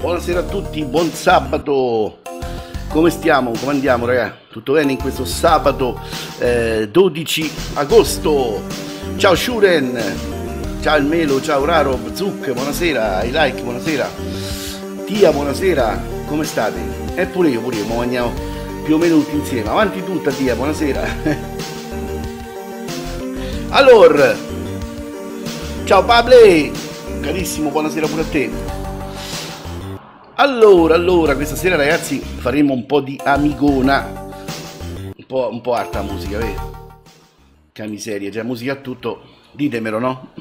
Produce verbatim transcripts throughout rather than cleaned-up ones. Buonasera a tutti, buon sabato. Come stiamo? Come andiamo, ragazzi? Tutto bene in questo sabato eh, dodici agosto? Ciao Shuren, ciao il Melo, ciao Rarob, Zuc, buonasera, I Like, buonasera, Tia, buonasera, come state? E pure io, pure io, ma andiamo più o meno tutti insieme. Avanti tutta Tia, buonasera. Allora, ciao Pable, carissimo, buonasera pure a te. Allora, allora, questa sera ragazzi faremo un po' di amigona, un po', un po' alta musica, vero? Che miseria, cioè musica a tutto, ditemelo, no?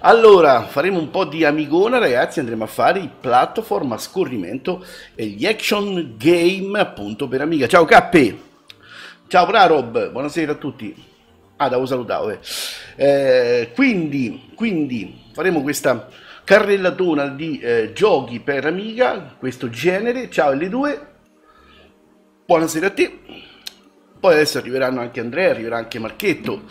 Allora, faremo un po' di amigona ragazzi, andremo a fare i platform a scorrimento e gli action game appunto per Amiga. Ciao K, ciao Prarob, buonasera a tutti. Ah, devo salutare, eh. eh, quindi, quindi, faremo questa carrellatona di eh, giochi per Amiga, questo genere. Ciao L due, buonasera a te. Poi adesso arriveranno anche Andrea, arriverà anche Marchetto,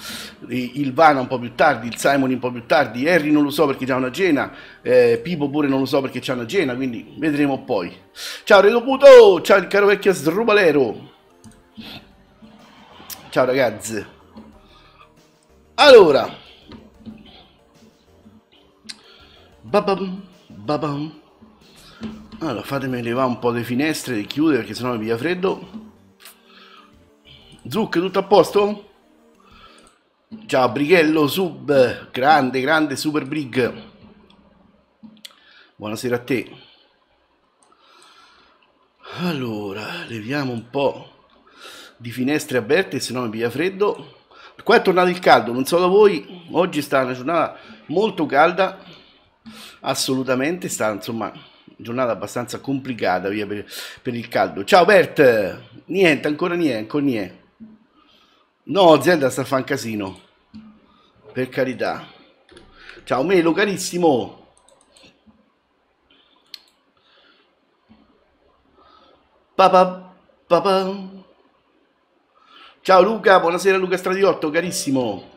il Vana un po' più tardi, il Simon un po' più tardi, Harry non lo so perché c'ha una cena, eh, Pipo pure non lo so perché c'ha una cena, quindi vedremo poi. Ciao Redoputo, ciao il caro vecchio Srubalero, ciao ragazzi. Allora, babam, babam. Allora fatemi levare un po' le finestre e chiudere perché sennò mi piglia freddo. Zucche, tutto a posto? Ciao Brighello Sub, grande grande Super Brig, buonasera a te. Allora leviamo un po' di finestre aperte sennò mi piglia freddo. Qua è tornato il caldo, non so da voi, oggi sta una giornata molto calda. Assolutamente, sta insomma giornata abbastanza complicata via per, per il caldo. Ciao Bert, niente, ancora niente, ancora niente. No, azienda sta a fare un casino, per carità. Ciao Melo, carissimo. Papà, papà. Ciao Luca, buonasera Luca Stradiotto, carissimo.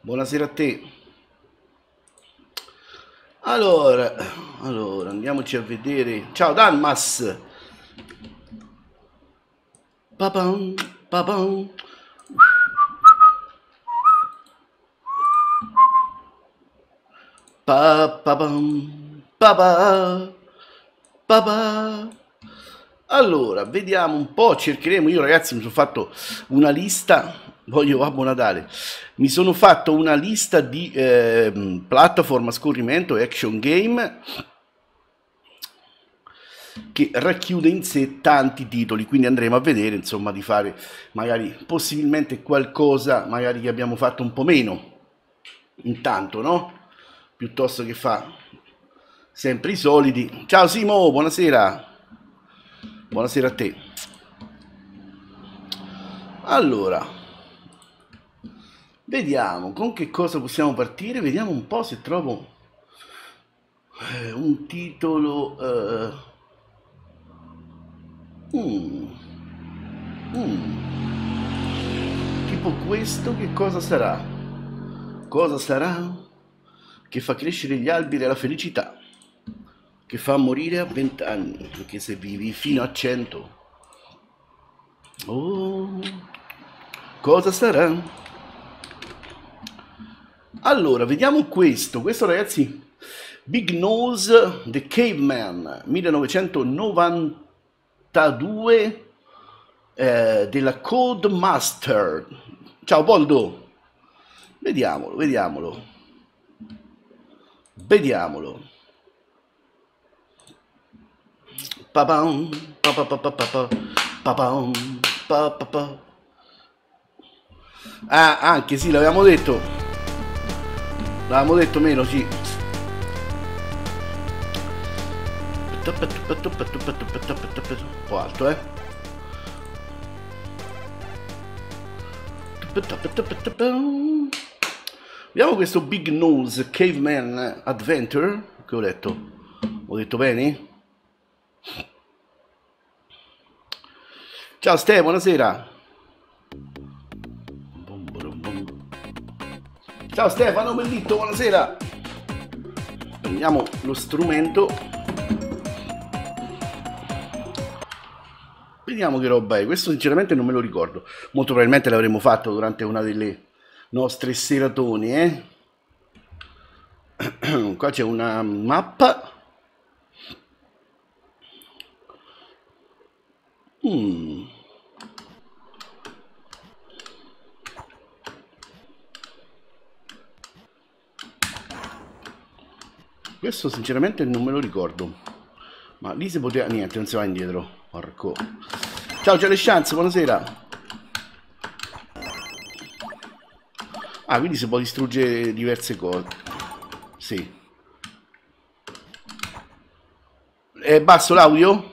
Buonasera a te. Allora, allora, andiamoci a vedere. Ciao Dalmas. Papam, papam. Papam, papà, papà. Allora, vediamo un po', cercheremo. Io ragazzi mi sono fatto una lista. Voglio Babbo Natale. Mi sono fatto una lista di eh, piattaforma scorrimento e action game che racchiude in sé tanti titoli, quindi andremo a vedere insomma di fare magari possibilmente qualcosa magari che abbiamo fatto un po' meno intanto, no? Piuttosto che fa sempre i soliti. Ciao Simo, buonasera, buonasera a te. Allora vediamo con che cosa possiamo partire, vediamo un po' se trovo eh, un titolo. Eh, mm, mm, tipo questo, che cosa sarà? Cosa sarà? Che fa crescere gli alberi alla felicità, che fa morire a vent'anni, perché se vivi fino a cento. Oh, cosa sarà? Allora, vediamo questo, questo ragazzi, Big Nose The Caveman, millenovecentonovantadue, eh, della Codemaster. Ciao Poldo, vediamolo, vediamolo, vediamolo. Papam, papapapapapa, papam, papapà. Ah, anche sì, l'avevamo detto. L'avevamo detto meno, sì. Un po' alto, eh. Vediamo questo Big Nose Caveman Adventure. Che ho detto? Ho detto bene? Ciao Ste, buonasera. Ciao Stefano Bellitto, buonasera. Prendiamo lo strumento. vediamo che roba è. Questo sinceramente non me lo ricordo. Molto probabilmente l'avremmo fatto durante una delle nostre seratone. Eh? Qua c'è una mappa. Mm. Questo sinceramente non me lo ricordo. Ma lì si poteva... Niente, non si va indietro. Porco. Ciao, c'è le chance, buonasera. Ah, quindi si può distruggere diverse cose. Sì. È basso l'audio?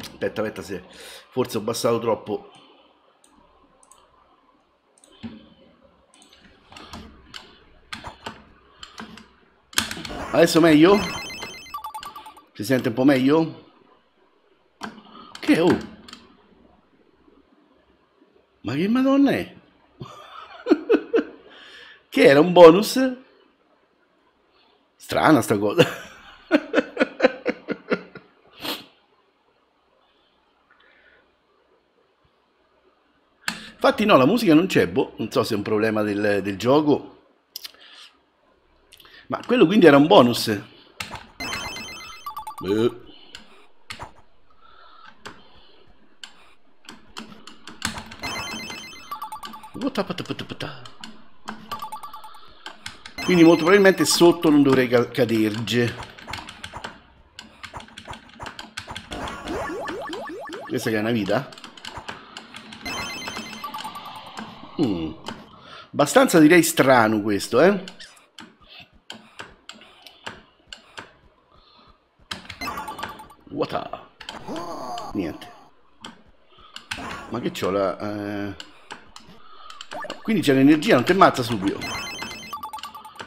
Aspetta, aspetta, se... Forse ho abbassato troppo. Adesso meglio? Si sente un po' meglio? Che oh! Ma che madonna è? Che era un bonus? Strana sta cosa. Infatti no, la musica non c'è, boh, non so se è un problema del, del gioco. Ma quello quindi era un bonus. Beh. Quindi molto probabilmente sotto non dovrei caderge. Questa che è una vita? Mm. Abbastanza direi strano questo, eh? Niente. Ma che c'ho la... Eh... Quindi c'è l'energia, non ti ammazza subito.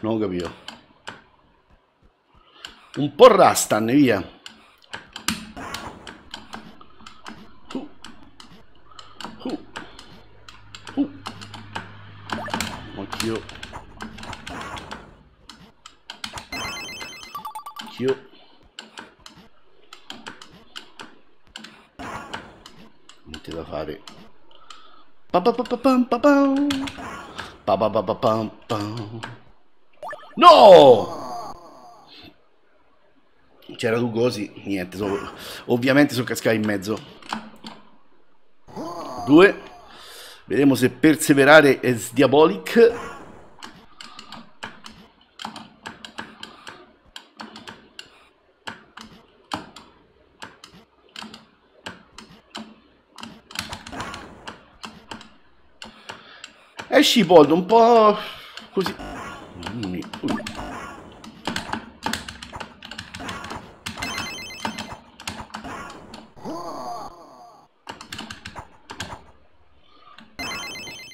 Non ho capito. Un po' Rastan, via. Uh. Uh. Uh. Occhio. Occhio. Da fare pa pa pa pa pam pa pam pa pa pa pa pam pam. No, c'era tu così, niente, so, ovviamente sono cascato in mezzo. Due, vediamo se perseverare è diabolic. Scipoldo un po' così.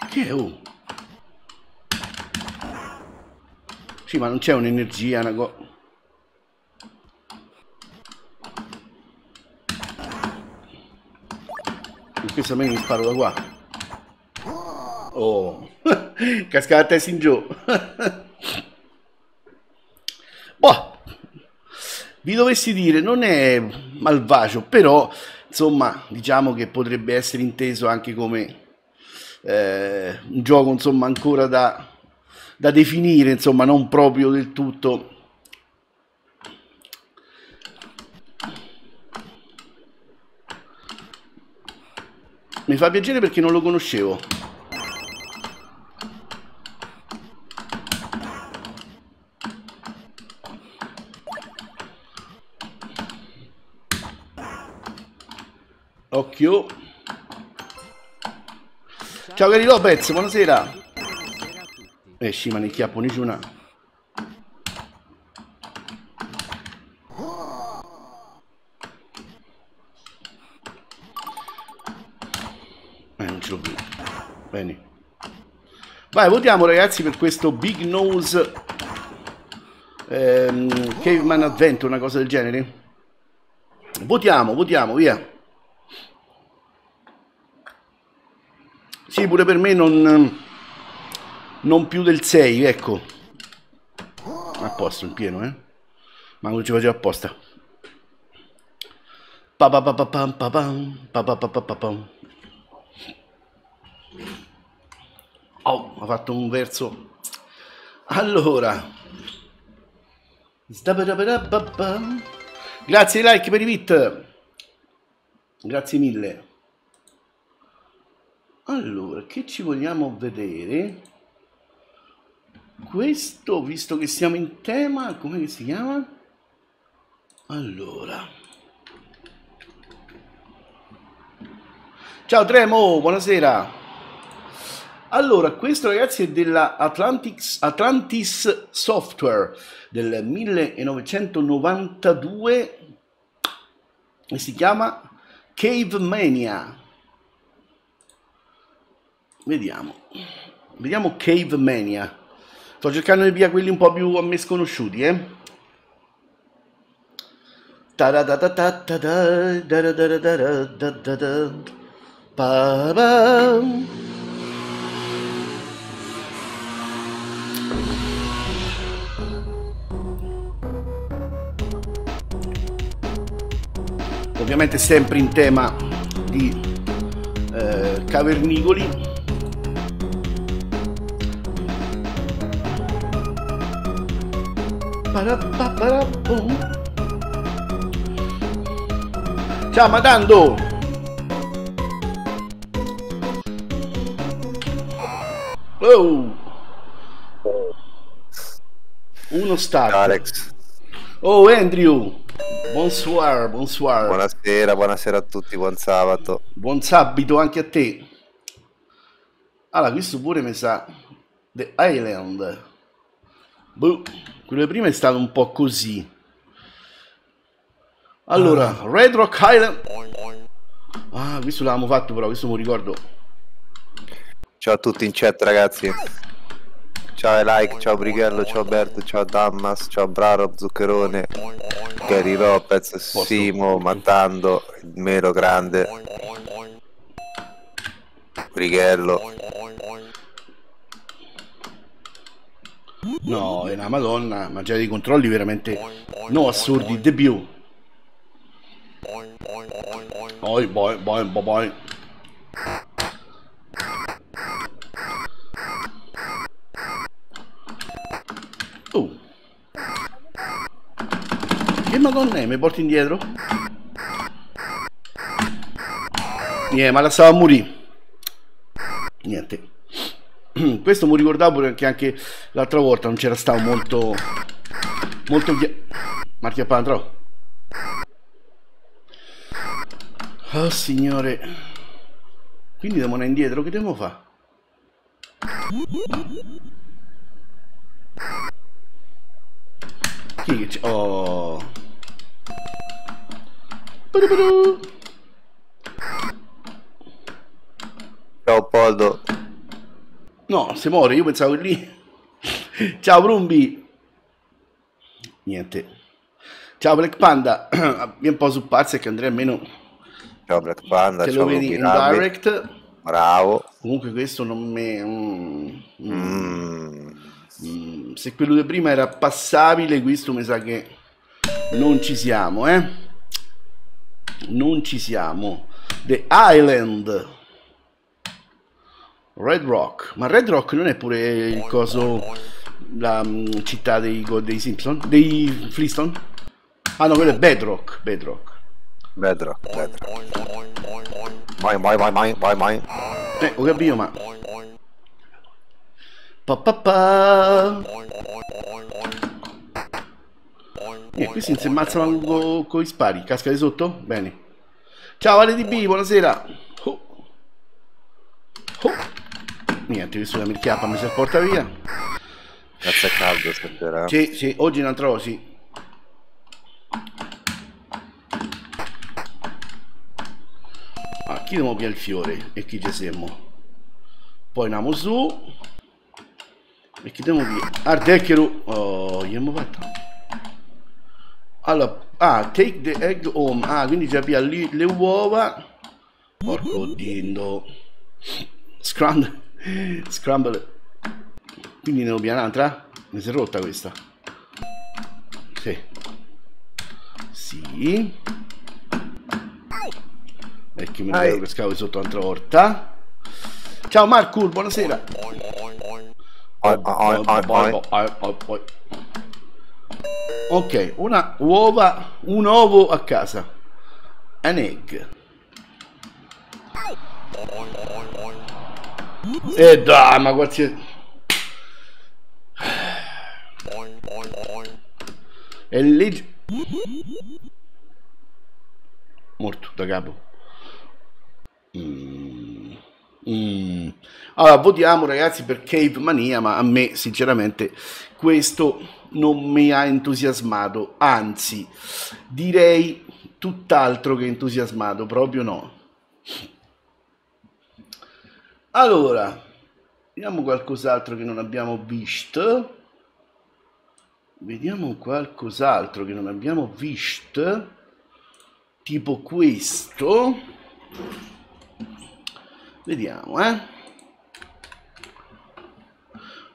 Che oh? Sì, ma non c'è un'energia, una cosa. Questo a me mi sparo da qua. Oh, cascata a testa in giù. Boh, vi dovessi dire, non è malvagio, però insomma, diciamo che potrebbe essere inteso anche come eh, un gioco insomma ancora da, da definire, insomma non proprio del tutto. Mi fa piacere perché non lo conoscevo. Occhio. Ciao cari Lopez, buonasera. Esci, ma ne chiappo ne una. Eh, non ce l'ho più. Bene. Vai, votiamo ragazzi per questo Big Nose ehm, Caveman Advento, una cosa del genere. Votiamo, votiamo, via. Sì, pure per me non, non più del sei, ecco. A posto, in pieno, eh. Ma non ci facevo apposta. Pa pa pa pa pam pa pam pa pa pa pa pa pam. Oh, ha fatto un verso. Allora, grazie ai like per i bit. Grazie mille. Allora, che ci vogliamo vedere? Questo, visto che siamo in tema, come si chiama? Allora, ciao Tremo, buonasera. Allora, questo ragazzi è della Atlantis, Atlantis Software del millenovecentonovantadue e si chiama Cave Mania. Vediamo, vediamo Cave Mania. Sto cercando di via quelli un po' più a me sconosciuti, eh. Ovviamente sempre in tema di eh, cavernicoli. Ciao Matando! Oh! Uno stato. Alex. Oh Andrew! Bonsoir, bonsoir. Buonasera, buonasera a tutti, buon sabato. Buon sabato anche a te. Allora, questo pure mi sa The Island. Boh, quello prima è stato un po' così. Allora, ah. Red Rock Island. Ah, questo l'avevamo fatto però, questo mi ricordo. Ciao a tutti in chat ragazzi. Ciao Elike, ciao Brighello, ciao Berto, ciao Dammas, ciao Braro, Zuccherone, Gary Lopez, Simo, Mattando, il Melo Grande, Brighello. No, è una madonna, ma già dei controlli veramente no assurdi, debut. Oi, boy, boy, boy, boy. Oh. Che madonna è? Mi porti indietro? Niente, ma la stavo a morire. Niente. Questo mi ricordavo perché anche l'altra volta non c'era stato molto... Molto... Marchi a pantro. Oh signore. Quindi dobbiamo andare indietro, che dobbiamo fare? Oh. Ciao Poldo. No, se muore, io pensavo che lì. Ciao Brumbi. Niente. Ciao Black Panda. Mi un po' su pazzo che andrei almeno. Ciao Black Panda. Te lo vedi in direct. Bravo. Comunque questo non me. Mm. Mm. Mm, se quello di prima era passabile, questo mi sa che non ci siamo, eh? Non ci siamo. The Island, Red Rock. Ma Red Rock non è pure il coso, la um, città dei, dei Simpson, dei Flintstone? Ah no, quello è Bedrock. Bedrock. Bedrock. Bedrock. Mai, mai, mai, mai, mai, mai. Eh, ho capito, ma... Pa pa pa. Eh, qui si ammazzano con co i spari. Casca di sotto? Bene. Ciao Ale D B, buonasera. Oh. Oh. Niente, questo da merchiappa mi si porta via. Cazzo è caldo stasera. Sì, sì, oggi non trovo, sì. Ah, chi dobbiamo pigliare il fiore? E chi ci siamo? Poi andiamo su. E chiediamo via. Ardecchero. Oh, gli abbiamo fatto. Allora. Ah, take the egg home. Ah, quindi già via lì le uova. Porco dindo. Scramble. Scramble. Quindi ne ho via un'altra. Mi si è rotta questa. Sì. Sì. E chi mi deve pescare sotto un'altra volta. Ciao Marco, buonasera. Ok, una uova, un ovo a casa. An egg. E dai, ma qualsiasi. E lì. Morto da capo. Mm. Mm. Allora votiamo ragazzi per Cave Mania, ma a me sinceramente questo non mi ha entusiasmato, anzi direi tutt'altro che entusiasmato, proprio no. Allora vediamo qualcos'altro che non abbiamo visto, vediamo qualcos'altro che non abbiamo visto, tipo questo, vediamo eh.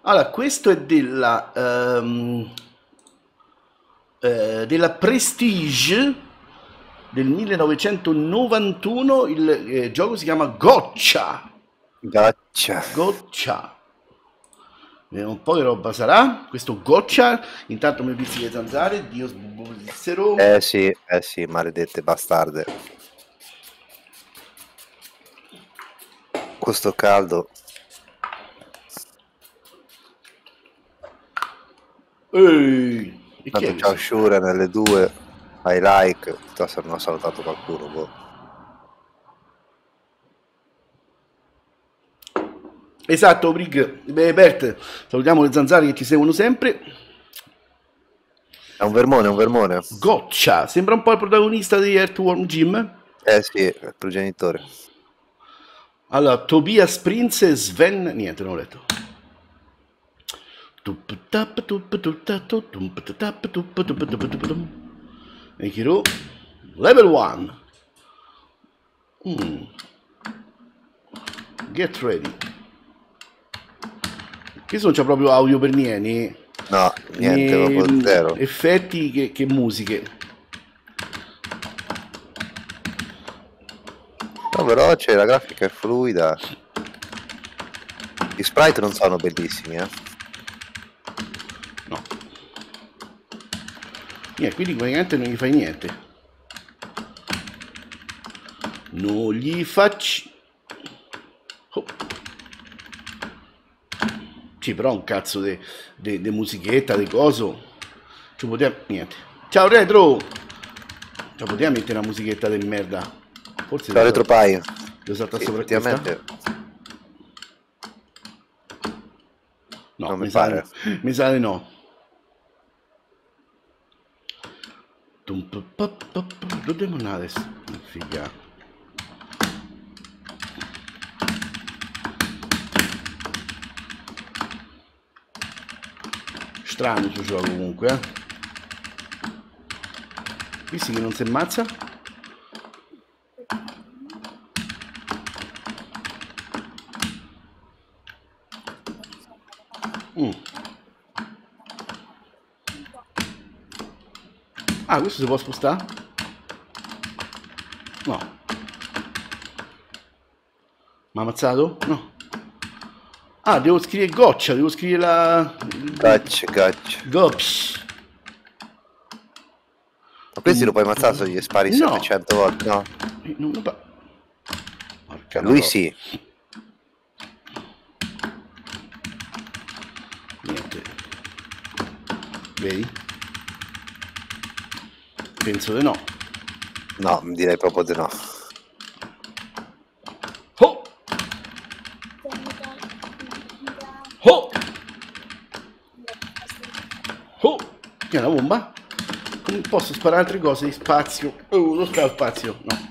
Allora questo è della um, eh, della Prestige del millenovecentonovantuno, il eh, gioco si chiama Goccia. Goccia. Goccia. Vediamo un po' che roba sarà questo Goccia. Intanto mi pizzichi le zanzare, Dio sbullissero. Eh sì, eh sì, maledette bastarde. Questo caldo. Ehi, e tanto ciao Shura nelle due. Hai like. Se non ho salutato qualcuno boh. Esatto, Brig. Beh, Bert, salutiamo le zanzare che ci seguono sempre. È un vermone, è un vermone. Goccia, sembra un po' il protagonista di Earthworm Jim. Eh sì, è il progenitore. Allora, Tobias Prince e Sven... Niente, non ho letto. Ekiro. Level uno. Mm. Get ready. Che sono, c'è proprio audio per niente? No, niente, proprio zero. Effetti che, che musiche. No, però c'è, la grafica è fluida. Gli sprite non sono bellissimi, eh? No. Yeah, quindi praticamente non gli fai niente. Non gli faccio... Oh. Sì, però un cazzo di de, de musichetta, di coso. Ci poteva... Niente. Ciao Retro! Ci poteva mettere una musichetta di merda. Forse la retropaio. Devo saltare sopra questa. No, non mi pare. Sa, mi sa di no. Dove devo andare adesso? Figa. Strano il suo gioco comunque, eh. Qui sì che non si ammazza. Mm. Ah, questo si può spostare? No. M'ha ammazzato? No. Ah, devo scrivere Goccia, devo scrivere la... Goccia, Goccia. Goccia. Ma questi mm. lo puoi ammazzare se gli spari no. settecento volte, no? Non lo fa. Porca Lui no. sì. Vedi? Penso di no. No, direi proprio di no. Oh! Oh! Oh! C'è una bomba? Non posso sparare altre cose di spazio. Oh, non sta spazio, no.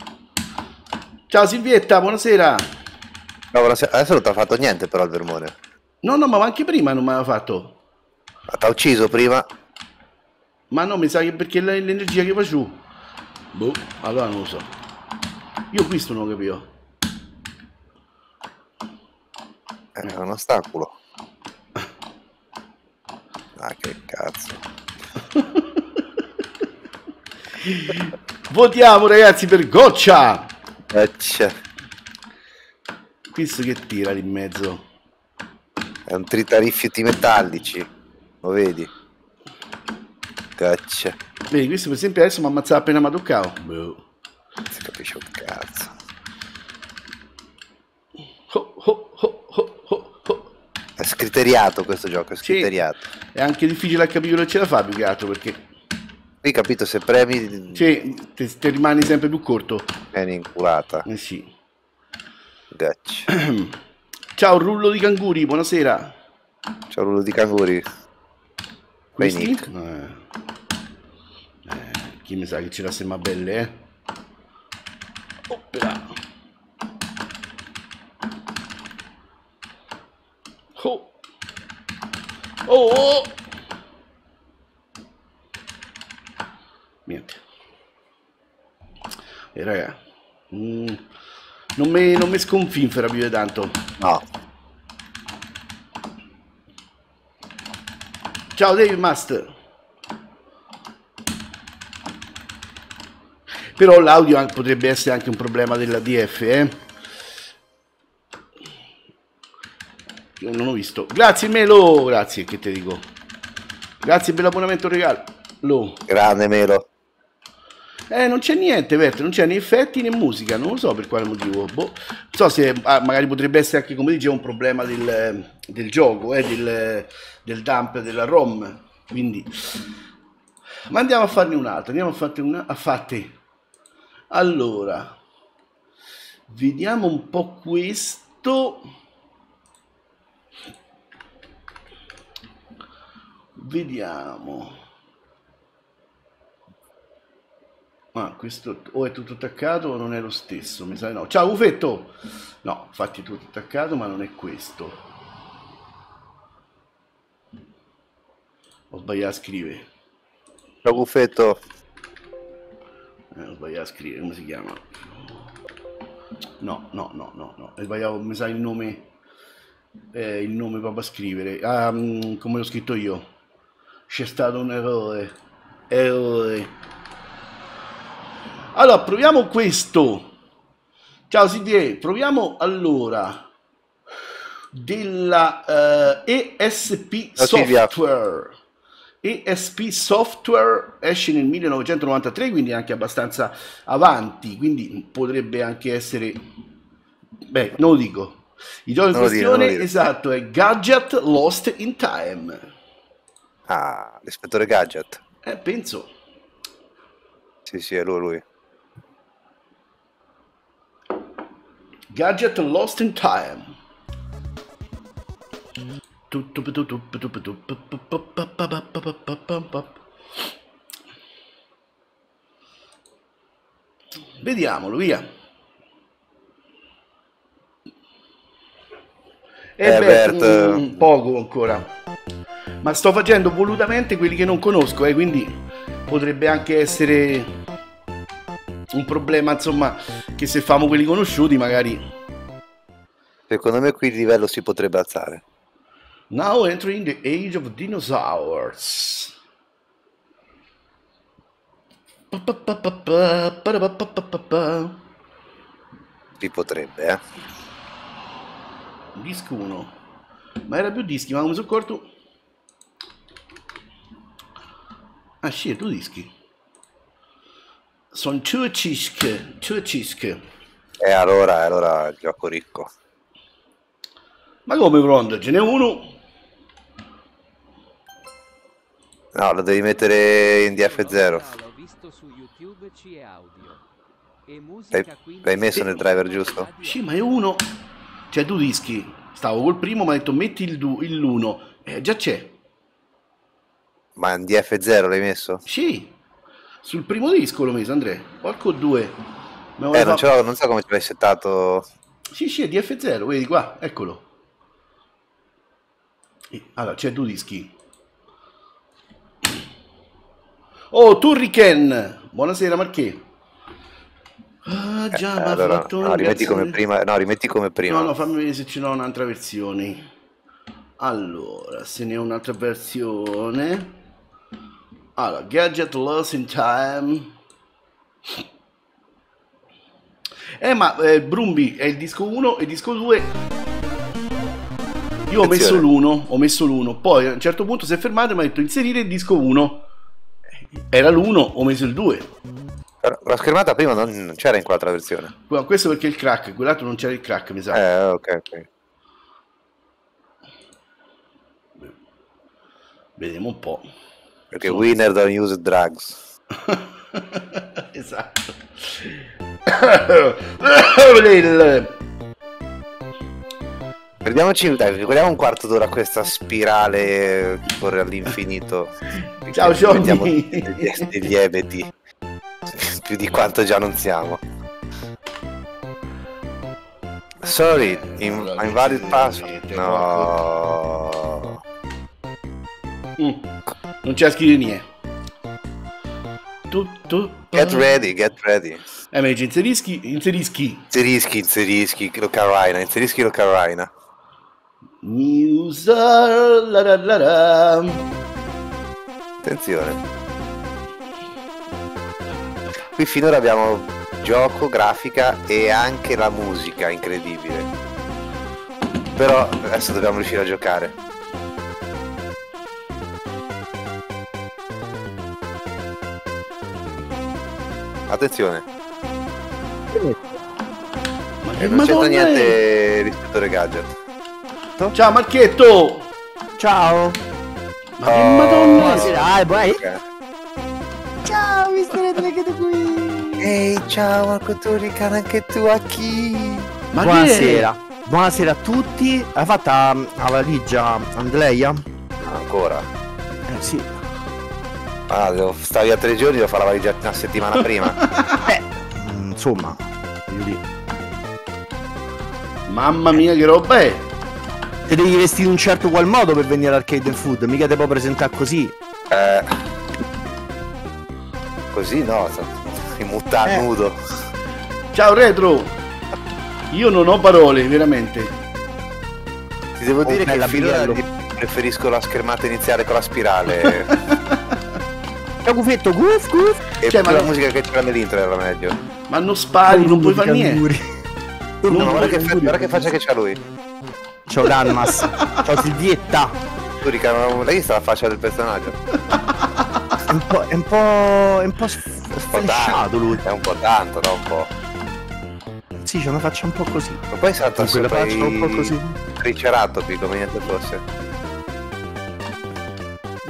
Ciao Silvietta, buonasera. No, buonasera. Adesso non ti ha fatto niente però il vermone. No, no, ma anche prima non mi aveva fatto. Ma t'ha ucciso prima? Ma no, mi sa che perché l'energia che faccio. Boh, allora non lo so. Io questo non lo capivo. È un ostacolo. Ah, che cazzo. Votiamo ragazzi per Goccia. Accia. Questo che tira lì in mezzo? È un tritariffiuti metallici, lo vedi? Caccia. Vedi, questo per esempio adesso mi ha ammazzato appena Madoccao. Boh. Non si capisce un cazzo. Ho, ho, ho, ho, ho, ho. È scriteriato questo gioco, è scriteriato. Sì. È anche difficile a capire quello che ce la fa più che altro, perché... Qui capito, se premi... Sì, te, te rimani sempre più corto. È un'inculata. Eh sì. Gaccia. Ciao Rullo di Canguri, buonasera. Ciao Rullo di Canguri. Vai Nick. Eh. Eh, chi mi sa che ce la sembra belle, eh? Oppela. Oh. Oh, oh. Niente. E eh, raga, mm, non mi non sconfinfera più di tanto. No. Ciao David Master. Però l'audio potrebbe essere anche un problema dell'A D F, eh? Io non ho visto. Grazie Melo, grazie, che te dico. Grazie per l'abbonamento regalo. Lo. Grande Melo. Eh, non c'è niente, Verte, non c'è né effetti né musica, non lo so per quale motivo. Boh. Non so se ah, magari potrebbe essere anche, come dicevo, un problema del, del gioco, eh, del, del dump della ROM. Quindi, ma andiamo a farne un'altra. Andiamo a farne una. A fatte. Allora, vediamo un po' questo. Vediamo. Ah, questo o è tutto attaccato o non è lo stesso, mi sa no. Ciao Ufetto! No, infatti è tutto attaccato, ma non è questo. Ho sbagliato a scrivere. Ciao Ufetto! Eh, ho sbagliato a scrivere, come si chiama? No, no, no, no, no. Ho sbagliato, mi sa il nome... Eh, il nome proprio a scrivere. Ah, come l'ho scritto io. C'è stato un errore. Errore. Allora, proviamo questo. Ciao Sidie, proviamo allora della uh, E S P Software. E S P Software esce nel millenovecentonovantatré, quindi anche abbastanza avanti, quindi potrebbe anche essere... Beh, non lo dico. Il gioco in questione, esatto, è Gadget Lost in Time. Ah, l'ispettore Gadget. Eh, penso. Sì, sì, è lui, lui. Gadget Lost in Time. Vediamolo, via. E eh, Bert, Bert. Un poco ancora. Ma sto facendo volutamente quelli che non conosco, eh, quindi potrebbe anche essere un problema, insomma, che se famo quelli conosciuti magari. Secondo me qui il livello si potrebbe alzare. Now entering the age of dinosaurs. Si potrebbe, eh. Disco uno. Ma era più dischi, ma come sono corto? Ah sì, due dischi. Sono due cische, due cische. E allora, allora il gioco ricco. Ma come pronto? Ce n'è uno? No, lo devi mettere in D F zero. L'ho visto su YouTube, c'è audio. E musica quindi... L'hai messo nel driver giusto? Sì, ma è uno. C'è due dischi. Stavo col primo, ma ho detto metti l'uno. Eh, già c'è. Ma in D F zero l'hai messo? Sì. Sul primo disco l'ho messo, Andrea. Porco due. Eh, non, fatto... non so come ti l'hai settato. Sì, sì, è D F zero, vedi qua, eccolo. Allora, c'è due dischi. Oh, Turrican! Buonasera, Marché. Ah, già, eh, allora, fatto no, rimetti come prima. No, rimetti come prima. No, no, fammi vedere se ce n'ho un'altra versione. Allora, se ne ho un'altra versione... Allora, Gadget Lost in Time. Eh, ma eh, Brumby è il disco uno e il disco due. Io ho messo l'uno, ho messo l'uno. Poi a un certo punto si è fermato e mi ha detto inserire il disco uno. Era l'uno, ho messo il due. La schermata prima non c'era in quell'altra versione. Questo perché il crack, quell'altro non c'era il crack, mi sa. Eh, ok, ok. Vediamo un po'. Perché sono... winner don't use drugs. Esatto. Perdiamoci, dai, guardiamo un quarto d'ora questa spirale che corre all'infinito. Ciao Johnny. Degli, degli ebeti. Più di quanto già non siamo. Sorry, in, invalid password. No. Mm. Non c'è scritto niente. Tu, tu, get ready, get ready. Eh, invece inserischi, inserischi. Inserischi, inserischi, lo Carolina, inserischi lo Carolina. Musa, la la la la. Attenzione. Qui finora abbiamo gioco, grafica e anche la musica, incredibile. Però adesso dobbiamo riuscire a giocare. Attenzione. Ma che non c'entra niente l'ispettore Gadget. No? Ciao Marchetto! Ciao! Ma che oh, madonna! Buonasera, vai! Ciao, mister Delegato qui! Ehi, hey, ciao Marco Turrican, anche tu a chi? Ma buonasera, che... buonasera a tutti. Hai fatta alla ligia Andleia? Ancora? Eh sì. Ah, devo... stavi a tre giorni, devo fare la valigia una settimana prima. Eh, insomma, lì. Mamma mia che roba è! Te devi vestire in un certo qual modo per venire all'Arcade and Food, mica te può presentare così. Eh... Così no, si muta eh. nudo. Ciao Retro! Io non ho parole, veramente. Ti devo oh, dire che finora preferisco la schermata iniziale con la spirale. Ciao Gufetto, guf guf! E cioè, ma la musica che c'era nell'intro era meglio. Ma non spari, non, non puoi fare niente. No, no, guarda che, fa, guarda che faccia che c'ha lui. Ciao Dalmas, ciao Silvietta. Tu Riccardo, l'hai vista la faccia del personaggio? È un po', è un po', è un po', po tanto, lui. È un po' tanto, no? Un po'. Sì, c'è una faccia un po' così. Ma poi salta quella faccia i... un po' così. Triceratopi, come niente fosse.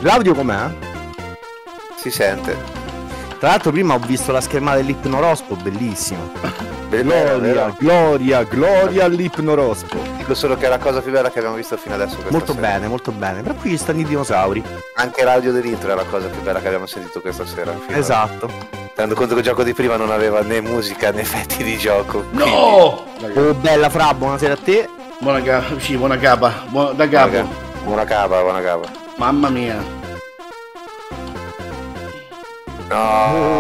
L'audio com'è? Si sente. Tra l'altro prima ho visto la schermata dell'ipnorospo, bellissimo. Gloria, vero? gloria, gloria all'ipnorospo. Dico solo che è la cosa più bella che abbiamo visto fino adesso. Molto sera. bene, molto bene. Però qui ci stanno i dinosauri. Anche l'audio dell'intro è la cosa più bella che abbiamo sentito questa sera. Esatto. Tenendo conto che il gioco di prima non aveva né musica né effetti di gioco. No! Quindi... Oh, bella Fra, buonasera a te. Buona capa, sì, buona capa. Buona, da capo. Buona, buona capa, buona capa. Mamma mia. No!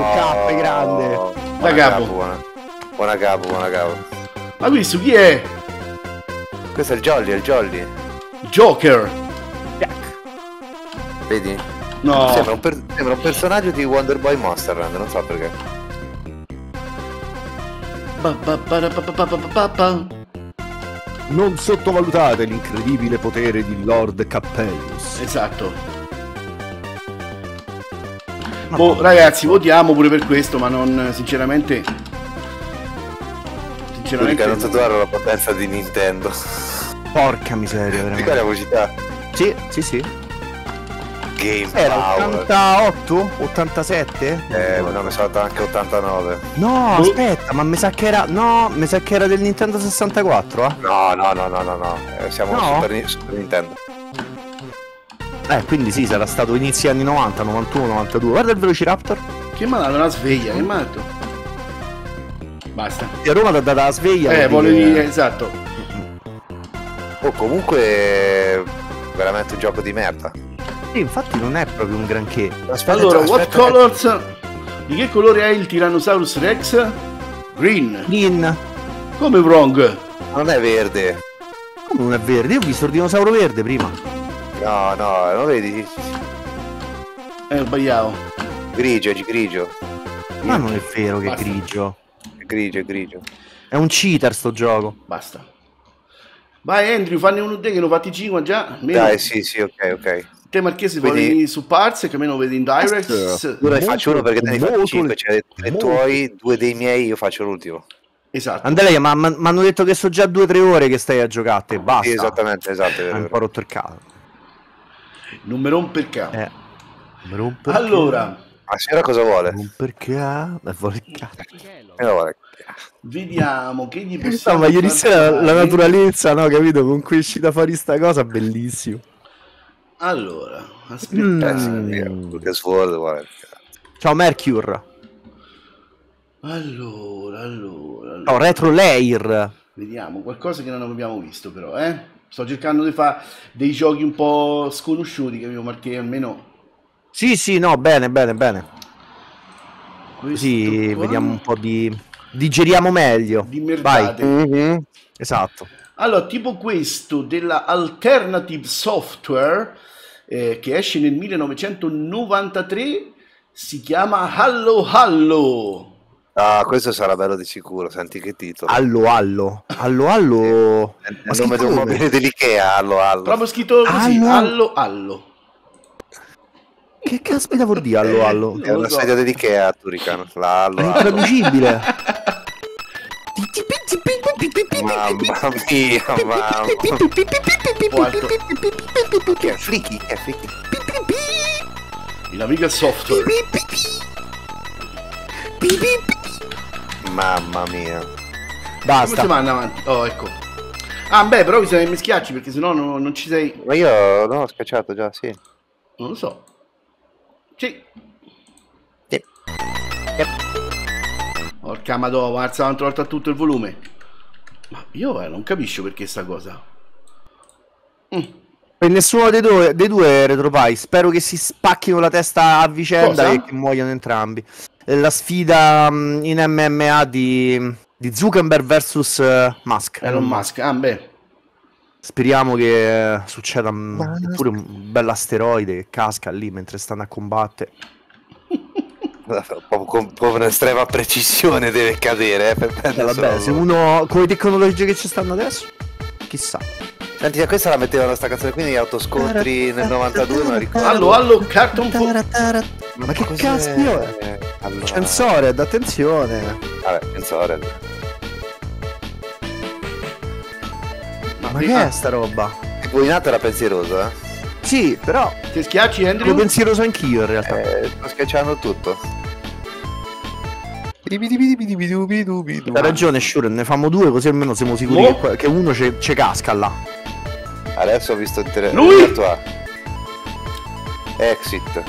Oh, K grande. Buona da capo. Capo buona. Buona capo, buona capo. Ma questo chi è? Questo è il Jolly, è il Jolly. Joker. Jack. Vedi? No. Sembra un, per sembra un personaggio di Wonder Boy Monster Land, non so perché. Ba ba ba ba ba ba ba. Non sottovalutate l'incredibile potere di Lord Cappellus. Esatto. Ma boh, no. Ragazzi, votiamo pure per questo, ma non sinceramente... Sinceramente non tatuare la potenza di Nintendo. Porca miseria, veramente. Di quella velocità. Sì, sì, sì. Game Era Power. ottantotto? ottantasette? Eh, ma no, mi sa anche ottantanove. No, uh. aspetta, ma mi sa che era... No, mi sa che era del Nintendo sessantaquattro, eh? No, no, no, no, no, no. Eh, siamo no? Super, Super Nintendo. Eh, quindi sì, sarà stato inizio anni novanta, novantuno, novantadue. Guarda il Velociraptor. Che malato, una sveglia, che malato. Basta. E a Roma ti ha dato la sveglia. Eh, volevi, eh... esatto. O oh, comunque veramente un gioco di merda. Sì, infatti non è proprio un granché. Aspetta, allora, aspetta, what aspetta, colors? Aspetta. Di che colore è il Tyrannosaurus Rex? Green. Green. Come wrong? Non è verde. Come non è verde? Io ho visto il dinosauro verde prima. No, no, lo vedi? Eh, sbagliavo. Grigio, grigio. Ma non è vero che è grigio. Grigio, grigio. È un cheater sto gioco. Basta. Vai Andrew, fanne uno te che lo fatti cinque già. Meno... Dai, sì, sì, ok, ok. Te Marchese vedi su Parse che almeno vedi in direct. Io ne faccio uno perché te ne fai cinque, cioè tre tuoi, due dei miei, io faccio l'ultimo. Esatto. Andrea, ma mi hanno detto che sono già due o tre ore che stai a giocare e basta. Sì, esattamente, esatto. Hai un po' rotto il cavo. Non mi rompe il cavo. Eh. Rompe allora. Ma sera cosa vuole? Non perché vuole cazzo. Vediamo che gli possiamo. Ma ieri sera la naturalezza, no, capito? Con cui esci da fare sta cosa, bellissimo. Allora, aspetta. Mm. Ciao Mercure. Allora, allora, allora. Oh, Retro Layer. Vediamo, qualcosa che non abbiamo visto però, eh? Sto cercando di fare dei giochi un po' sconosciuti, capito? Perché almeno... Sì, sì, no, bene, bene, bene. Così qua... vediamo un po' di... digeriamo meglio. Di mercate. Vai. Mm-hmm. Esatto. Allora, tipo questo della Alternative Software, eh, che esce nel millenovecentonovantatré, si chiama Hallo Hallo. Ah, questo sarà bello di sicuro, senti che titolo. Allo Allo. Allo Allo. È il nome di un mobile dell'Ikea, Allo Allo. Proprio scritto così, Allo Allo. Allo. Che caspita vuol dire Allo Allo? Eh, è una so. Sedia dell'Ikea a Turicano. L'Allo. È intraducibile. Mamma mia, mamma. Che è friki, è friki. L'Amiga Software. Mamma mia. Basta. Come si va avanti? Oh, ecco. Ah, beh, però mi schiacci perché sennò non, non ci sei. Ma io no, ho schiacciato già, sì. Non lo so. Sì. Sì. Sì. Porca madonna, alza un'altra volta tutto il volume. Ma io eh, non capisco perché sta cosa. Mm. Per nessuno dei due, dei due retropai. Spero che si spacchino la testa a vicenda cosa? E che muoiano entrambi. La sfida in M M A di, di Zuckerberg versus Musk. Elon Musk, ah beh. Speriamo che succeda pure un bel asteroide che casca lì mentre stanno a combattere. Con, con estrema precisione deve cadere. Eh, per eh, vabbè, se uno con le tecnologie che ci stanno adesso, chissà. Senti, questa la mettevano sta canzone qui negli autoscontri nel novantadue, non ricordo. Allo, allo, Cartoon Pop. Ma che cazzo è? Allora... Censored, attenzione. Vabbè, Censored. Ma, Ma che è sta roba? Tipo in alto era pensieroso, eh? Sì, però... Ti schiacci, Andrew? Io pensieroso anch'io, in realtà. Eh, sto schiacciando tutto. Hai ragione, Shure, ne famo due così almeno siamo sicuri oh. che, che uno ci casca là. Adesso ho visto il terreno. Lui! Exit.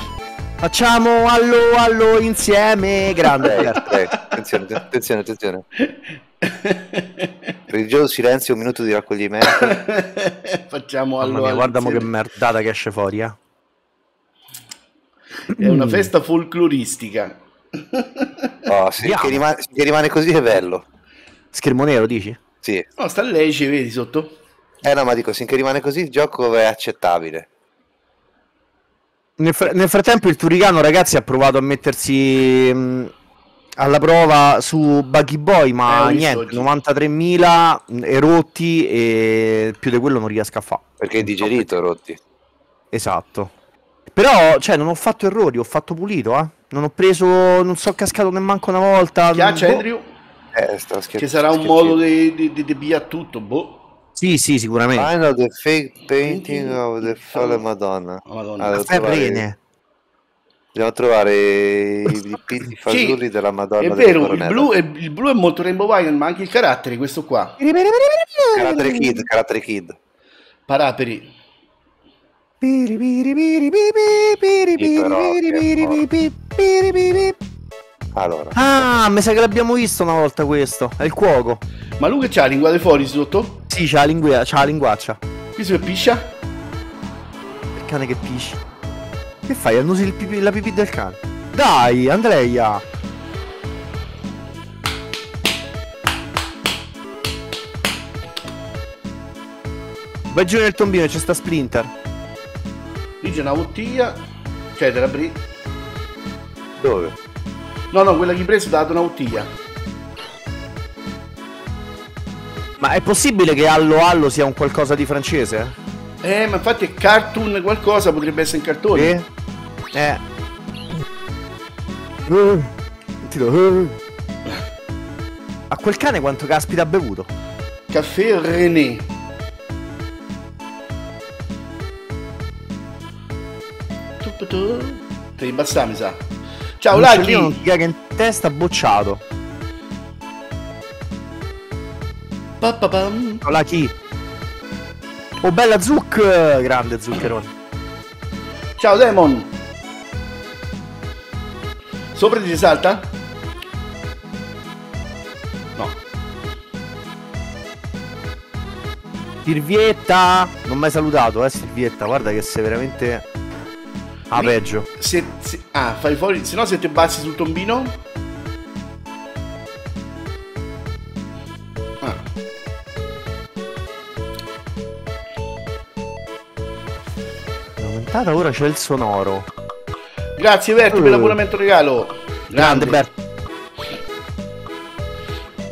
Facciamo allo allo insieme. Grande. Eh, eh, attenzione, attenzione, attenzione. Religioso silenzio, un minuto di raccoglimento. Facciamo allo allo. Guardiamo che merdata che esce fuori. Eh. È una festa folcloristica. Oh, se, che rimane, se rimane così è bello. Schermo nero, dici? Sì. No, sta lei, ci vedi sotto? Eh no, ma dico, finché rimane così il gioco è accettabile. Nel, fr nel frattempo il Turicano, ragazzi, ha provato a mettersi mh, alla prova su Buggy Boy, ma eh, niente, novantatremila erotti e più di quello non riesco a fare. Perché è digerito, erotti. Esatto. Però, cioè, non ho fatto errori, ho fatto pulito, eh. Non ho preso, non so, cascato nemmeno una volta. Piace, boh. Andrew? Eh, sta scherzo. Ci sarà un modo di, di, di, di pigliare tutto, boh. Sì, sì, sicuramente. I know the fake painting of the Fall Madonna. Madonna. Allora, stai bene. Dobbiamo trovare i dipinti fasulli sì, della Madonna. È vero, il blu è, il blu è molto Rainbow Wild, ma anche il carattere, questo qua. Carattere kid, carattere kid. Paraperi. Allora. Ah, mi sa che l'abbiamo visto una volta questo. È il cuoco. Ma lui che c'ha la lingua di fuori sotto? Sì, c'ha la, la linguaccia. Questo che piscia? Il cane che piscia. Che fai? Annusi il pipì, la pipì del cane. Dai, Andrea. Vai giù nel tombino, c'è sta Splinter. Lì c'è una bottiglia. Cioè, te la bri... Dove? No, no, quella che hai preso ti ha dato una bottiglia. Ma è possibile che Allo Allo sia un qualcosa di francese? Eh, ma infatti è cartoon qualcosa, potrebbe essere in cartone. Eh? Eh. Uh, uh. A quel cane quanto caspita ha bevuto? Caffè René. Te li basta, mi sa. Ciao Laghi! Un gaga in testa bocciato. Ciao Laghi! Oh bella Zuc! Grande Zuccherone! Ciao Demon! Sopra ti si salta? No. Silvietta! Non mi hai salutato, eh Silvietta, guarda che sei veramente... Ah, peggio. Se, se, ah, fai fuori. Se no, se ti bassi sul tombino. Ah. È aumentata, ora c'è il sonoro. Grazie, Berti, uh. per l'abbonamento regalo. Grande, Grande Berti.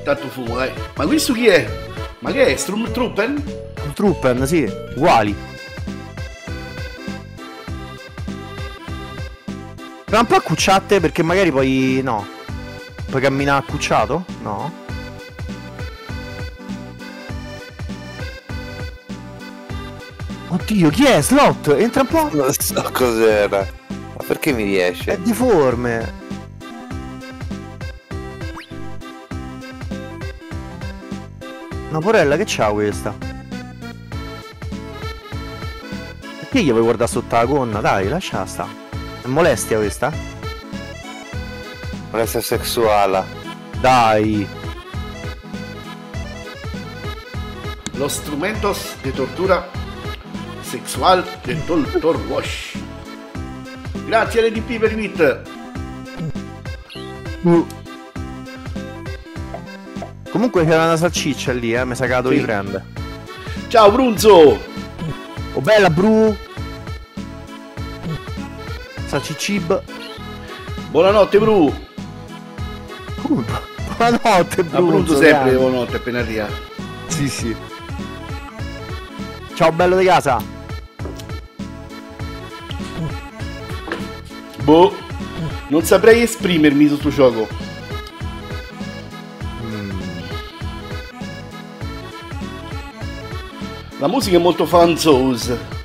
Tanto fumo, eh. Ma questo chi è? Ma che è? Sturmtruppen? Sturmtruppen, sì. Uguali. Tra un po' accucciate perché magari poi no. Puoi camminare accucciato? No. Oddio, chi è? Slot? Entra un po'. Non so cos'era. Ma perché mi riesce? È deforme. Una porella che c'ha questa? Perché gli vuoi guardare sotto la gonna? Dai, lascia sta. Molestia questa? Molestia sessuale. Dai. Lo strumento di tortura sexual del dottor Wash. Grazie L D P per il bit. Uh. Comunque c'era una salsiccia lì, eh, mi sa che la dovevi prendere. Ciao Brunzo. Oh bella Bru. Cicib. Buonanotte Bru. Uh, buonanotte Bru. Abruzzo sempre buonanotte appena arriva. Sì sì. Ciao bello di casa. Boh. Non saprei esprimermi su sto gioco. Mm. La musica è molto fanzose.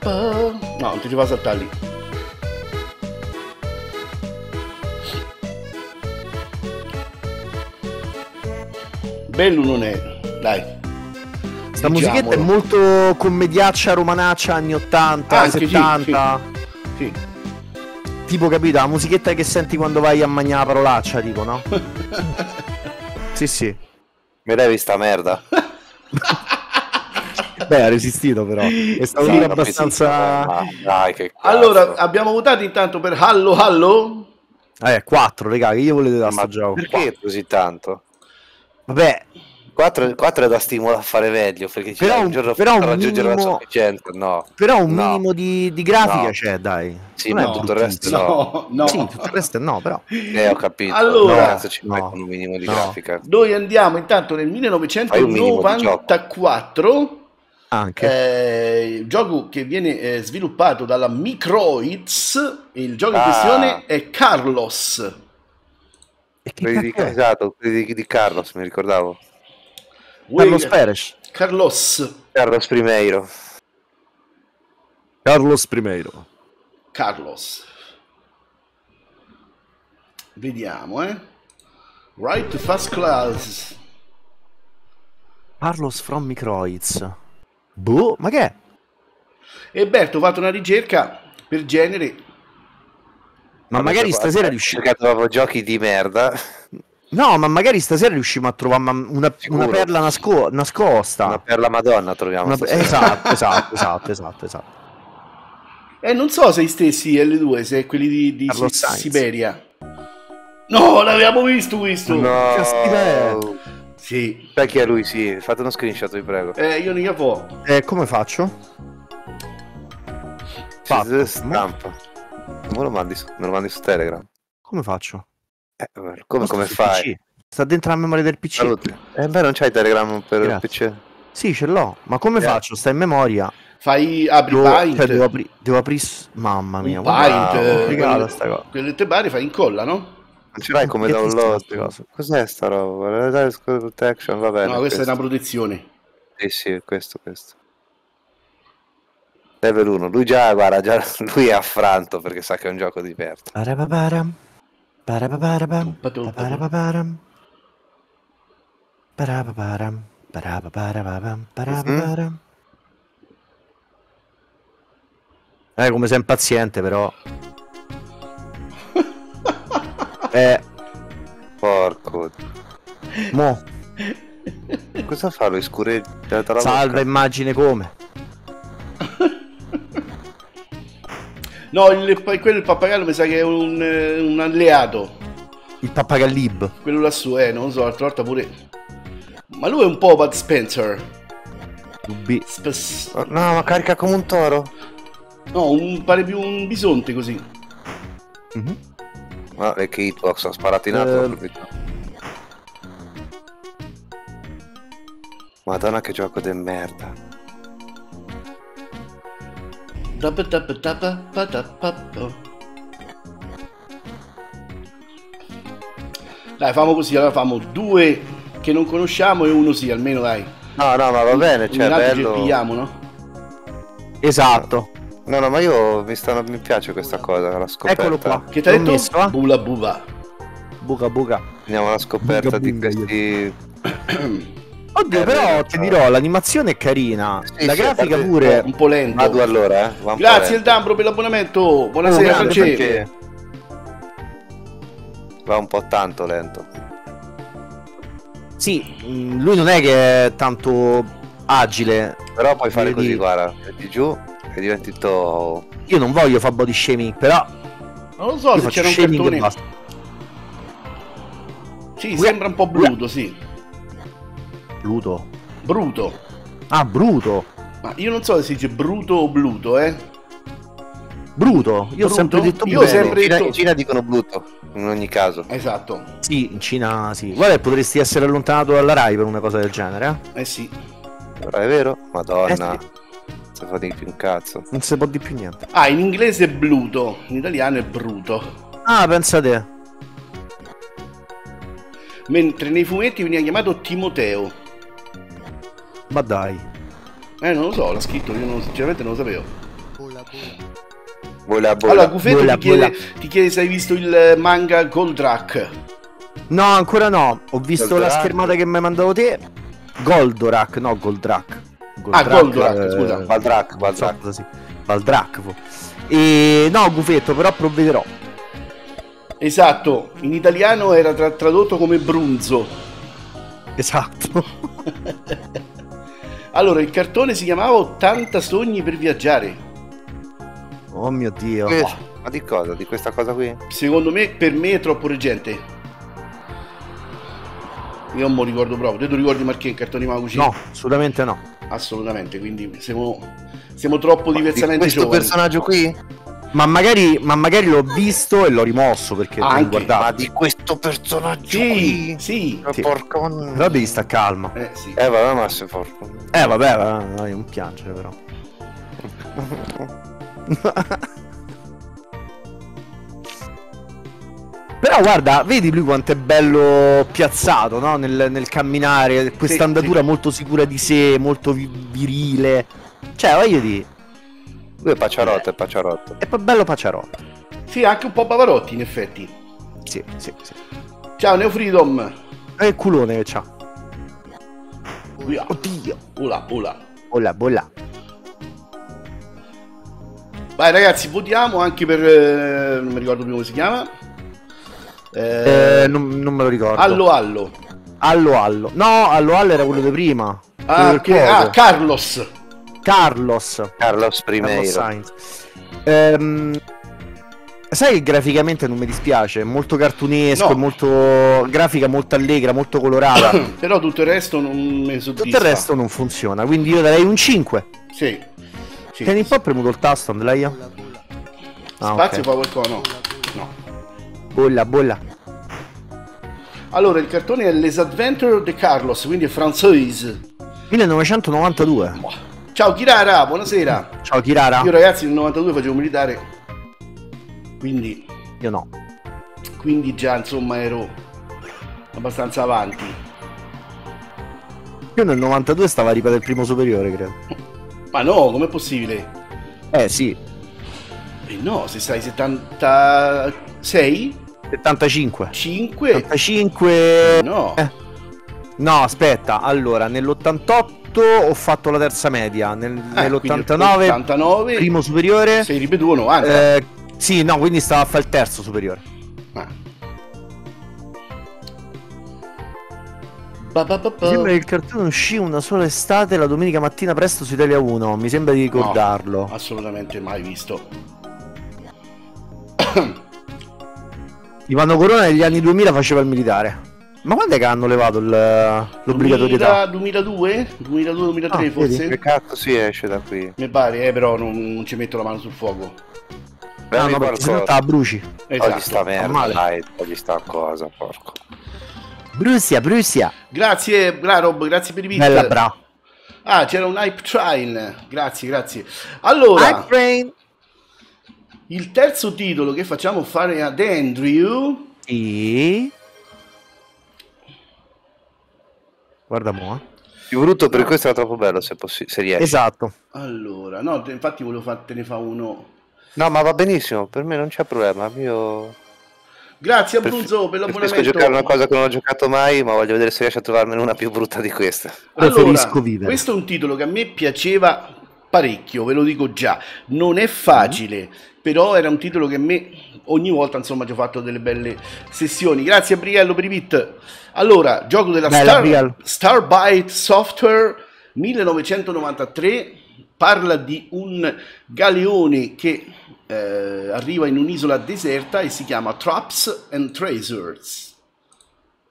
No, non ti devo saltare lì. Bello non è. Dai. Sta diciamolo. Musichetta è molto commediaccia romanaccia anni ottanta, anche settanta. Sì, sì, sì. Tipo capito, la musichetta che senti quando vai a mangiare la parolaccia, tipo, no? Sì, sì. Mi devi sta merda. Beh, ha resistito però. È stato sì, abbastanza... Ah, dai, che allora, abbiamo votato intanto per Hallo Hallo? Eh, quattro, raga, che io volete da sto gioco? Perché così tanto? Vabbè... quattro, quattro è da stimolo a fare meglio, perché ci un, un giorno però raggiungere minimo... la sufficienza, no. Però un no. minimo di, di grafica no. c'è, dai. Sì, ma no, tutto il resto no. no. Sì, tutto il resto no, però. Eh, ho capito. Allora, no, ci no. un minimo di no. grafica. Noi andiamo intanto nel millenovecentonovantaquattro... Anche. Eh, gioco che viene eh, sviluppato dalla Microids. Il gioco ah. in questione è Carlos. E quelli di, esatto, quelli di, di Carlos, mi ricordavo. Carlos Perez. Carlos. Carlos Primeiro. Carlos Primeiro. Carlos. Vediamo, eh. Right to Fast Class. Carlos from Microids. Boh, ma che è? E Berto ha fatto una ricerca per genere. Ma, ma magari stasera riusciamo a trovare giochi di merda. No, ma magari stasera riusciamo a trovare una, una perla nasco nascosta. Una perla madonna troviamo una... Esatto, esatto, esatto, esatto, esatto. E eh, non so se gli stessi L due, se quelli di, di Siberia. No, l'avevamo visto questo. No. Caspita. Sì. Perché è lui, sì. Fate uno screenshot, vi prego. Eh, io ne capo. Eh, come faccio? fatto. Stampa. Me lo mandi su, me lo mandi su Telegram. Come faccio? Eh, come, come fai? Sta dentro la memoria del P C. Eh, beh, non c'hai Telegram per il P C? Sì, ce l'ho. Ma come eh. faccio? Sta in memoria. Fai apri devo, Paint. Cioè, devo aprire. Devo apri... Mamma mia. Guarda, Paint. Quelle, sta cosa. Quelle te bari fai incolla, no? Non ce l'hai come download. Cos'è sta roba? Protection, va bene. No, questa questo. è una protezione. Sì, sì, questo, questo. Level uno. Lui già, guarda, già lui è affranto perché sa che è un gioco di diverso. Mm-hmm. Eh, come sei impaziente, però. Eh. Porco. Mo. Cosa fa? Lo scureggia tra la Salva bocca? Immagine come? No, il, quello il pappagallo mi sa che è un, un alleato. Il pappagallib. Quello lassù, eh, non so, l'altra volta pure. Ma lui è un po' Bud Spencer. Dubbi. Spes... No, ma carica come un toro. No, un, pare più un bisonte così. Mm-hmm. Ma è che Hitbox ha sparato in alto. Uh... Madonna che gioco de merda. Dai, famo così, allora famo due che non conosciamo e uno sì, almeno dai. No, no, ma va bene, cioè bello. Ci pigliamo, no? Esatto. No, no, ma io mi, stanno, mi piace questa cosa, la scoperta. Eccolo qua. Che te l'ho messo, eh? Bula buba. Buca buca. Andiamo alla scoperta buca, di buca, questi... Oddio, eh, però ti dirò, l'animazione è carina, sì, la sì, grafica parte... pure... Un po' lento. Vado allora, eh. Va Grazie il Dambro per l'abbonamento. Buonasera, Francesco. Perché... Va un po' tanto lento. Sì, lui non è che è tanto agile. Però puoi fare così, di... guarda. Metti giù. È diventato... Io non voglio fare body shaming, però... Non lo so, io se c'era un cartone... Sì, Uè. sembra un po' bruto, Uè. sì. Bruto? Bruto. Ah, bruto. Ma io non so se si dice bruto o bluto, eh. Bruto? Io bruto? ho sempre detto bruto. Io sempre detto... In Cina dicono bluto, in ogni caso. Esatto. Sì, in Cina sì. Guarda, potresti essere allontanato dalla Rai per una cosa del genere, eh. Eh sì. Però è vero? Madonna. Eh sì. Non si può di più un cazzo. Non si può di più niente. Ah, in inglese è bluto, in italiano è bruto. Ah, pensa te. Mentre nei fumetti veniva chiamato Timoteo. Ma dai. Eh, non lo so, l'ha scritto, io non, sinceramente non lo sapevo. Bola, bola. Bola, bola. Allora, Gufetto bola, ti, bola. Chiede, ti chiede se hai visto il manga Goldrack. No, ancora no. Ho visto Goldrack. la schermata che mi hai mandato te. Goldorak, no Goldrack. Goldrack, ah, Goldrack, eh, scusa, Baldrack, Baldrack, sì. Baldrack. E no, Gufetto, però provvederò. Esatto, in italiano era tra tradotto come Brunzo. Esatto. Allora, il cartone si chiamava ottanta sogni per viaggiare. Oh mio Dio. Eh, ma di cosa? Di questa cosa qui? Secondo me, per me è troppo reggente. Io non mi ricordo proprio. Te tu ricordi Marchè in cartoni Magucci? No, assolutamente no. Assolutamente, quindi siamo, siamo troppo ma diversamente questo giovani. Personaggio qui? Ma magari, ma magari l'ho visto e l'ho rimosso perché ah, non guardavo. Ma di questo personaggio sì, qui? Sì, sì. Porco... Però devi sta calma. Eh, sì. Eh vabbè, ma se porco. Eh vabbè, vabbè, non piangere però. Però guarda, vedi lui quanto è bello piazzato, no? Nel, nel camminare, questa andatura sì, sì. molto sicura di sé, molto virile. Cioè, voglio dire... Lui è pacciarotto, eh. è pacciarotto. È bello pacciarotto. Sì, anche un po' Pavarotti, in effetti. Sì, sì, sì. Ciao, Neofreedom. È il culone che c'ha. Oddio. Ola, ola. Ola, bolla. Vai ragazzi, votiamo anche per... Eh, non mi ricordo più come si chiama. Eh, eh, non, non me lo ricordo. Allo Allo Allo Allo No, Allo Allo era quello di prima. Ah, che, ah Carlos Carlos Carlos Primero. ehm, Sai che graficamente non mi dispiace. È molto cartunesco, no. È molto grafica, molto allegra, molto colorata. Però tutto il resto non mi soddisfa. Tutto il resto non funziona. Quindi io darei un cinque. Sì. Tieni un po' premuto il tasto, Andrea. Ah, spazio, okay. PowerCon, no. No. Bolla, bolla. Allora, il cartone è Les Adventures de Carlos, quindi è francese. millenovecentonovantadue. Ciao Kirara, buonasera. Ciao Kirara. Io ragazzi nel novantadue facevo militare. Quindi... Io no. Quindi già, insomma, ero abbastanza avanti. Io nel novantadue stavo a ripetere il primo superiore, credo. Ma no, com'è possibile? Eh, sì. E no, se stai settantasei? settantacinque. cinque? settantacinque... No. Eh. No, aspetta, allora, nell'ottantotto ho fatto la terza media, nel, eh, nell'ottantanove, primo superiore... Sei ripetuto novanta. Eh, sì, no, quindi stava a fare il terzo superiore. Ba ba ba ba. Mi sembra che il cartone uscì una sola estate, la domenica mattina presto su Italia uno. Mi sembra di ricordarlo. No, assolutamente mai visto. Ivano Corona negli anni duemila faceva il militare. Ma quando è che hanno levato l'obbligatorietà? duemiladue? duemiladue duemilatré, ah, forse? Che cazzo si esce da qui? Mi pare, eh, però non, non ci metto la mano sul fuoco. No, no, perché se no te la bruci. Esatto. Oggi sta merda, dai, oggi sta a cosa, porco. Brussia, Brussia. Grazie, bra Rob, grazie per i video. Bella bra. Ah, c'era un hype train. Grazie, grazie. Allora, hype train. Il terzo titolo che facciamo fare ad Andrew. E... Guarda mo', eh. Più brutto per questo era troppo bello, se, se riesci. Esatto. Allora, no, infatti volevo fartene fa uno. No, ma va benissimo, per me non c'è problema. Io... Grazie Abruzzo per l'abbonamento. Preferisco giocare una cosa che non ho giocato mai, ma voglio vedere se riesci a trovarmene una più brutta di questa. Allora, preferisco vivere. Questo è un titolo che a me piaceva parecchio, ve lo dico già. Non è facile, però era un titolo che a me ogni volta, insomma, ci ho fatto delle belle sessioni. Grazie a Briello per i bit. Allora, gioco della Star... Starbite Software millenovecentonovantatré. Parla di un galeone che eh, arriva in un'isola deserta e si chiama Traps and Treasures.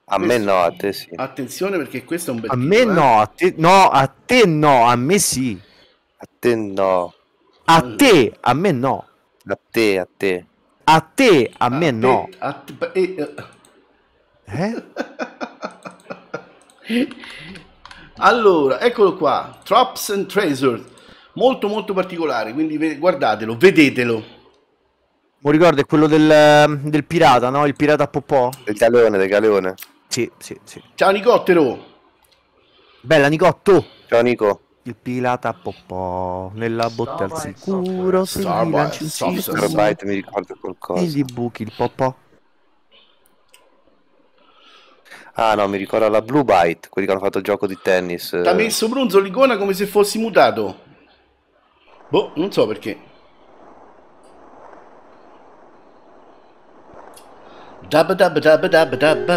A questo... me no, a te sì. Attenzione perché questo è un bel... A titolo, me eh. no, a te no, a te no, a me sì. A te no. A mm. te, a me no. A te, a te. A te, a, a me te, no. A te, eh? eh? Allora, eccolo qua, Traps and Treasures. Molto molto particolare, quindi guardatelo, vedetelo. Mi ricordo è quello del, del pirata, no? Il pirata Popò? Del galeone, del galeone. Sì, sì, sì. Ciao Nicottero! Bella Nicotto! Ciao Nico! Il pirata Popò, nella botte al sicuro, se mi lanci un circolo, mi ricordo qualcosa. E gli buchi, il Popò. Ah no, mi ricorda la Blue Byte, quelli che hanno fatto il gioco di tennis. T'ha messo Brunzo l'icona come se fossi mutato. Boh, non so perché. Dab dab dab dab dab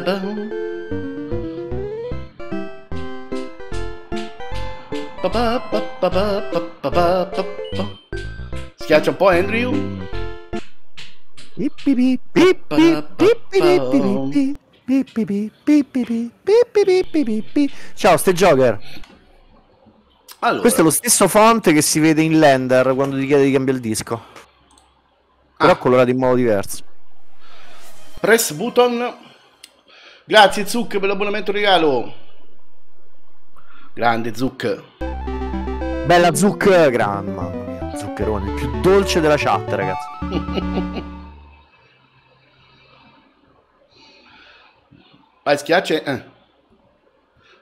dab. Schiaccia un po', Andrew. Ciao, ste Joker. Allora. Questo è lo stesso font che si vede in Lander quando ti chiede di cambiare il disco, però ah. colorato in modo diverso. Press button. Grazie Zuc per l'abbonamento regalo. Grande Zuc. Bella Zuc, gran mamma mia, Zuccherone, il più dolce della chat, ragazzi. Vai, schiaccia. Eh.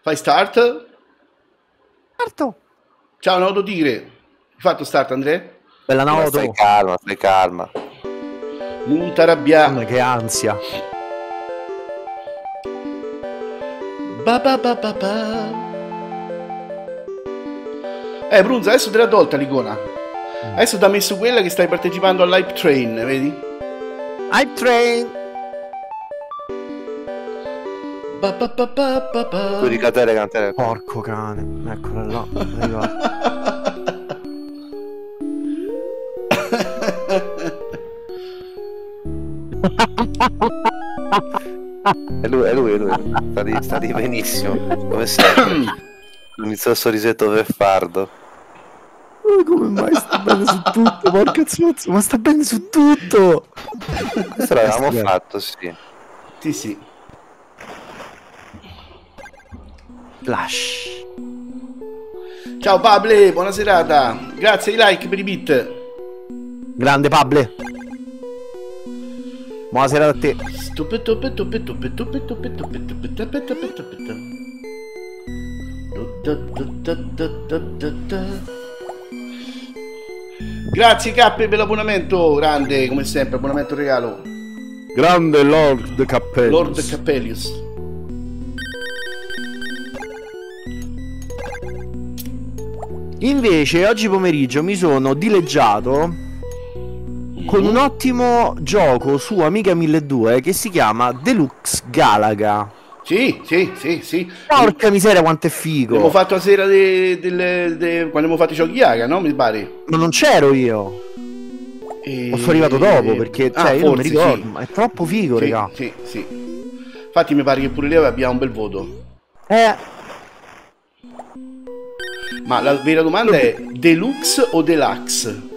Fai start. Parto. Ciao Nodo Tigre, hai fatto start Andrea? Bella Nodo. Stai calma, stai calma. Non t'arrabbiare. Che ansia. Ba ba ba ba ba. Eh Brunza, adesso te l'ha tolta l'icona. Mm. Adesso ti ha messo quella che stai partecipando all'Hype Train, vedi? Hype Train. Ba ba ba ba ba ba. Tu dica Telegram, Telegram. Porco cane. Eccola là. È lui, è lui, è lui. Sta lì, sta lì benissimo. Come sempre. Inizio il sorrisetto beffardo. oh, come mai sta bene su tutto? Porca zozzo, ma sta bene su tutto. Questo l'avevamo fatto, sì. Sì, sì. Flash. Ciao Pable, buona serata. Grazie ai like per i bit. Grande Pable. Buonasera a te. Grazie K per l'abbonamento, grande come sempre, abbonamento regalo. Grande Lord Cappellius. Lord Cappellius. Invece oggi pomeriggio mi sono dileggiato con un ottimo gioco su Amiga milleduecento che si chiama Deluxe Galaga. Sì, sì, sì, sì. Porca miseria, quanto è figo. Abbiamo fatto la sera de, de, de, de, quando abbiamo fatto i giochi Yaga, no? Mi pare. Ma non c'ero io. E... sono arrivato dopo perché cioè, ah, io forse, non mi ricordo. Sì. Ma è troppo figo, sì, raga. Sì, sì. Infatti mi pare che pure lì abbia un bel voto. Eh. Ma la vera domanda non... è Deluxe o Deluxe?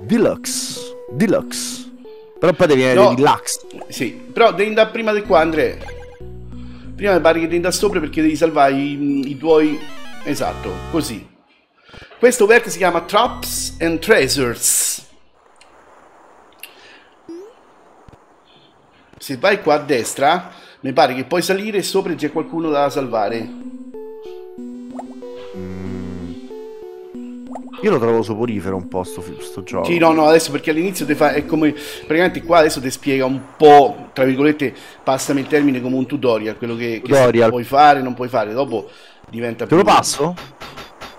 Deluxe. Deluxe. Però poi devi avere no, Deluxe. Sì. Però devi andare prima di qua, Andrea. Prima mi pare che devi andare sopra perché devi salvare i, i tuoi. Esatto, così. Questo work si chiama Traps and Treasures. Se vai qua a destra mi pare che puoi salire e sopra c'è qualcuno da salvare. Io lo trovo soporifero un po' sto, sto gioco. Sì, no, no, adesso perché all'inizio ti fa... è come... praticamente qua adesso ti spiega un po', tra virgolette, passami il termine, come un tutorial, quello che, tutorial. che puoi fare, non puoi fare, dopo diventa... Te lo passo?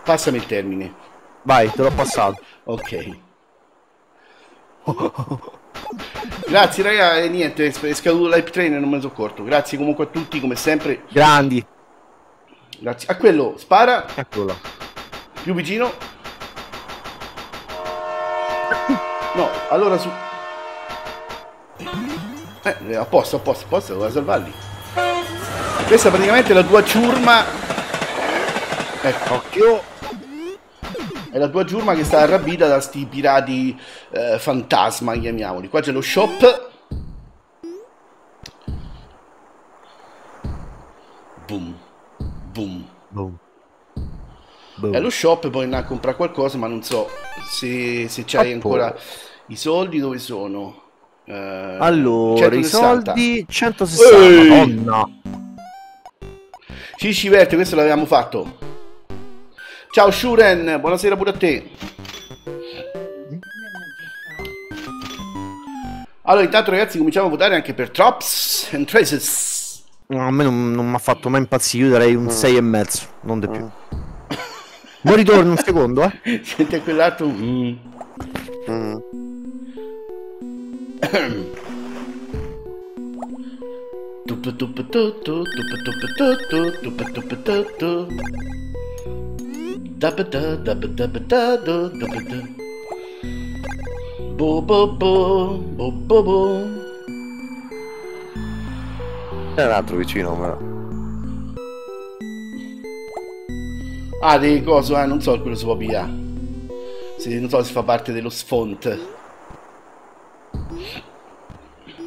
Passami il termine. Vai, te l'ho passato. Ok. Grazie, raga, e niente, è scaduto l'hype train e non me ne sono accorto. Grazie comunque a tutti, come sempre. Grandi. Grazie. A quello, spara. Eccolo. Più vicino. No, allora su... Eh, a posto, a posto, a posto, devo salvarli. Questa è praticamente la tua ciurma... Ecco, occhio. È la tua ciurma che sta arrabbiata da sti pirati eh, fantasma, chiamiamoli. Qua c'è lo shop. Boom. Boom. Boom. È lo shop, poi andare a comprare qualcosa, ma non so se, se c'hai ancora i soldi. Dove sono? Eh, allora, centosessanta. I soldi centosessanta. Oh, no. Cici Verte, questo l'avevamo fatto. Ciao Shuren, buonasera pure a te. Allora, intanto ragazzi, cominciamo a votare anche per Traps and Traces. No, a me non, non mi ha fatto mai impazzire, io darei un sei e mezzo, non di più. Mo ritorno un secondo, eh. Senti quell'altro. Mm. Mm. C'è un altro vicino, ma. Ah, dei coso, eh, non so quello si può pigliare. Se non so se fa parte dello sfond.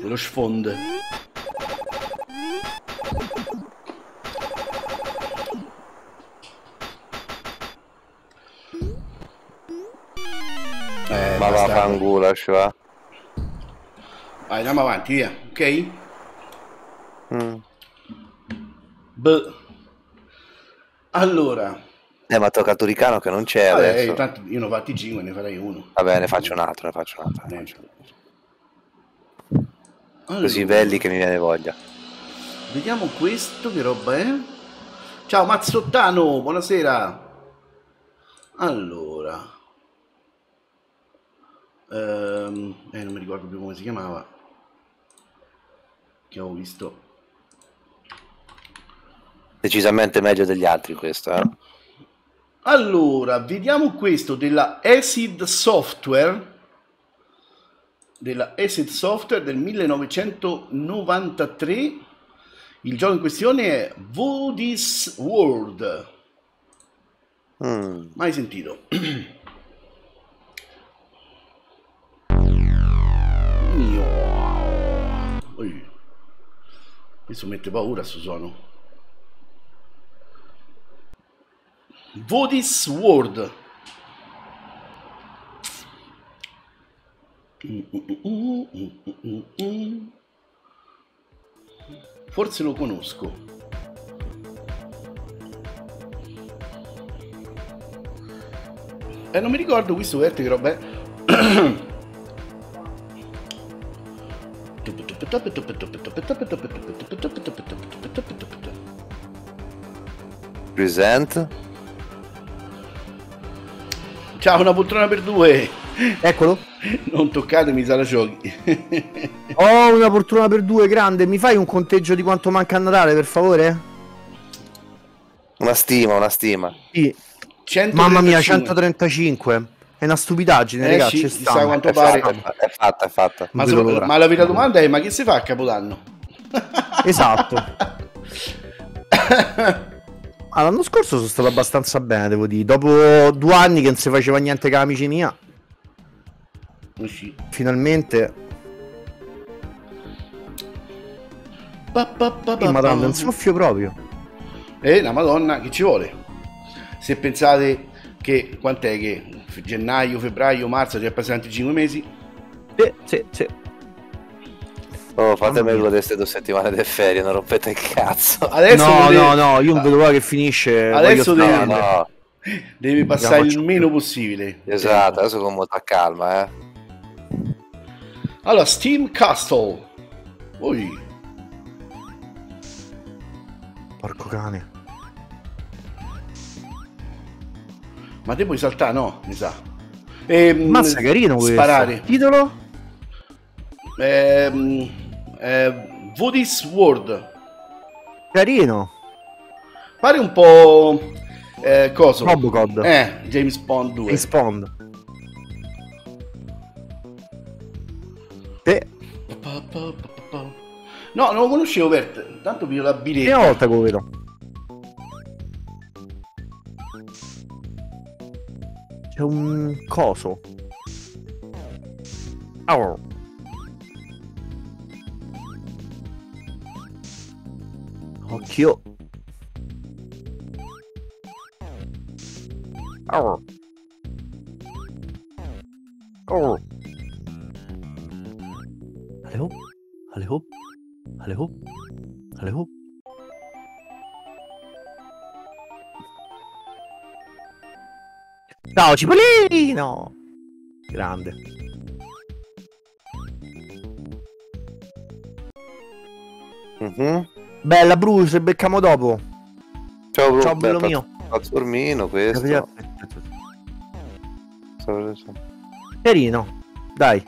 Dello sfond. Eh, ma va fangula, cioè. Vai, andiamo avanti, via, ok? Mm. B. Allora. Eh, ma tocca a Turicano che non c'è. Vabbè, adesso. Eh, tanto io non fatti cinque, ne farei uno. Vabbè, ne faccio un altro, ne faccio un altro. Ne faccio un altro. Allora. Così belli che mi viene voglia. Vediamo questo, che roba è? Ciao Mazzottano, buonasera. Allora. Ehm, eh, non mi ricordo più come si chiamava. Che avevo visto. Decisamente meglio degli altri questo, eh? Allora, vediamo questo della Acid Software, della Acid Software del millenovecentonovantatré. Il gioco in questione è Voodoo's World. Mm. Mai sentito. mio. Ui. Questo mette paura sto suono. Votis World. Forse lo conosco. E eh, non mi ricordo questo verte che roba è. Present. Ciao, una poltrona per due. Eccolo. Non toccatemi, sala giochi. Oh, una poltrona per due, grande. Mi fai un conteggio di quanto manca a Natale, per favore? Una stima, una stima. Sì. Mamma mia, centotrentacinque. È una stupidaggine, eh, ragazzi. Sì, sta quanto è pare. Fatta, è fatta, è fatta. Ma, so, ma la vera domanda è: ma che si fa a Capodanno? Esatto. Ah, l'anno scorso sono stato abbastanza bene, devo dire. Dopo due anni che non si faceva niente con la micinia, sì. Finalmente. Ba, ba, ba, ba, Madonna, un soffio proprio. E eh, la Madonna che ci vuole. Se pensate che quant'è che. Gennaio, febbraio, marzo, già passati cinque mesi. Sì, sì, sì. Oh, fatemi quello delle due settimane di ferie, non rompete il cazzo. Adesso no, no, deve... no, io non vedo l'ora che finisce. Adesso devi, no. devi passare il meno possibile. Esatto, adesso con molta calma, eh. Allora, Steam Castle. Ui. Porco cane. Ma te puoi saltare? No, mi sa. Ehm, Mazza, carino questo. Sparare. Titolo? Ehm, ehm, Voodoo's World. Carino. Pare un po'... Eh, coso? Robocod. Eh, James Bond due. James Bond. Te. No, non lo conoscevo per... Tanto piglio la biretta. Prima volta che lo vedo. Un coso. Oh. Occhio. Oh. Oh. Hello? Hello? Hello? Hello? Ciao Cipollino! Grande. Mm-hmm. Bella Bruce, becchiamo dopo. Ciao Bruce. Ciao bello mio. Pazzormino questo. Carino. Dai.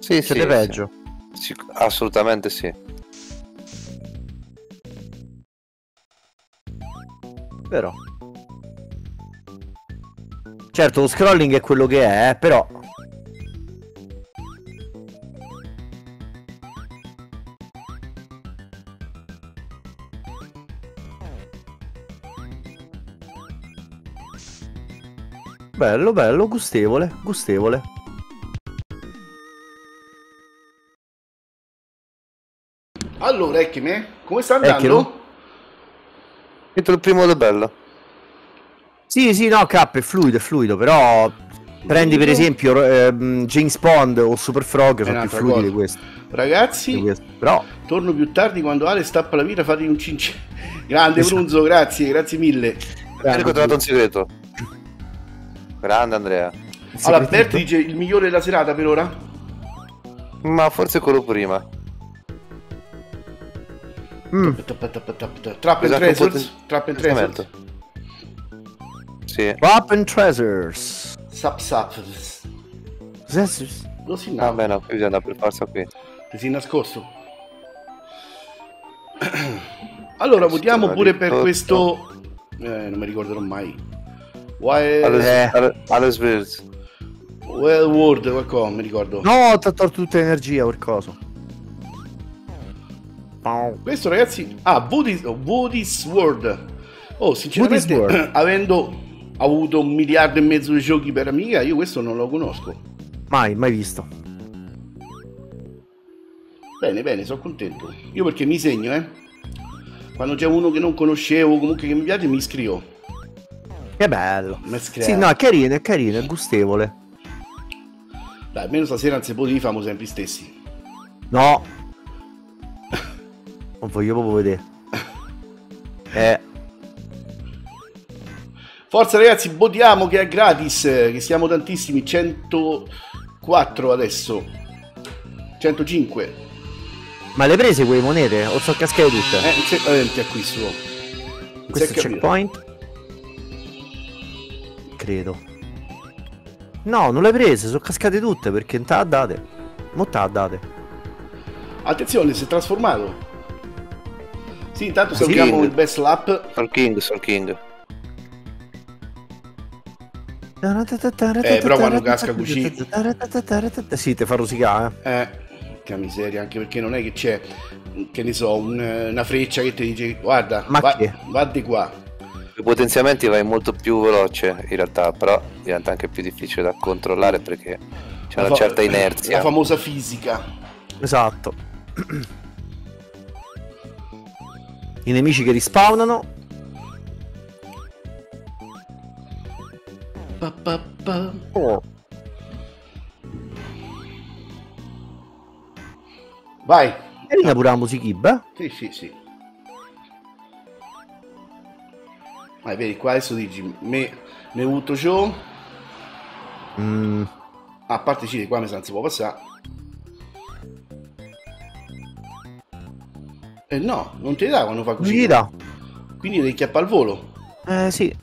Sì, siete sì, peggio. Sì. Assolutamente sì. Però... Certo, lo scrolling è quello che è, eh, però... Bello, bello, gustevole, gustevole. Allora, ecchimi, come sta andando? Metto il primo del bello. Sì, sì, no, K è fluido, è fluido, però prendi per esempio eh, James Bond o Super Frog, sono più fluidi di questo. Ragazzi, di questo. Però... torno più tardi quando Ale stappa la vita, fate un cince. Grande Brunzo, grazie, grazie mille. Ho trovato un segreto. Grande Andrea. Allora, Berti dice il migliore della serata per ora? Ma forse quello prima. Mm. Trap and Treasures. Trap and Treasures. Sì. Trap and Treasures. Sap sap. Lo si nascosto. Vabbè, no, qui bisogna andare per forza qui. Ti si nascosto. Allora, votiamo pure per questo. Eh, non mi ricorderò mai. Wild. Alice Birds. Wild World, qualcosa, mi ricordo. No, ti ha tolto tutta l'energia, qualcosa. Questo, ragazzi. Ah, Voodoo's World. Oh, sinceramente, avendo. Ho avuto un miliardo e mezzo di giochi per Amiga, io questo non lo conosco. Mai, mai visto. Bene, bene, sono contento. Io perché mi segno, eh. Quando c'è uno che non conoscevo, comunque che mi piace, mi iscrivo. Che bello. Sì, no, è carino, è carino, è gustevole. Dai, almeno stasera non si può dire, famo sempre stessi. No. Non voglio proprio vedere. Eh. Forza ragazzi, votiamo che è gratis, che siamo tantissimi, centoquattro adesso, centocinque. Ma le prese quelle monete? O sono cascate tutte? Eh, certamente a qui suo. Questo è checkpoint? Credo. No, non le prese, sono cascate tutte perché non te la date. Non te la date. Attenzione, si è trasformato. Sì, intanto salutiamo il best lap. Sono king, sono king. Eh, però quando casca cucina sì, te fa rosicare. Eh, che miseria, anche perché non è che c'è, che ne so, un, una freccia che ti dice guarda, ma va, va di qua. I potenziamenti vai molto più veloce in realtà, però diventa anche più difficile da controllare perché c'è una certa inerzia. La famosa fisica. Esatto. I nemici che rispawnano. Pa, pa, pa. Oh. Vai. Carina pure la musichibba. Sì, sì, sì. Vai, vedi qua adesso dici me ne butto ciò. Mm. Ah, a parte ci qua mi sa non si può passare. Eh no, non te li dà quando fa così. Non gli dà. Quindi devi chiappare al volo. Eh sì.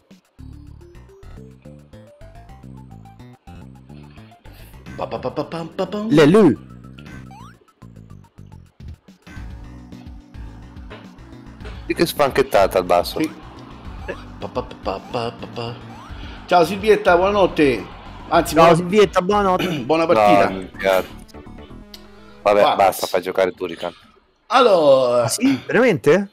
Lelu. Sì, che spanchettata al basso. Sì. Pa, pa, pa, pa, pa. Ciao Silvietta, buonanotte. Anzi, ciao buona... Silvietta, buonanotte. Buona partita. No, vabbè, Va. basta, fai giocare Turrican. Allora, ah, sì, veramente?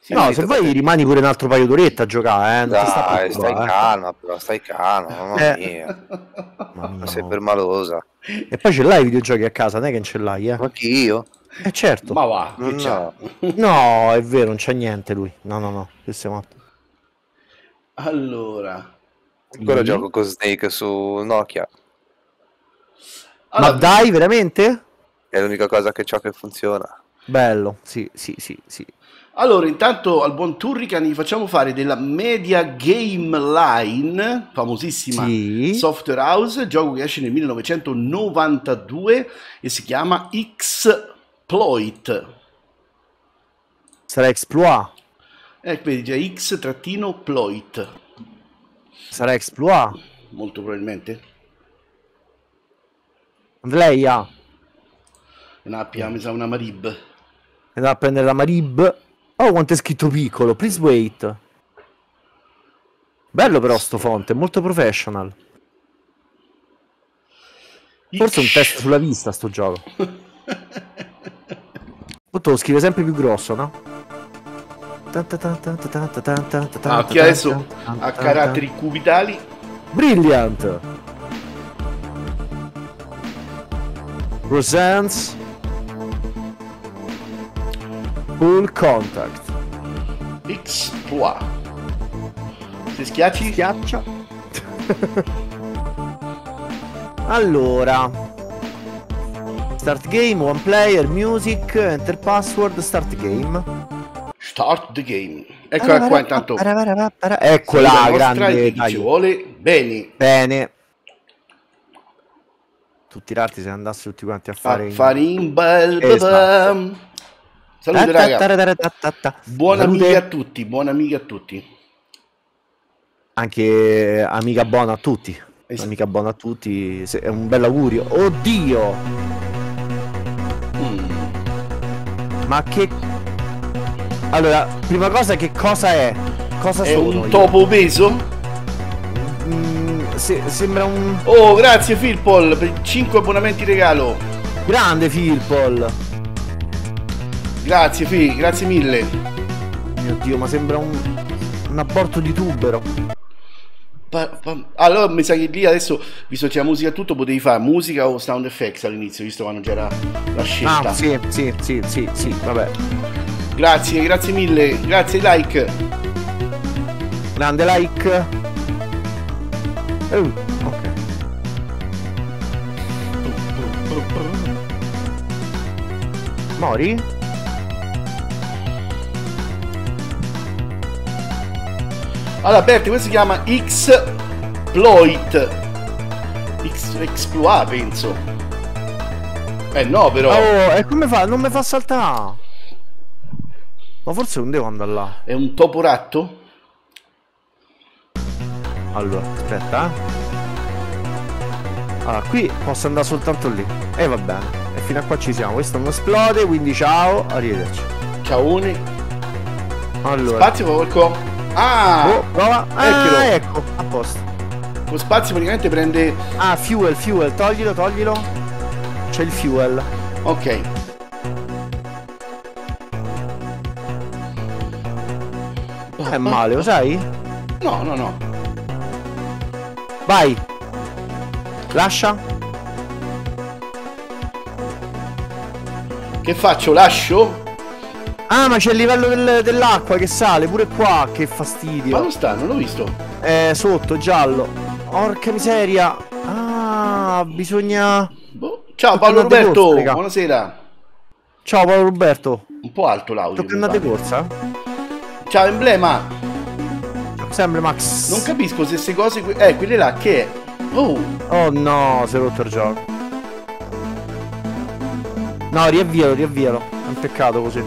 Sì, no, se poi rimani pure un altro paio d'orette a giocare, eh. Non dai, stai qua, calma, eh. Però stai calma, mamma eh. mia. Mamma sei no. permalosa. E poi ce l'hai i videogiochi a casa, non è che non ce l'hai, eh? Ma chi io? Eh certo. Ma va, no, no. no, è vero, non c'è niente lui. No, no, no, questo è matto. Allora. Ancora gioco con Snake su Nokia. Allora, ma dai, veramente? È l'unica cosa che c'ho che funziona. Bello, sì, sì, sì, sì. Allora, intanto al buon Turrican gli facciamo fare della Media Game Line, famosissima sì. software house, gioco che esce nel millenovecentonovantadue e si chiama Xploit. Sarà Exploit? Eh, vedi, c'è X-ploit. Sarà Exploit? Molto probabilmente. Vleia. Un'appia, mi sa una Marib. Andiamo a prendere la Marib. Oh, quanto è scritto piccolo, please wait. Bello però sto font, è molto professional. Forse è un test sulla vista sto gioco. Tutto lo scrive sempre più grosso, no? Ah, chi adesso ha caratteri cubitali. Brilliant. Presents Full Contact Exploit. Se schiacci schiaccia. Allora Start Game, One Player, Music, Enter Password, Start Game. Start the Game. Eccola qua intanto. Eccola, grande. Ci vuole bene. Bene. Tutti gli altri se andassero tutti quanti a fare a fare in bel. Salute raga. Buona amiga a tutti, buona amiga a tutti. Anche amica buona a tutti. Esatto. Amica buona a tutti, è un bel augurio. Oddio! Mm. Ma che... Allora, prima cosa che cosa è? Cosa è sono un topo io? Peso? Mm, se, sembra un... Oh, grazie Philpol per cinque abbonamenti regalo. Grande Philpol. Grazie Fi, grazie mille. Mio Dio, ma sembra un, un aborto di tubero. Pa, pa, allora mi sa che lì adesso, visto che c'è la musica e tutto, potevi fare musica o sound effects all'inizio, visto quando c'era la scelta. Ah, sì, sì, sì, sì, sì, vabbè. Grazie, grazie mille, grazie like. Grande like. Uh, ok. Mori? Allora Berti, questo si chiama Xploit. Exploit, penso. Eh no, però. Oh, e come fa? Non mi fa saltare. Ma forse non devo andare là. È un toporatto? Allora, aspetta. Allora, qui posso andare soltanto lì. E eh, va bene. E fino a qua ci siamo. Questo non esplode, quindi ciao, arrivederci. Ciaone. Allora. Spazio porco. Ah, oh, prova. Ah, ecco, a posto. Lo spazio praticamente prende... Ah, fuel, fuel, toglilo, toglilo. C'è il fuel. Ok. È male, lo sai? No, no, no. Vai. Lascia. Che faccio? Lascio? Ah, ma c'è il livello del, dell'acqua che sale pure qua, che fastidio. Ma non sta, non l'ho visto. Eh, sotto, giallo. Porca miseria. Ah, bisogna... Boh. Ciao Paolo Roberto, corsa, buonasera. Ciao Paolo Roberto. Un po' alto l'audio. Tocca andare di corsa? Ciao Emblema. Sempre Max. Non capisco se queste cose... Eh, quelle là, che è? Oh. Oh no, si è rotto il gioco. No, riavvialo, riavvialo. È un peccato così.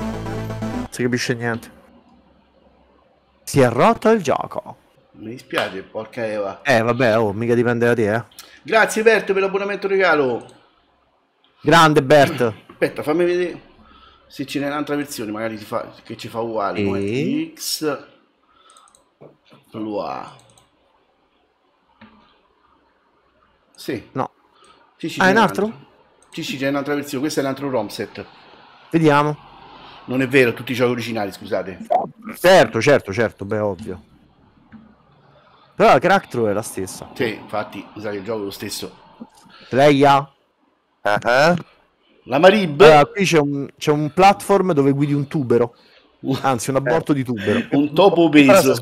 Si capisce niente. Si è rotto il gioco. Mi dispiace, porca Eva. Eh vabbè, oh, mica dipende da te, eh. Grazie Bert per l'abbonamento regalo. Grande Bert. Aspetta, fammi vedere se ce n'è un'altra versione, magari si fa, che ci fa uguale. E... X Lua. Sì. No. Cici, ah, è un altro? Sì, c'è un'altra versione, questo è un altro ROM set. Vediamo. Non è vero, tutti i giochi originali, scusate. Certo, certo, certo, beh, ovvio. Però la character è la stessa. Sì, infatti, mi sa che il gioco è lo stesso. Leia. Uh-huh. La Marib. Allora, qui c'è un, un platform dove guidi un tubero. Anzi, un aborto di tubero. Un topo obeso.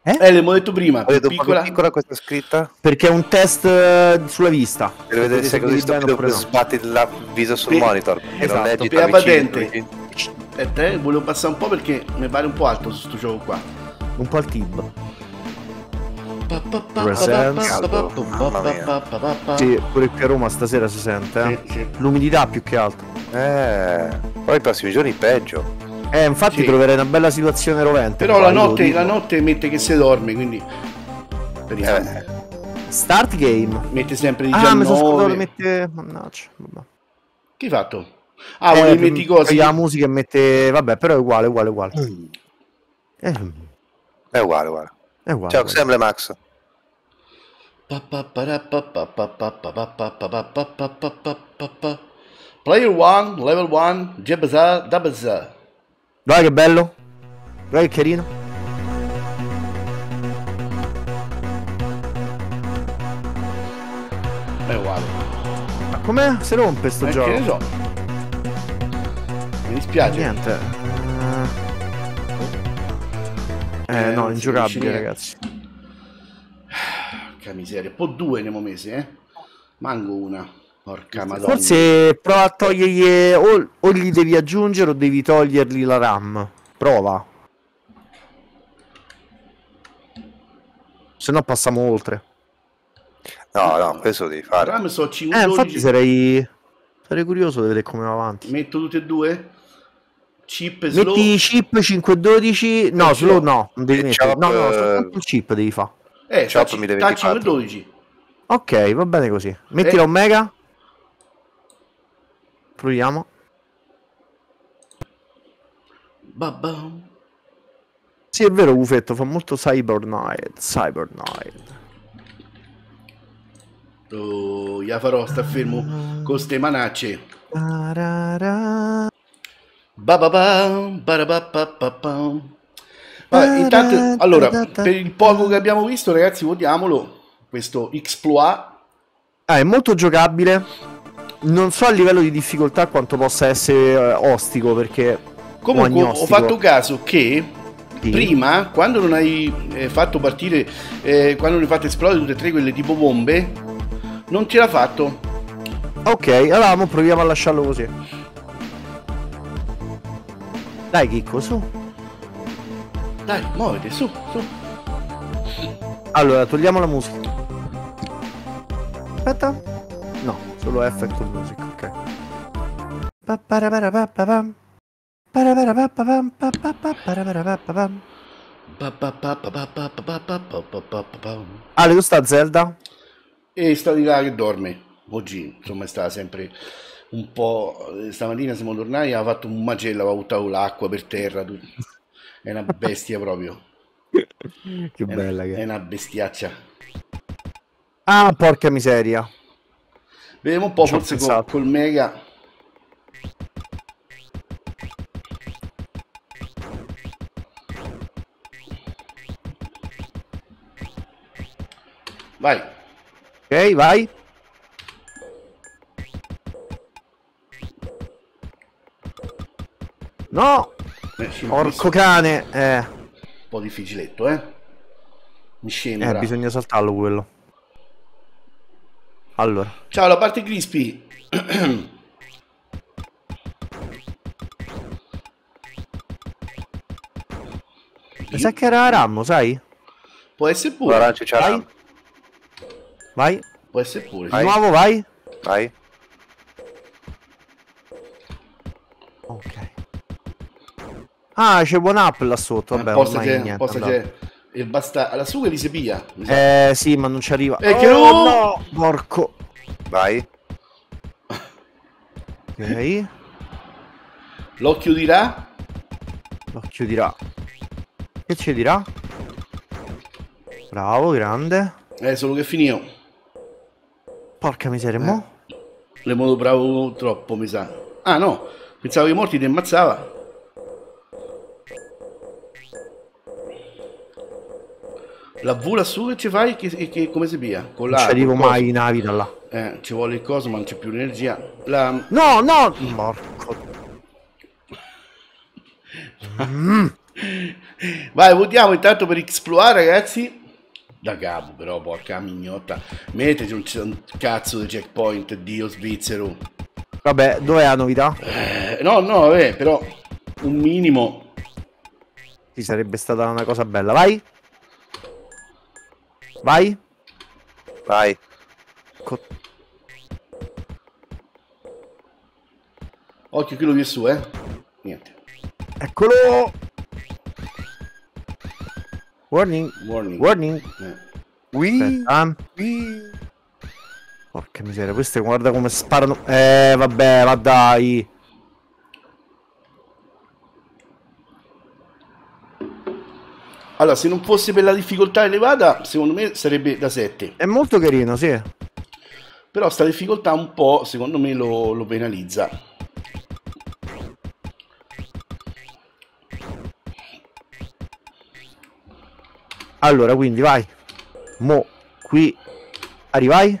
Eh, eh l'abbiamo detto prima. Ho detto piccola... piccola questa scritta. Perché è un test sulla vista. Per vedere se così sto bene, sbatti il viso sul per... monitor. Esatto. Non leggi, per la patente. E te volevo passare un po' perché mi pare un po' alto su questo gioco qua. Un po' al tib. Sì, pure qui a Roma stasera si sente. Eh? Sì, sì. L'umidità più che altro. Eh, poi i prossimi giorni peggio. Eh, infatti sì. Troverai una bella situazione rovente. Però la notte, la notte mette che si dorme, quindi... Eh. Start game. Mette sempre di giorno. Ah, mi sono scordato di mettere... Mannaggia, vabbè. Che hai fatto? Ah, eh, vuoi metti cose? La musica e mette... Vabbè, però è uguale, uguale, uguale. Mm. Eh. È uguale, uguale. È uguale. Ciao, sempre Max. Player one, level one, Jebza, Dabza. Guarda che bello, guarda che carino. È uguale. Ma com'è? Si rompe sto eh gioco? Che ne so. Mi dispiace. Niente. Eh, eh no, ingiocabile ragazzi. Porca miseria, po' due ne ho mesi, eh. Manco una. Porca madonna. Forse prova a togliergli o, o gli devi aggiungere o devi togliergli la RAM. Prova. Se no passiamo oltre. No, no, questo devi fare. RAM so cinque, eh, infatti sarei, sarei curioso di vedere come va avanti. Metto tutti e due? Chip e slow. Metti chip cinque dodici. No, slow no. Non devi mettere. Chop, no, no, soltanto il chip devi fare. Eh, sta cinque dodici. Ok, va bene così. Metti eh. l'Omega. Proviamo. Babba. Sì, è vero, Gufetto, fa molto Cyber Knight. Cyber Knight. Oh, io farò, sta fermo con queste manacce. Bababam, barabapapapam. Vabbè, intanto, allora, per il poco che abbiamo visto, ragazzi, votiamolo questo exploit. Ah, è molto giocabile. Non so a livello di difficoltà quanto possa essere ostico, perché comunque ho fatto caso che sì. prima, quando non hai eh, fatto partire, eh, quando non hai fatto esplodere tutte e tre quelle tipo bombe, non ce l'ha fatto. Ok, allora mo proviamo a lasciarlo così. Dai, Chicco, su. Dai, muovete, su, su. Allora, togliamo la musica. Aspetta. No, solo effect music, ok. Paparaparapapapam. Paraparapapapam, papaparaparapapam. Papapapapapapapapapapapam. Ale, tu sta Zelda? E sta di là che dorme. Oggi, insomma, sta sempre un po'... Stamattina siamo tornati, ha fatto un macello, aveva buttato l'acqua per terra. Tutto. È una bestia proprio. Che bella è, che è. È una bestiaccia. Ah, porca miseria. Vediamo un po', forse col, col mega... Vai. Ok, vai. No! Porco cane! Eh. Un po' difficiletto, eh? Mi sembra. Eh, bisogna saltarlo quello. Allora. Ciao, la parte crispy! Mi sa che era Rammo, sai? Può essere pure. Allora, vai. vai. Può essere pure. Vai. Di nuovo, vai. Vai. Ok. Ah, c'è buon up là sotto, vabbè, posta ormai niente. Posta c'è il bastardo, lassù che li si piglia. Eh, sì, ma non ci arriva. E eh, oh, che no! no! Porco. Vai. Ok. Lo chiuderà? Lo chiuderà. Che ci dirà? Bravo, grande. Eh, solo che finio. Porca miseria, eh. mo? Le modo bravo troppo, mi sa. Ah, no. Pensavo che i morti ti ammazzava. La V lassù che ci fai? Che, che, che, come si via? Con la, non ci arrivo mai in navita là. Eh, ci vuole il coso, ma non c'è più l'energia. La... No, no! Morco. Mm. Vai, votiamo intanto per exploit, ragazzi. Da capo, però, porca mignotta. Metteci un cazzo di checkpoint, Dio svizzero. Vabbè, dov'è la novità? Eh, no, no, vabbè, però un minimo. Ci sarebbe stata una cosa bella, vai. Vai. Vai. Co Occhio che lo vi è su, eh. Niente. Eccolo. Warning. Warning. Warning. Wii. Wii. Porca miseria, queste guarda come sparano. Eh, vabbè, va dai. Allora, se non fosse per la difficoltà elevata, secondo me sarebbe da sette. È molto carino, sì. Però sta difficoltà un po', secondo me, lo, lo penalizza. Allora, quindi, vai. Mo, qui. Arrivai.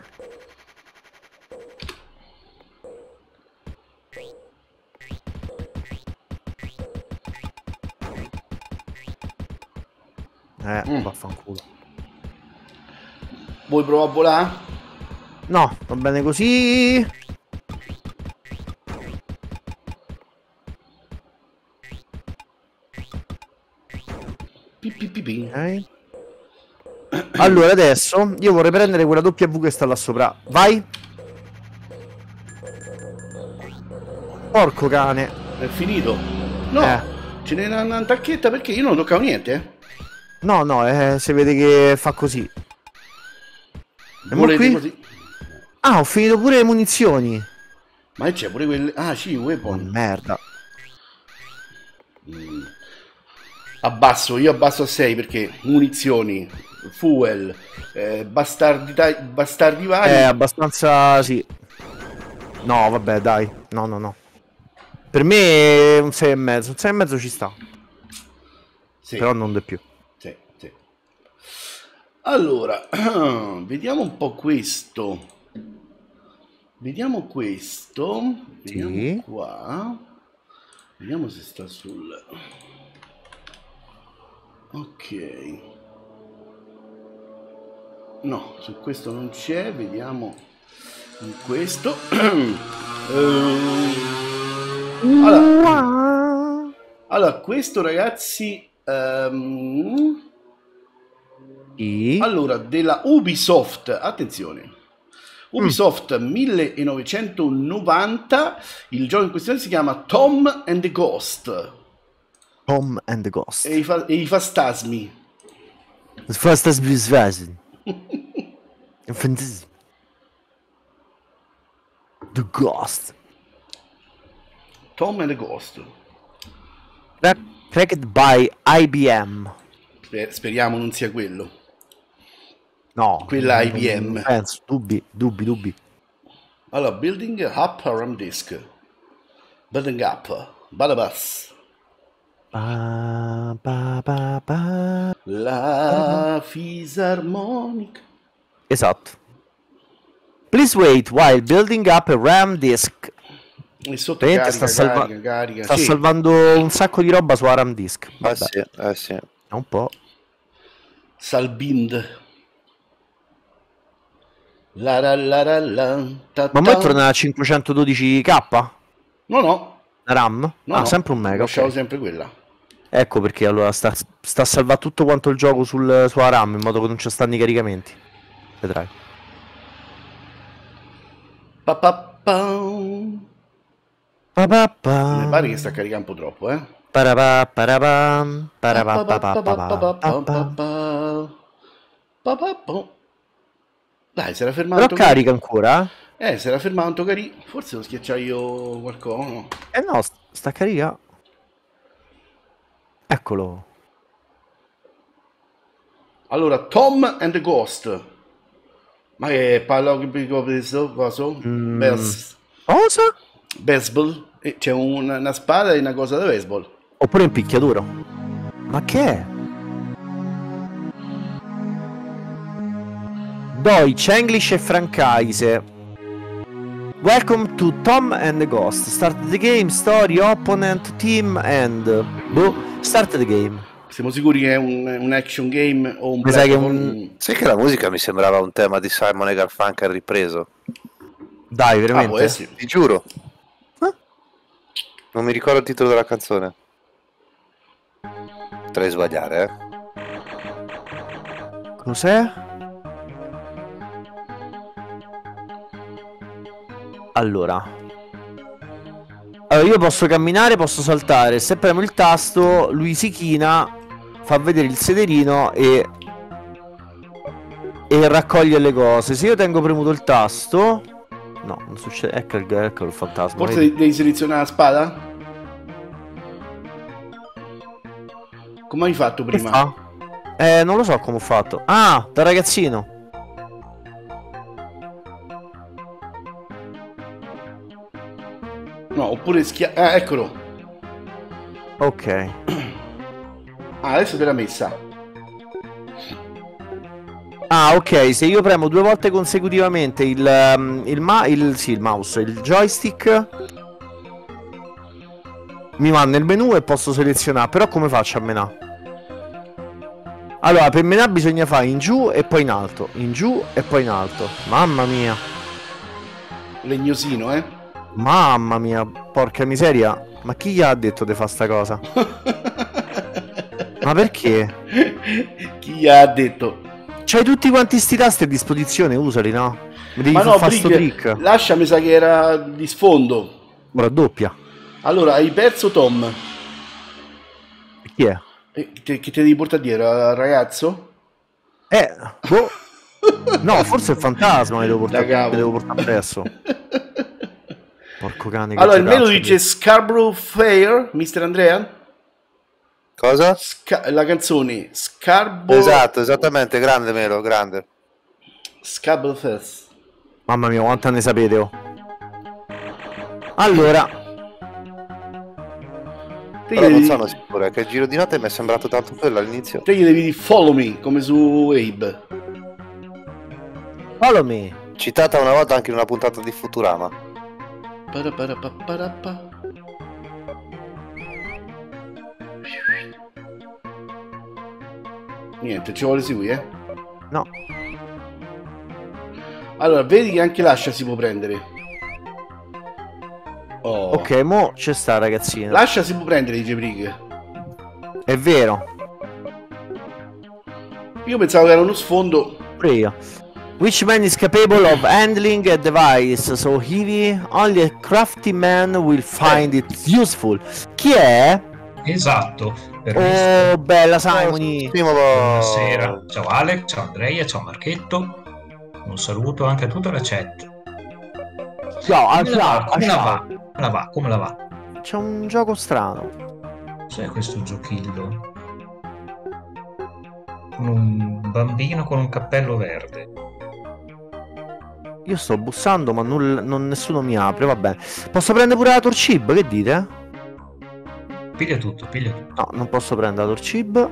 Eh, mm. vaffanculo. Vuoi provare a volare? No, va bene così. Pipipipi. Okay. Allora adesso io vorrei prendere quella W che sta là sopra. Vai. Porco cane. È finito. No, eh. ce n'è una, una tacchetta perché io non toccavo niente, eh. No, no, eh, si vede che fa così. Volete così. Ah, ho finito pure le munizioni. Ma c'è pure quelle... Ah, sì, weapon. Merda. Mm. Abbasso, io abbasso a sei perché munizioni, fuel, eh, bastardi bastardi vari. Eh, abbastanza, sì. No, vabbè, dai. No, no, no. Per me un sei e mezzo, un sei e mezzo ci sta. sì, però non di più. Sì, sì. Allora, vediamo un po' questo. Vediamo questo. Vediamo sì. qua. Vediamo se sta sul... Ok. No, su questo non c'è. Vediamo in questo. um, allora, allora, questo ragazzi... Um, allora, della Ubisoft, attenzione, Ubisoft mm. millenovecentonovanta, il gioco in questione si chiama Tom and the Ghost. Tom and the Ghost. E i, fa e i fantasmi. I fantasmi svasi. I fantasmi. The Ghost. Tom and the Ghost. Tracked by I B M. Speriamo non sia quello. No, quella I B M. Penso, dubbi, dubbi, dubbi. Allora, building up RAM disk. Building up. Badabas. Ba, ba, ba, ba. La fisarmonica. Esatto. Please wait while building up a RAM disk. E sotto carica, sta, salva carica, carica. sta sì. salvando un sacco di roba su RAM disk. Eh sì, eh sì. Un po'. Salbind. La la la la la, ta, ta. Ma poi torna a cinquecentododici K? No, no. RAM? No, ah, no. sempre un mega. Lasciavo okay. sempre quella. Ecco perché allora sta, sta a salvare tutto quanto il gioco sul, sulla RAM in modo che non ci stanno i caricamenti. Vedrai. Pa, pa, pa. Pa, pa, pa. Mi pare che sta caricando un po' troppo, eh. Parabà, parabà, parabà, parabà, parabà, parabà. Dai, si era fermato. Però carica ancora? Eh, si era fermato, cari. Forse lo schiacciai io qualcosa, no? Eh no, sta carica. Eccolo. Allora, Tom and the Ghost. Ma che parlo che ho preso? Cosa? Cosa? Baseball. C'è una spada e una cosa da baseball. Oppure un picchiaduro. Ma che è? Deutsch, English e Francaise. Welcome to Tom and the Ghost. Start the game, story, opponent, team and... Boh, start the game. Siamo sicuri che è un, un action game o un... Sai che, un... sai che la musica mi sembrava un tema di Simon e Garfunkel ripreso. Dai, veramente? Ah, ti giuro. Non mi ricordo il titolo della canzone. Potrei sbagliare, eh. Cos'è? Allora. Allora, io posso camminare, posso saltare. Se premo il tasto, lui si china, fa vedere il sederino e... e raccoglie le cose. Se io tengo premuto il tasto... No, non succede. Ecco il, ecco il fantasma. Forse vedi? Devi selezionare la spada? Come hai fatto prima? Ah. Eh, non lo so come ho fatto. Ah, da ragazzino. No, oppure schia... Ah, eccolo. Ok. Ah, adesso te l'ha messa. Ah, ok, se io premo due volte consecutivamente il, um, il, ma il, sì, il mouse, il joystick, mi va nel menu e posso selezionare. Però come faccio a menare? Allora, per menare bisogna fare in giù e poi in alto, in giù e poi in alto. Mamma mia. Legnosino, eh? Mamma mia, porca miseria. Ma chi gli ha detto di fare sta cosa? Ma perché? Chi gli ha detto? C'hai tutti quanti sti tasti a disposizione, usali, no? Mi devi fare questo trick. Lascia, mi sa che era di sfondo. Raddoppia. Allora, hai perso Tom. Chi è? E, che, che ti devi portare dietro, ragazzo? Eh, boh. No, forse è il fantasma, mi devo portare, mi devo portare presso. Porco cane. Allora, il meno dice Scarborough Fair, mister Andrea? Cosa? Sca la canzone Scarborough. Esatto, esattamente, grande Melo, grande. Scarborough Fest. Mamma mia, quanta ne sapete, oh. Allora. Però devi... non sono sicuro, che il giro di notte mi è sembrato tanto bello all'inizio. Te gli devi di follow me, come su Abe. Follow me. Citata una volta anche in una puntata di Futurama. Paraparapaparapa. Niente, ci vuole seguire, eh? No. Allora, vedi che anche l'ascia si può prendere. Oh. Ok, mo c'è sta ragazzina. L'ascia si può prendere, dice Brig. È vero. Io pensavo che era uno sfondo. Pure io. Which man is capable of handling a device so heavy? Only a crafty man will find eh. it useful. Chi è? Esatto. Oh, bella Simoni. Buonasera. Ciao Alex, ciao Andrea, ciao Marchetto. Un saluto anche a tutta la chat. Ciao, come la va? Come la va? Come la va? Come la va? C'è un gioco strano. Cos'è questo giochillo? Con un bambino con un cappello verde. Io sto bussando ma non, non, nessuno mi apre, va bene. Posso prendere pure la Torchib, che dite? Piglia tutto, piglia tutto. No, non posso prendere la Torchib.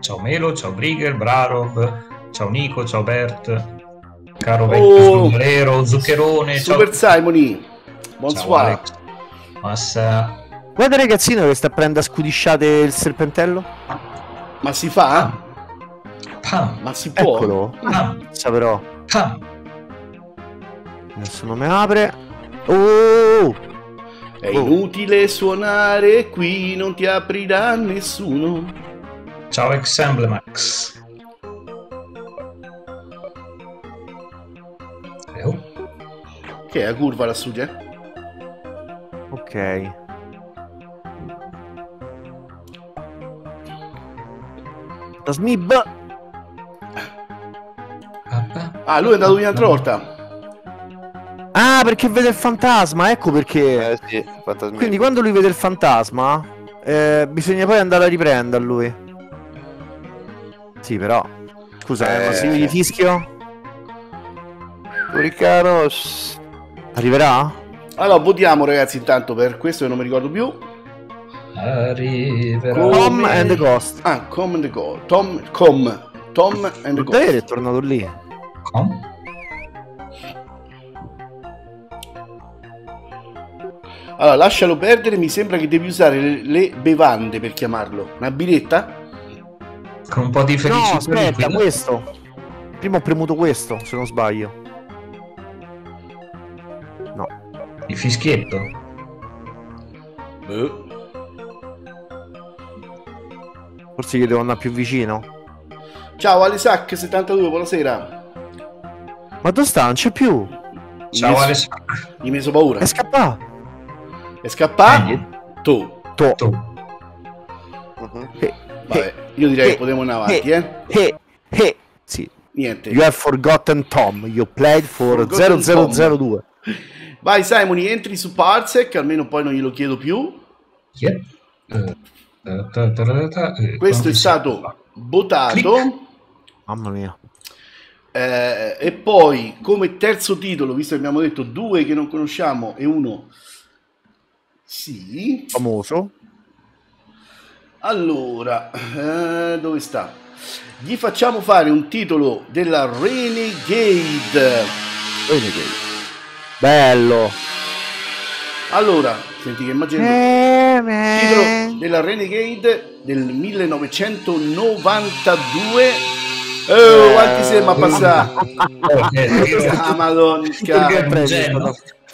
Ciao Melo, ciao Brigel, Brarob, ciao Nico, ciao Bert. Caro vecchio oh, Zuccherone, Zuccherone Super ciao. Simoni, buonasera. Massa. Guarda ragazzino che sta prendendo a scudisciate il serpentello. Ma si fa? Pam. Ma si può? Eccolo. Pam. Però. Pam. Nessuno mi apre. Oh. È oh. inutile suonare qui, non ti apri da nessuno. Ciao Exemblemax. Che è la curva lassù, eh? Ok. La smib. Ah, lui è andato via un'altra volta. Ah, perché vede il fantasma, ecco perché. Eh, sì, quindi quando lui vede il fantasma, eh, bisogna poi andare a riprendere lui. Sì, però. Scusa, eh, ma se mi fischio? Riccardo arriverà? Allora votiamo ragazzi intanto per questo che non mi ricordo più. Arriverà. Tom and the Ghost. Ah, Com and the Ghost. Tom, com. Tom and the Ghost. Dai, è tornato lì. Com? Allora lascialo perdere, mi sembra che devi usare le, le bevande per chiamarlo. Una biretta? Con un po' di felicità. No, aspetta, questo. Prima ho premuto questo, se non sbaglio. Il fischietto. Beh. Forse io devo andare più vicino. Ciao Alesac settantadue, buonasera. Ma dove sta? Non c'è più. Ciao Alesac. Mi meso paura. È scappato. È scappato. Eh. Tu. Tu. tu. Uh-huh. eh. Vabbè, io direi eh. che potremmo andare avanti, eh. Eh. eh. eh. Sì. Niente. You have forgotten Tom. You played for zero zero zero due. Vai Simoni, entri su Parsec, almeno poi non glielo chiedo più. Yeah. Questo è stato votato. Mamma mia. Eh, e poi come terzo titolo, visto che abbiamo detto due che non conosciamo e uno sì famoso. Allora, eh, dove sta? Gli facciamo fare un titolo della Renegade. Renegade. Bello. Allora, senti che immagino. Eh, titolo della Renegade del millenovecentonovantadue. Oh, quanti siamo a passare? Ah, madonna.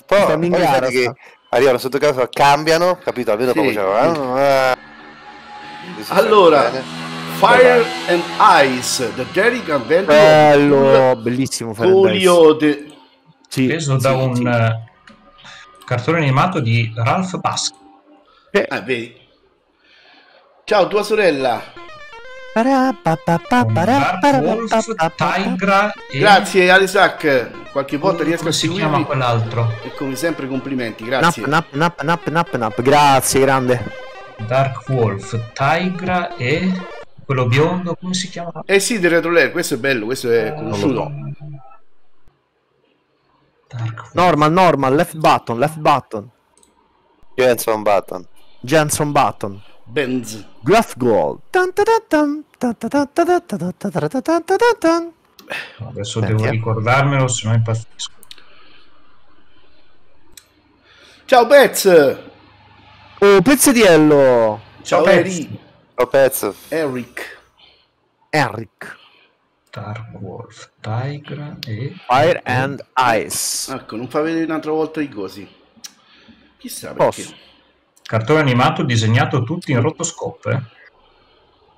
Poi che arrivano sotto casa, cambiano, capito? Almeno sì. Come allora, Fire and Ice, The Derrick Adventure. Bello, bellissimo Fire and Ice. Sì, preso sì, da un sì. uh, cartone animato di Ralph Basque. Eh. Ah, vedi. Ciao tua sorella. Grazie Alesac. Qualche volta riesco a seguirmi. E come sempre complimenti, grazie. Nap, nap, nap, nap, nap. Grazie, grande. Dark Wolf, Tigra e quello biondo, come si chiama? Eh sì, del retroler, questo è bello, questo è conosciuto. No, Normal, normal, left button, left button. Io penso a un button. Jenson Button, Benz, Graph Gold. Adesso Senti, devo eh. ricordarmelo, se no impazzisco. Ciao Pez! Oh, Pezzetiello! Ciao Pez! Ciao Pez! Eric! Eric! Dark Wolf, Tigra e... Fire and Ice. Ecco, non fa vedere un'altra volta i cosi. Chissà perché. Posso. Cartone animato disegnato tutti in rotoscopo, eh?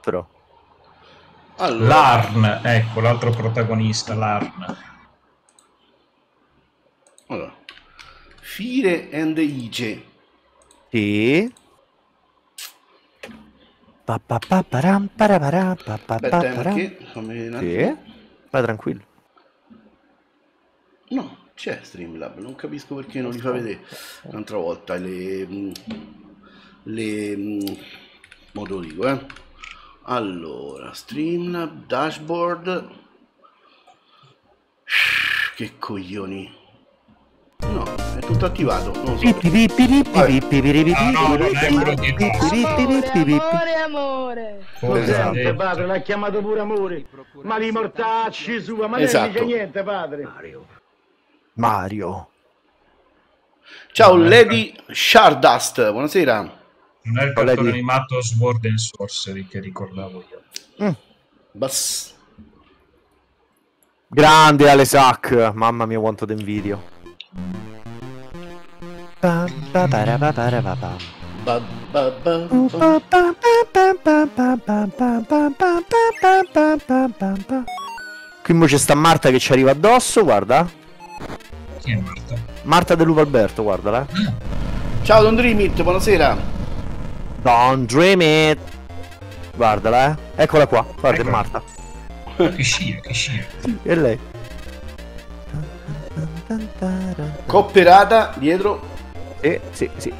Però. Allora. Larn, ecco, l'altro protagonista, Larn. Allora. Fire and Ice. Sì. Pa pa pa param paraparam pa pa pa param. Sì. Va tranquillo. No, c'è Streamlab, non capisco perché non li fa vedere un'altra volta le le mo te lo dico, eh. Allora, Streamlab dashboard. Che coglioni. No, è tutto attivato. Non so. Amore, amore. Scusate, padre, l'ha chiamato pure amore. Ma li mortacci sua, ma esatto. Non dice niente, padre. Mario. Mario. Ciao, non Lady è... Shardust, buonasera. Non è il cartone animato Sword and Sorcery che ricordavo io. Mm. Bas. Grande Alesac, mamma mia quanto d'invidio. Qui mo c'è sta Marta che ci arriva addosso, guarda. Chi è Marta? Marta dell'Uva Alberto, guardala. Ciao Don Dream It, buonasera. Don Dream It. Guardala, eh. Eccola qua, guarda, ecco. È Marta. Che scia, che scia. E lei? Copperata dietro. Eh, sì, sì.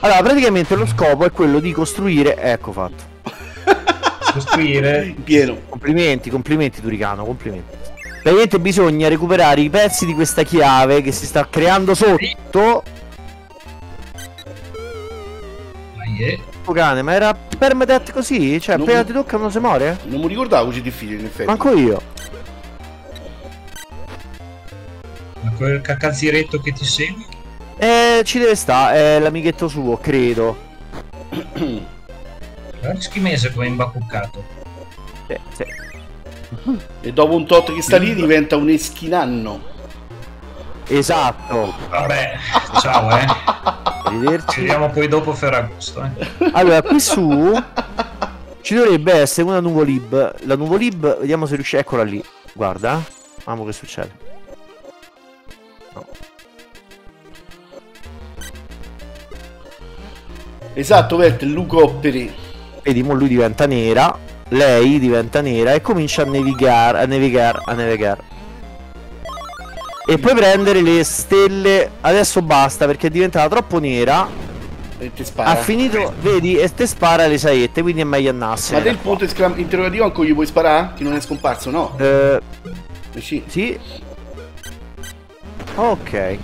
Allora, praticamente lo scopo è quello di costruire. Ecco fatto. Costruire in pieno. Complimenti, complimenti Turicano, complimenti. Praticamente bisogna recuperare i pezzi di questa chiave che si sta creando sotto. Oh, cane, ma era per me detto così? Cioè, non appena mi... ti tocca non si muore? Non mi ricordavo così difficile, in effetti. Manco io. Ma quel cacazziretto che ti segue? Eh, ci deve stare, è l'amichetto suo, credo. Guarda schimese come è imbacuccato. Sì, sì. E dopo un tot che sta lì diventa un eschinanno. Esatto. Vabbè, ciao eh. Arrivederci. Ci vediamo poi dopo Ferragosto, eh. Allora, qui su ci dovrebbe essere una nuvolib. La nuvolib, vediamo se riusciamo. Eccola lì. Guarda. Mamma che succede. No. Esatto, Vert, Lucopperi. Vedi, mo lui diventa nera. Lei diventa nera e comincia a navigare, a navigare, a navigare. E puoi prendere le stelle. Adesso basta perché è diventata troppo nera. E ti spara. Ha finito, vedi, e te spara le saette. Quindi è meglio andarsene. Ma te il punto interrogativo anche gli puoi sparare? Che non è scomparso, no? Eh, sì. Sì. Ok.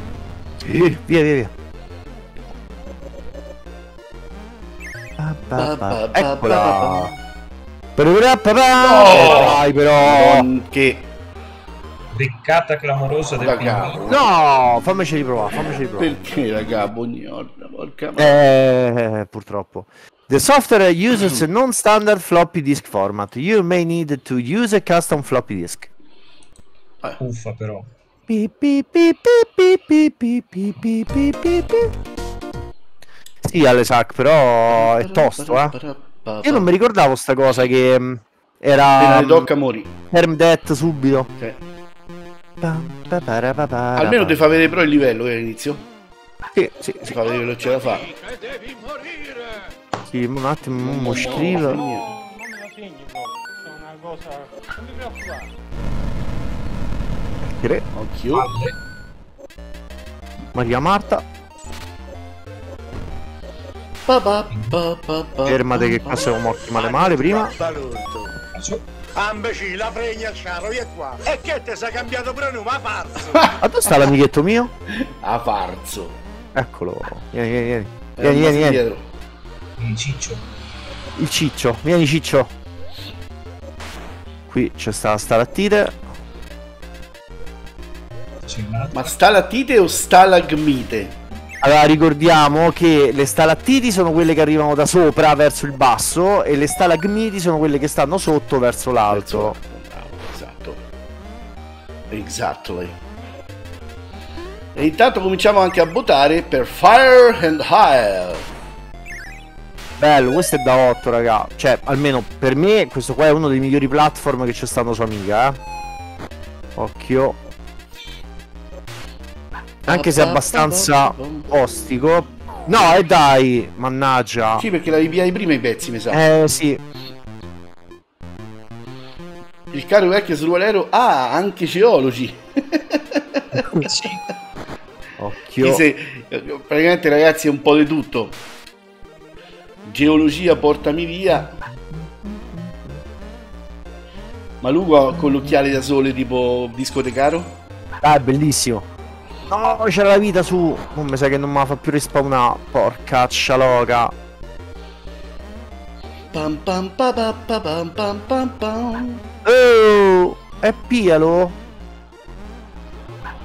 Sì. Via, via, via. Eccola. Dai però. Che beccata clamorosa del cavolo. No, fammici riprovare, fammici riprovare. Perché raga, buongiorno, porca madre. Eh, purtroppo. The software uses a non-standard floppy disk format. You may need to use a custom floppy disk. Eh. Uffa però. Pi, pi, pi, pi, pi, pi, pi, pi, pi, pi. Sì, Alesac, però è tosto, eh. Io non mi ricordavo sta cosa che era Term Death subito. Ok. Almeno ti fa vedere però il livello che eh, all'inizio. Sì, sì, ti fa vedere che ce la fa. Sì, un attimo, mo scrivo. Non me la segni, è una cosa. Non mi preoccupare. Occhio. Maria Marta. Fermate che cazzo siamo morti male male prima. Ambeci, la pregna c'ha, via qua. E che te sei cambiato prenome, a farzo. Ma dove sta l'amichetto mio? A farzo. Eccolo. Vieni, vieni, vieni. Vieni, vieni, vieni. Dietro. Il ciccio. Il ciccio. Vieni, ciccio. Qui c'è sta la stalattite. Ma stalattite o stalagmite? Allora ricordiamo che le stalattiti sono quelle che arrivano da sopra verso il basso e le stalagmiti sono quelle che stanno sotto verso l'alto. Esatto. Exactly. E intanto cominciamo anche a votare per Fire and Ice. Bello, questo è da otto, raga. Cioè, almeno per me questo qua è uno dei migliori platform che c'è stato su Amiga, eh. Occhio. Anche se è abbastanza ostico. No, e eh dai, mannaggia. Sì, perché la ripiai prima i pezzi, mi sa. Eh, sì. Il caro vecchio Sruolero ha ah, anche geologi. Sì. Occhio. Se, praticamente, ragazzi, è un po' di tutto. Geologia, portami via. Ma Luca con l'occhiale da sole tipo discotecaro? Ah, è bellissimo. No, c'era la vita su. Oh, mi sa che non me la fa più respawnare. Porca cialoca. Pam pam pa pa pa pam pam pam pam. Oh, è piglialo.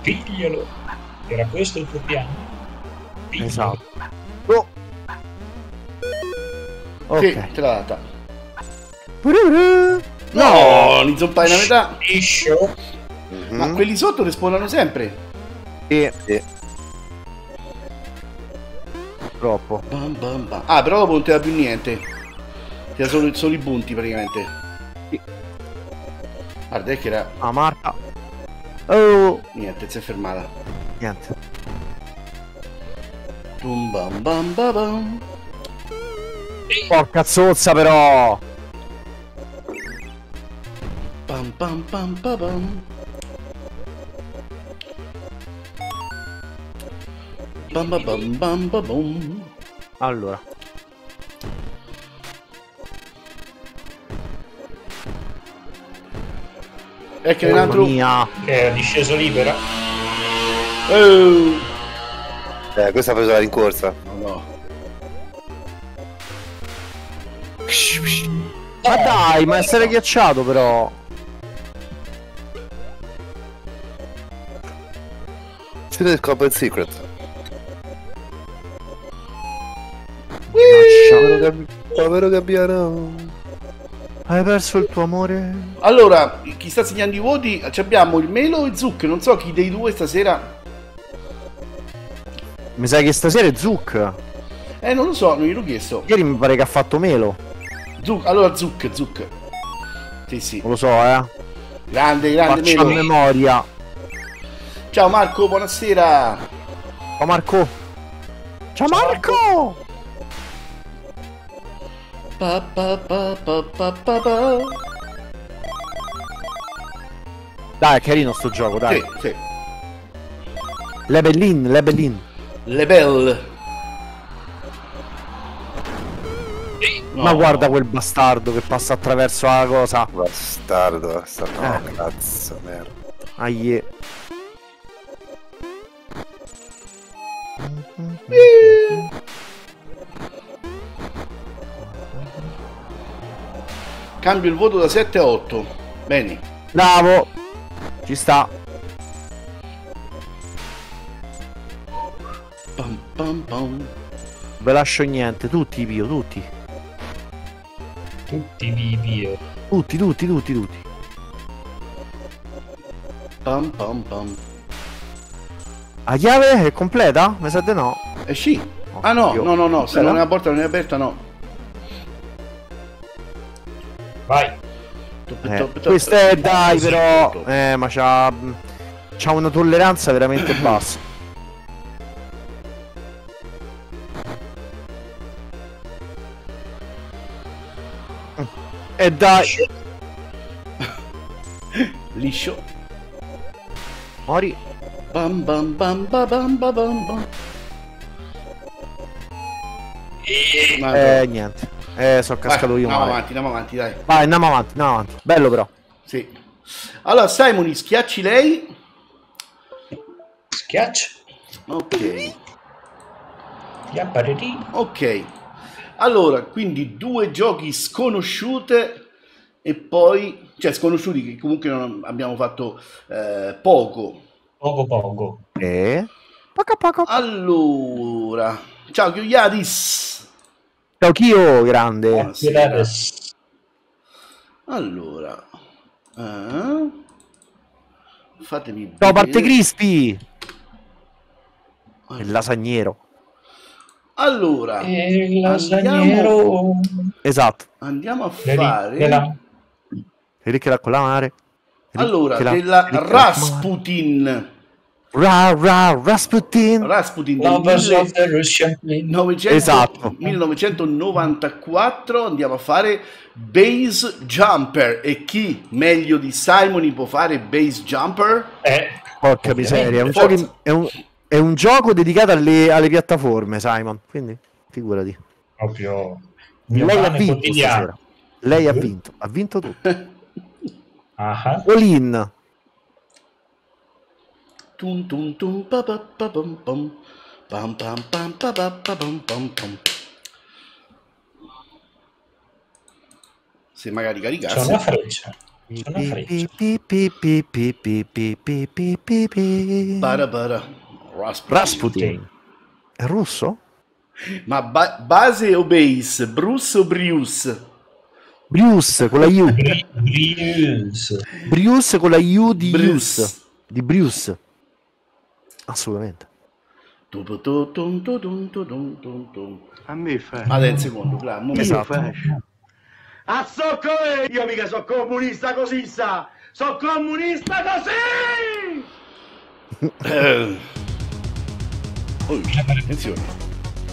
Piglialo. Era questo il tuo piano? Piglialo. Esatto. Oh. Ok, sì, te l'ha data. No, li zoppai la metà. Mm-hmm. Ma quelli sotto respawnano sempre. Sì, sì. Troppo. Bam, bam, bam. Ah, però dopo non ti dà più niente. Ti dà solo, solo i punti praticamente. Sì. Guarda è che era. Ah, Marta. Oh. Niente, si è fermata. Niente. Bum, bam, bam, bam, bam. Porca zozza però. Bam, bam, bam, bam, bam. Bam bam bam bam bam bam. Allora è che oh, un altro mia. È disceso libera oh. Eh, questa ha preso la rincorsa. Oh, no. Ma dai, ma essere ghiacciato però. C'è del Common Secret. Povero Gabbiano, hai perso il tuo amore. Allora, chi sta segnando i voti? Abbiamo il Melo e Zuc. Non so chi dei due stasera. Mi sa che stasera è Zuc. Eh, non lo so, non gliel'ho chiesto. Ieri mi pare che ha fatto Melo. Zuc, allora Zuc, Zuc. Sì, sì. Non lo so, eh. Grande, grande Melo. Faccio memoria. Ciao Marco, buonasera. Ciao Marco. Ciao Marco. Pa, pa, pa, pa, pa, pa, pa. Dai, è carino sto gioco, dai. Sì, sì. Lebellin, Lebellin. Lebel. No. Ma guarda quel bastardo che passa attraverso la cosa. Bastardo, bastardo. No, eh. Cazzo, merda. Aie. Yeah. Cambio il voto da sette a otto. Bene. Bravo. Ci sta. Pam, pam, pam. Ve lascio niente. Tutti via, tutti. Tutti via. Tutti, tutti, tutti, tutti. Pam, pam, pam. La chiave è completa? Mi sa di no. Eh sì. Oh, ah no, Dio. No, no, no. Se non è la porta non è aperta, no. Vai. Eh, questo è dai però. Eh, ma c'ha c'ha una tolleranza veramente bassa. E eh, dai. Liscio. Mori. Bam bam bam bam bam bam bam. E eh, niente. Eh, sono cascato io. Andiamo avanti, andiamo avanti, dai. Vai, andiamo avanti, andiamo avanti. Bello però. Sì. Allora, Simoni, schiacci lei. Schiaccio. Ok. Ok. Allora, quindi due giochi sconosciute e poi... Cioè, sconosciuti che comunque non abbiamo fatto eh, poco. Poco poco. Eh? Poco poco. Allora. Ciao, Chiugliadis. Ciao, Chio, grande. Buonasera. Allora. Eh? Fatemi vedere. Ciao, Parte Crispi. Il lasagnero. Allora. Il lasagnero. Andiamo... Esatto. Andiamo a fare... Della... Ricchela con la mare. Allora, della Rasputin. Ra, ra, Rasputin. Rasputin del millenovecentonovantaquattro. Andiamo a fare Base Jumper. E chi meglio di Simoni può fare Base Jumper? Eh, porca miseria. È un, gioco, è, un, è un gioco dedicato alle, alle piattaforme, Simon. Quindi, figurati. Proprio. Lei ha vinto stasera. Lei ha vinto. Ha vinto tutto. Aha. Olin. Tum tum tum pa pa pa pam pam pam pam pam pa pa pa pam pam pam. Se magari caricasse. C'è una freccia. C'è una freccia. Pi pi pi pi pi pi pi pi pi pi. Bara bara. Rasputin. Rasputin. È russo? Ma ba base o base? Bruce o Brius? Brius con la U. Brius. Brius con la U di Brius. Di Brius. Assolutamente. A me fai. Ma un secondo, clamo. Esatto. A socco io mica sono comunista così sa. Sono comunista così. Oh, attenzione.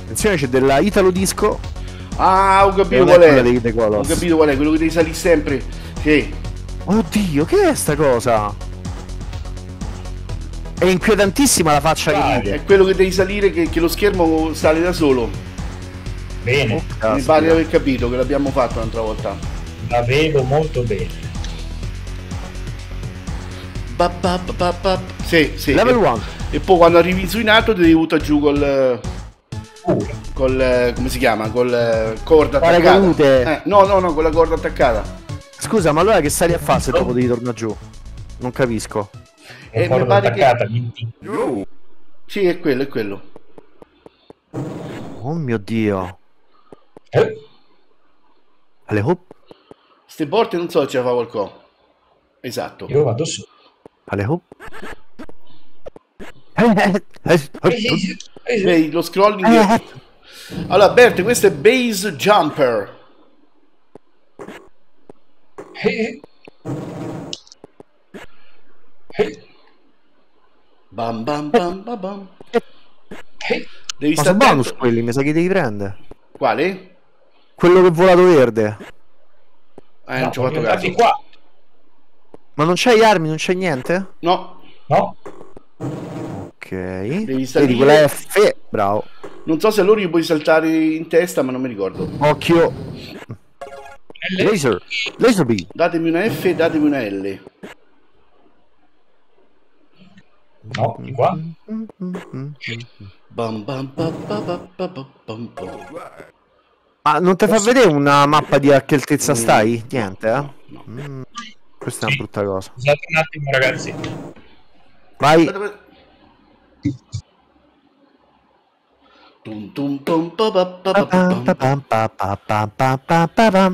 Attenzione, c'è della Italo Disco. Ah, ho capito qual è, ho capito qual è, quello che devi salire sempre, che... Oddio, che è sta cosa? È inquietantissima la faccia ah, che ride. È quello che devi salire, che, che lo schermo sale da solo. Bene. Oh, caspita. Mi pare di aver capito, che l'abbiamo fatto un'altra volta. La vedo molto bene. Ba, ba, ba, ba. Sì, sì. Level uno. E, e poi quando arrivi su in alto ti devi buttare giù col... Uh. Col, come si chiama? Col corda attaccata. Eh, no, no, no, con la corda attaccata. Scusa, ma allora che sali a fare se dopo devi tornare giù? Non capisco. E eh, mi pare che... Uh. Sì, è quello, è quello. Oh mio Dio. Eh? Alle hop. Ste porte non so se ce la fa qualcosa. Esatto. Io vado su. Alle hop. Vedi, lo scrolling è... Allora Bert, questo è Base Jumper. Bam bam bam bam bam. Devi stare bonus quelli, mi sa che devi prendere. Quale? Quello che è volato verde. Eh, no, non ci ho fatto caso qua. Ma non c'hai armi, non c'è niente? No. No. Ok, devi salire. Vedi, quella F, bravo. Non so se loro gli puoi saltare in testa, ma non mi ricordo. Occhio. L. Laser. Laser B. Datemi una F e datemi una L. No, di qua. Ah, non ti fa vedere una mappa di a che altezza stai? Niente, eh? No. Mm. Questa è una brutta cosa. Scusate un attimo, ragazzi. Vai. Tum tum tum pa pa pa pa pa pa.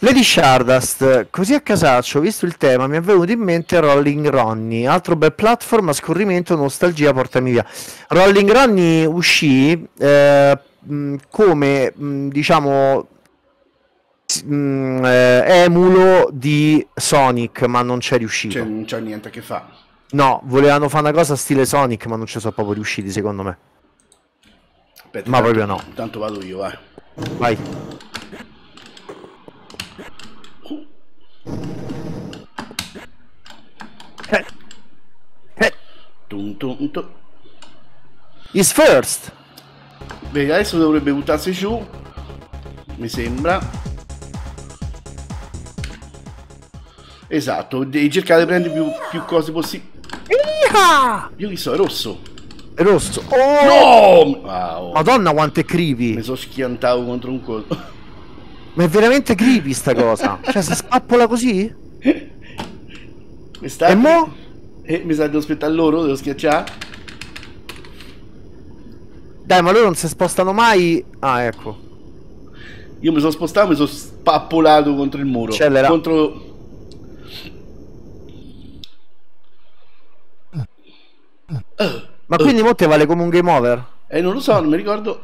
Lady Shardust, così a casaccio, visto il tema, mi è venuto in mente Rolling Ronnie, altro bel platform a scorrimento, nostalgia, portami via. Rolling Ronnie uscì eh, come, diciamo, emulo di Sonic, ma non c'è riuscito. Cioè, non c'è niente che fa. No, volevano fare una cosa stile Sonic, ma non ci sono proprio riusciti, secondo me. Aspetta, ma tanto, proprio no. Intanto vado io, vai. Vai. Eh. Eh. Tum, tum, tum. Is first. Vedi, adesso dovrebbe buttarsi giù. mi sembra, esatto, devi cercare di prendere più, più cose possibili. Io chi so, è rosso, è rosso. Oh no! Wow. Madonna quanto è creepy, mi sono schiantato contro un colpo. Ma è veramente creepy sta cosa. Cioè si spappola così? Questa... e mo? Eh, mi sa che devo aspettare loro, devo schiacciare. Dai, ma loro non si spostano mai. Ah, ecco. Io mi sono spostato, mi sono spappolato contro il muro. Accelera. Contro... ma quindi mo te vale come un game over? Eh, non lo so, non mi ricordo.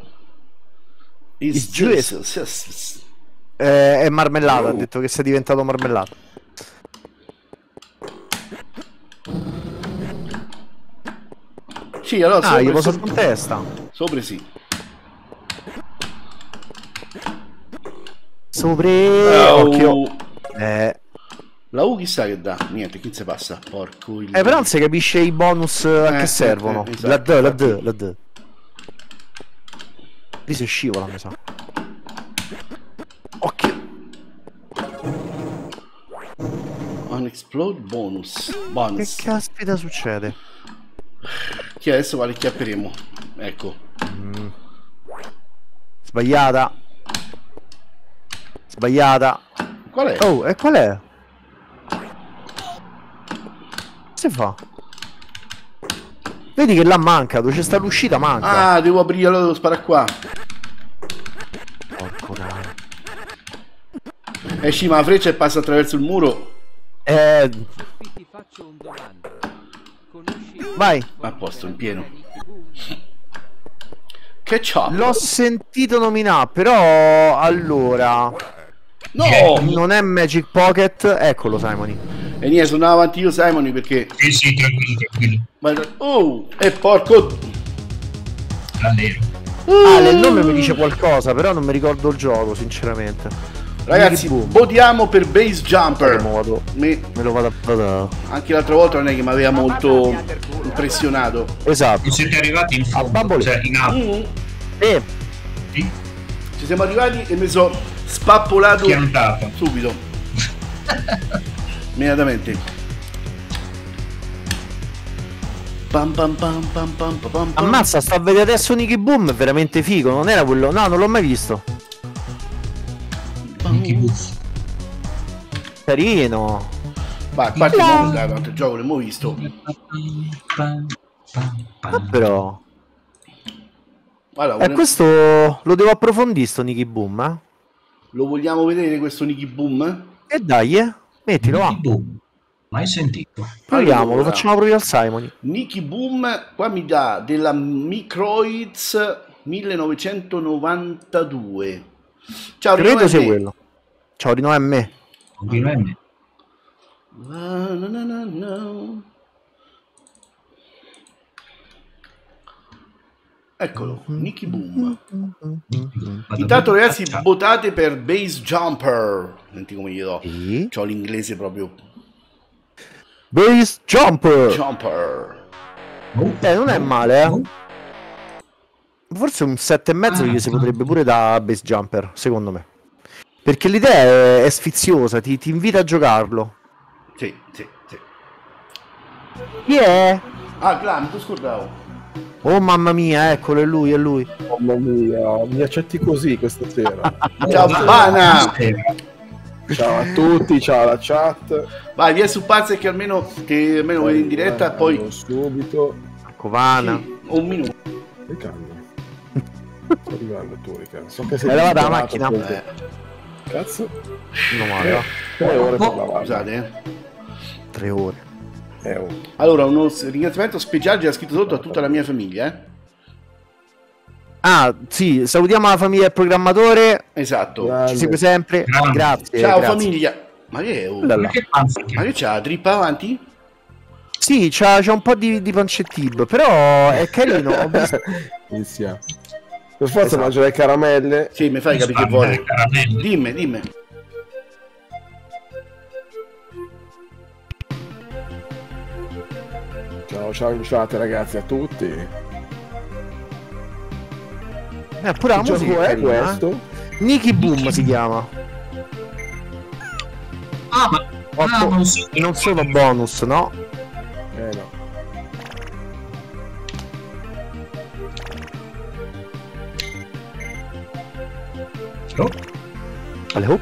It's juice. Eh, è marmellata, oh. Ha detto che sei diventato marmellata. Sì, allora ah, sopra, io posso sopra, contesta. Sopra sì. Sopra. Oh. Occhio. Eh. La U chissà che dà. Niente, chi se passa? Porco il... Eh, però non si capisce i bonus eh, a che servono. Eh, esatto. La D, la D, la D. Lì si scivola, mi sa. Occhio. Unexplode bonus. Bonus. Che caspita succede? Chi adesso vale chiapperemo. Ecco. Mm. Sbagliata. Sbagliata. Qual è? Oh, e qual è? Che fa? Vedi che là manca, dove c'è sta l'uscita manca. Ah, devo aprire, allora devo sparare qua. Porco cane. Esci ma la freccia e passa attraverso il muro. Eh. Ti faccio un domanda. Vai. A posto, in pieno. Che c'ho? L'ho sentito nominare, però... allora... no! Non è Magic Pocket. Eccolo, Simoni. E niente, sono avanti io, Simoni, perché... sì, sì, tranquillo, tranquillo. Ma... oh! E porco... Allero. Ah, il nome mi dice qualcosa, però non mi ricordo il gioco, sinceramente. Ragazzi, votiamo per Base Jumper. Modo. Me... me lo vado a... vado. Anche l'altra volta non è che mi aveva molto impressionato. Esatto. Siete arrivati in fondo, cioè in alto. Mm-hmm. eh. Sì. Ci siamo arrivati e mi sono spappolato. Piantato. Subito. Immediatamente. Pam pam pam pam pam pam. Ammazza, sta a vedere adesso Nicky Boom, è veramente figo. Non era quello. No, non l'ho mai visto. Carino. Ma quanti musica, quanto gioco l'abbiamo visto. Ma però guarda, eh, un... questo lo devo approfondire sto Nicky Boom, eh? Lo vogliamo vedere questo Nicky Boom? E eh dai, eh. Mettilo va. Mai sentito. Proviamo, allora, lo facciamo provare al Simoni. Nicky Boom qua mi dà della Microids millenovecentonovantadue. Ciao, credo sia quello. Ciao, Rino M. Rino M. No, no, no, no. Eccolo, Nicky Boom. Intanto, ragazzi, votate per Base Jumper. Senti come gli do. E? C'ho l'inglese proprio. Base Jumper. Jumper. Eh, non è male, eh. Forse un sette e mezzo gli si potrebbe pure da Base Jumper, secondo me. Perché l'idea è sfiziosa, ti, ti invita a giocarlo. Sì, sì, sì. Chi è? Ah, Clam, tu scordavo. Oh mamma mia, eccolo, è lui, è lui. Mamma mia, mi accetti così questa sera. Ciao Bana! Ciao a tutti, ciao alla chat. Vai, via su Pazza che almeno che almeno vedi in diretta, poi... subito. Covana. Sì, un minuto. Che cambia? Sto arrivando tu, Riccardo. So che sei arrivato dalla macchina. Eh. Cazzo. Non male. Tre ore per la vaga. Scusate. Tre ore. Eh, oh. Allora, uno ringraziamento speciale che ha scritto sotto a tutta la mia famiglia. Eh? Ah, sì. Salutiamo la famiglia del programmatore. Esatto. Grande. Ci segue sempre. Grande. Grazie. Ciao grazie. Famiglia. Ma che è? Oh, ma che c'ha? Trippa avanti? Sì, c'ha un po' di, di pancettib, però è carino. Ho visto. Inizia. Per forza esatto. Mangia le caramelle. Sì, mi fai capire che vuoi. Dimmi, dimmi. Ciao, ciao in chat ragazzi a tutti. Eh, pure che la musica è carina, questo? Eh? Nicky Boom si chiama. Ah, ma ah, non, so. non sono bonus, no? Eh no. Oh. Allora.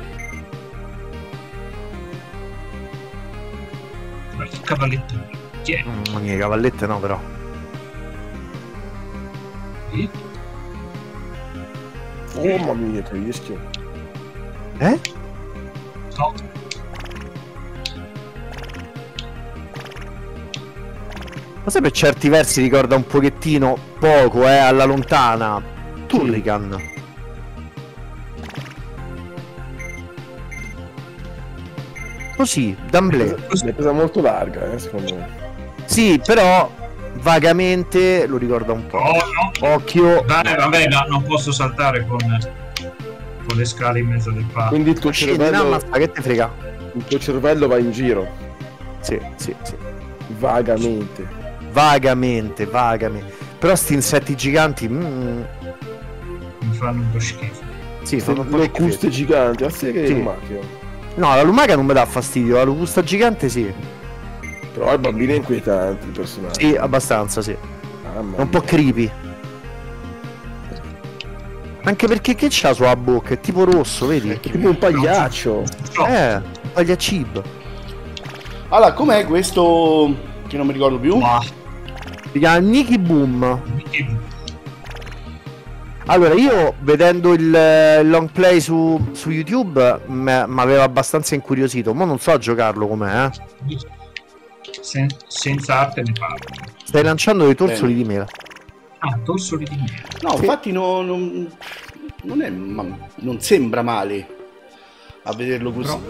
Qualche cavalletto. Yeah. Mamma mia, cavallette no però. Sì. Oh mamma mia, che rischio. Eh? No. Ma sai, per certi versi ricorda un pochettino, poco, eh, alla lontana, Turrican. Sì. Così, d'amblè. L'hai presa molto larga, eh, secondo me. Sì, però vagamente lo ricorda un po'. Oh, no. Occhio. Dai, vabbè, no, non posso saltare con, con le scale in mezzo del palco. Quindi il tuo cervello... Ma che te frega? Il tuo cervello va in giro. Sì, sì, sì. Vagamente. Vagamente, vagamente. Però sti insetti giganti... Mm. Mi fanno un po' schifo. Sì, fanno un po' schifo. Le custe giganti, sì, che è un macchio. No, la lumaca non mi dà fastidio, la locusta gigante sì. Però il bambino è inquietante, il personaggio. Sì, abbastanza, sì. Mamma è un po' creepy. Anche perché che c'ha sulla bocca? È tipo rosso, vedi? È tipo un pagliaccio. No. Eh, un pagliacib. Allora, com'è questo che non mi ricordo più? Ma... Si chiama Nicky Boom. Nicky Boom. Allora, io vedendo il long play su, su YouTube mi aveva abbastanza incuriosito, ma non so giocarlo com'è, eh. Sen senza arte ne parlo. Stai lanciando dei torsoli Bene. di mela. Ah, torsoli di mela. No, sì. Infatti no, non, non, è, non sembra male a vederlo così. Però,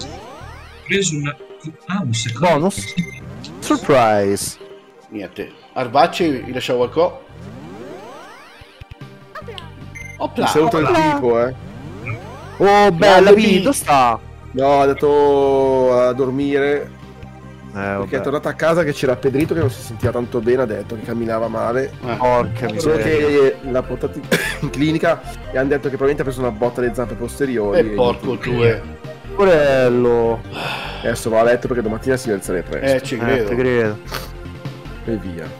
preso una... Ah, un secondo. Bonus. Surprise. Niente. Arbacce, vi lasciavo qualcosa. Opla, saluto opla. il tipo, eh. Oh, bella Vito, sta. No, è andato a dormire. Eh, perché è tornato a casa che c'era Pedrito che non si sentiva tanto bene, ha detto che camminava male. Eh. Porca miseria. Che l'ha portato in clinica e hanno detto che probabilmente ha preso una botta alle zampe posteriori. E, e porco due. Porello. Adesso va a letto perché domattina si alzerà presto. Eh, ci credo. Eh, credo. E via.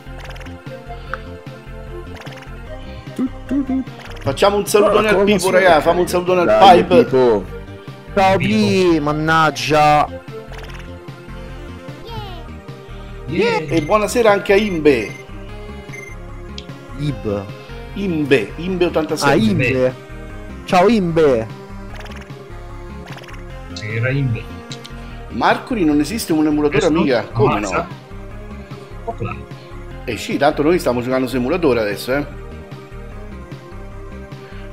Tu, tu, tu. Facciamo un salutone al Pipo, raga, facciamo un salutone al Pipe. Ciao Pi, mannaggia. Yeah. Yeah. E buonasera anche a Imbe. Ib. Imbe, Imbe ottantasei. Ah, Imbe. Ciao Imbe. C'era Imbe. Marcoli, non esiste un emulatore Amiga? Come no? Eh sì, tanto noi stiamo giocando su emulatore adesso, eh.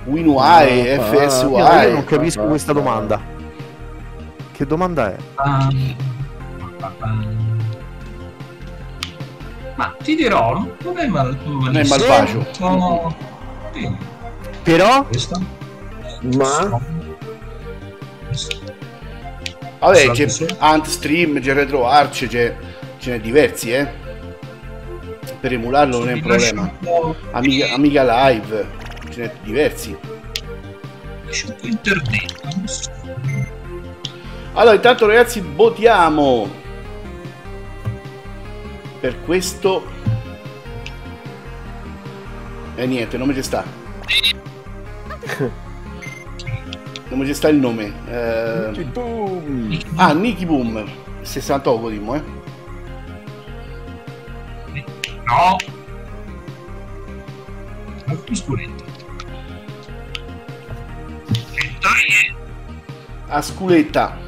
WinUI, no, F S U I. No, io non capisco questa domanda. Che domanda è? Um, ma ti dirò, non è mal, non è malvagio. Sono... Sì. Però? Questa? Ma? Vabbè, c'è Antstream, c'è RetroArch, ce n'è diversi, eh. Per emularlo non è un problema. Amiga, Amiga Live. Diversi. Allora, intanto ragazzi, votiamo per questo. E eh, niente, nome ci sta. Non ci sta il nome. Eh... Nicky Boom. Ah, Nicky Boom. sessantotto dimmo, eh. No. Molto scurente. A sculetta.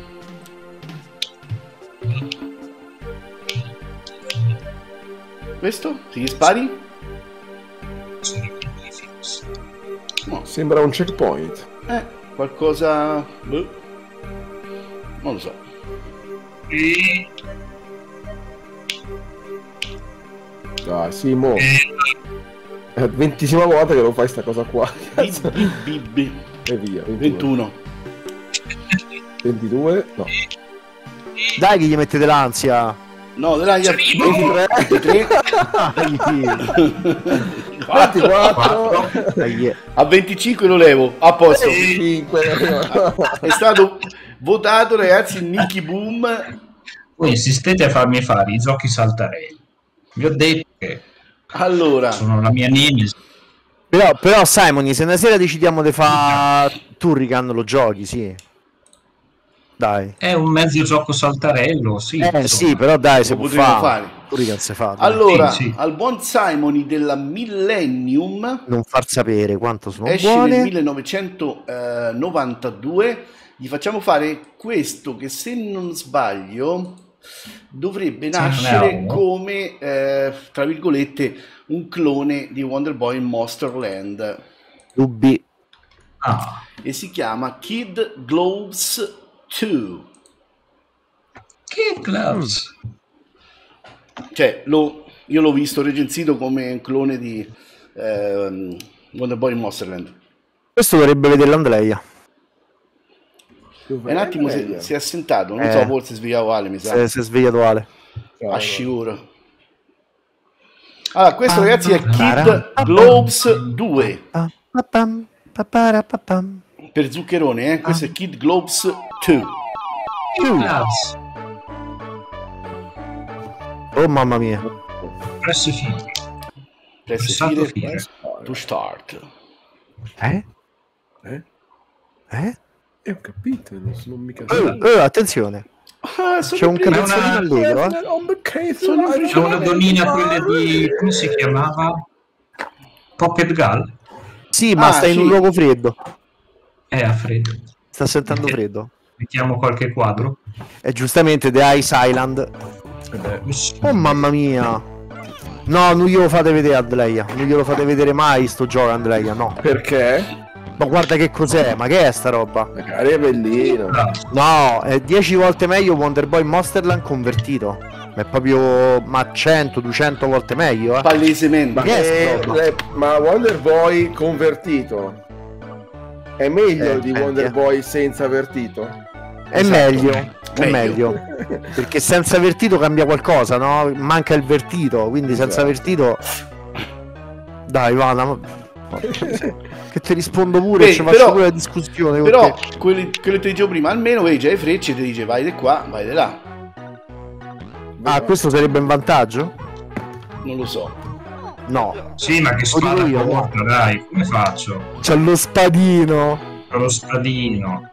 Questo? Ti spari? No. Sembra un checkpoint. Eh, qualcosa... Boh. Non lo so. E... Dai, sì, mo. È la ventesima volta che lo fai sta cosa qua. Bibbi. E via. ventuno. ventidue, no. Dai che gli mettete l'ansia. No, dai, ventitré. ventitré. ventiquattro a venticinque lo levo a posto. È stato votato, ragazzi, Nicky Boom. Voi insistete a farmi fare i giochi saltarelli, vi ho detto che allora sono la mia nemesi. Però, però Simon, se una sera decidiamo di fare Turrican lo giochi, sì. Dai. È un mezzo gioco saltarello, sì. Eh, sì, però dai, se lo può fare. Turrican si fa. Allora, sì, sì, al buon Simon della Millennium, non far sapere quanto sono esce buone. Nel millenovecentonovantadue, gli facciamo fare questo che, se non sbaglio, dovrebbe nascere come, eh, tra virgolette, un clone di Wonder Boy in Monsterland. Dubbi. Ah. E si chiama Kid Gloves due. Kid Gloves. Cioè, lo, io l'ho visto recensito come un clone di eh, Wonder Boy in Monsterland. Questo dovrebbe vederlo Andrea. Un attimo, si, si è assentato, non eh. so, forse è svegliato Ale, mi sa. Si, si è svegliato Ale. A sicuro. Allora, questo, ragazzi, è Kid Gloves due. Per Zuccherone, eh? Questo è Kid Gloves due. Oh mamma mia. Press file. Press file to start. Eh? Eh? Eh? E eh, ho capito, non sono mica... Oh, oh, attenzione! Ah, c'è un canzone allegro, eh? C'è una donina, quella di... come si chiamava? Pocket Gull? Sì, ma ah, sta sì, in un luogo freddo. Eh, a freddo. Sta sentendo eh, freddo. Mettiamo qualche quadro. E giustamente The Ice Island. Eh, oh mamma mia! No, non glielo fate vedere Andrea, non glielo fate vedere mai sto gioco Andrea, no. Perché? Ma guarda che cos'è, ma che è sta roba? Magari è bellino. No, è dieci volte meglio Wonder Boy Monsterland convertito. Ma è proprio, ma cento duecento volte meglio, eh. Palesemente. Ma, che è, è, ma Wonder Boy convertito è meglio eh, di meglio. Wonder Boy senza vertito? È esatto, meglio, è meglio. Perché senza vertito cambia qualcosa, no? Manca il vertito, quindi senza esatto, vertito... Dai, vada... Che te rispondo pure, beh, ci faccio però, pure la discussione. Però te, quello che ti dicevo prima, almeno vedi già le frecce e ti dice vai di qua, vai di là. Ah, questo sarebbe un vantaggio? Non lo so. No. Sì, ma che spada io, porta, dai, come faccio? C'è lo spadino. C'è lo spadino.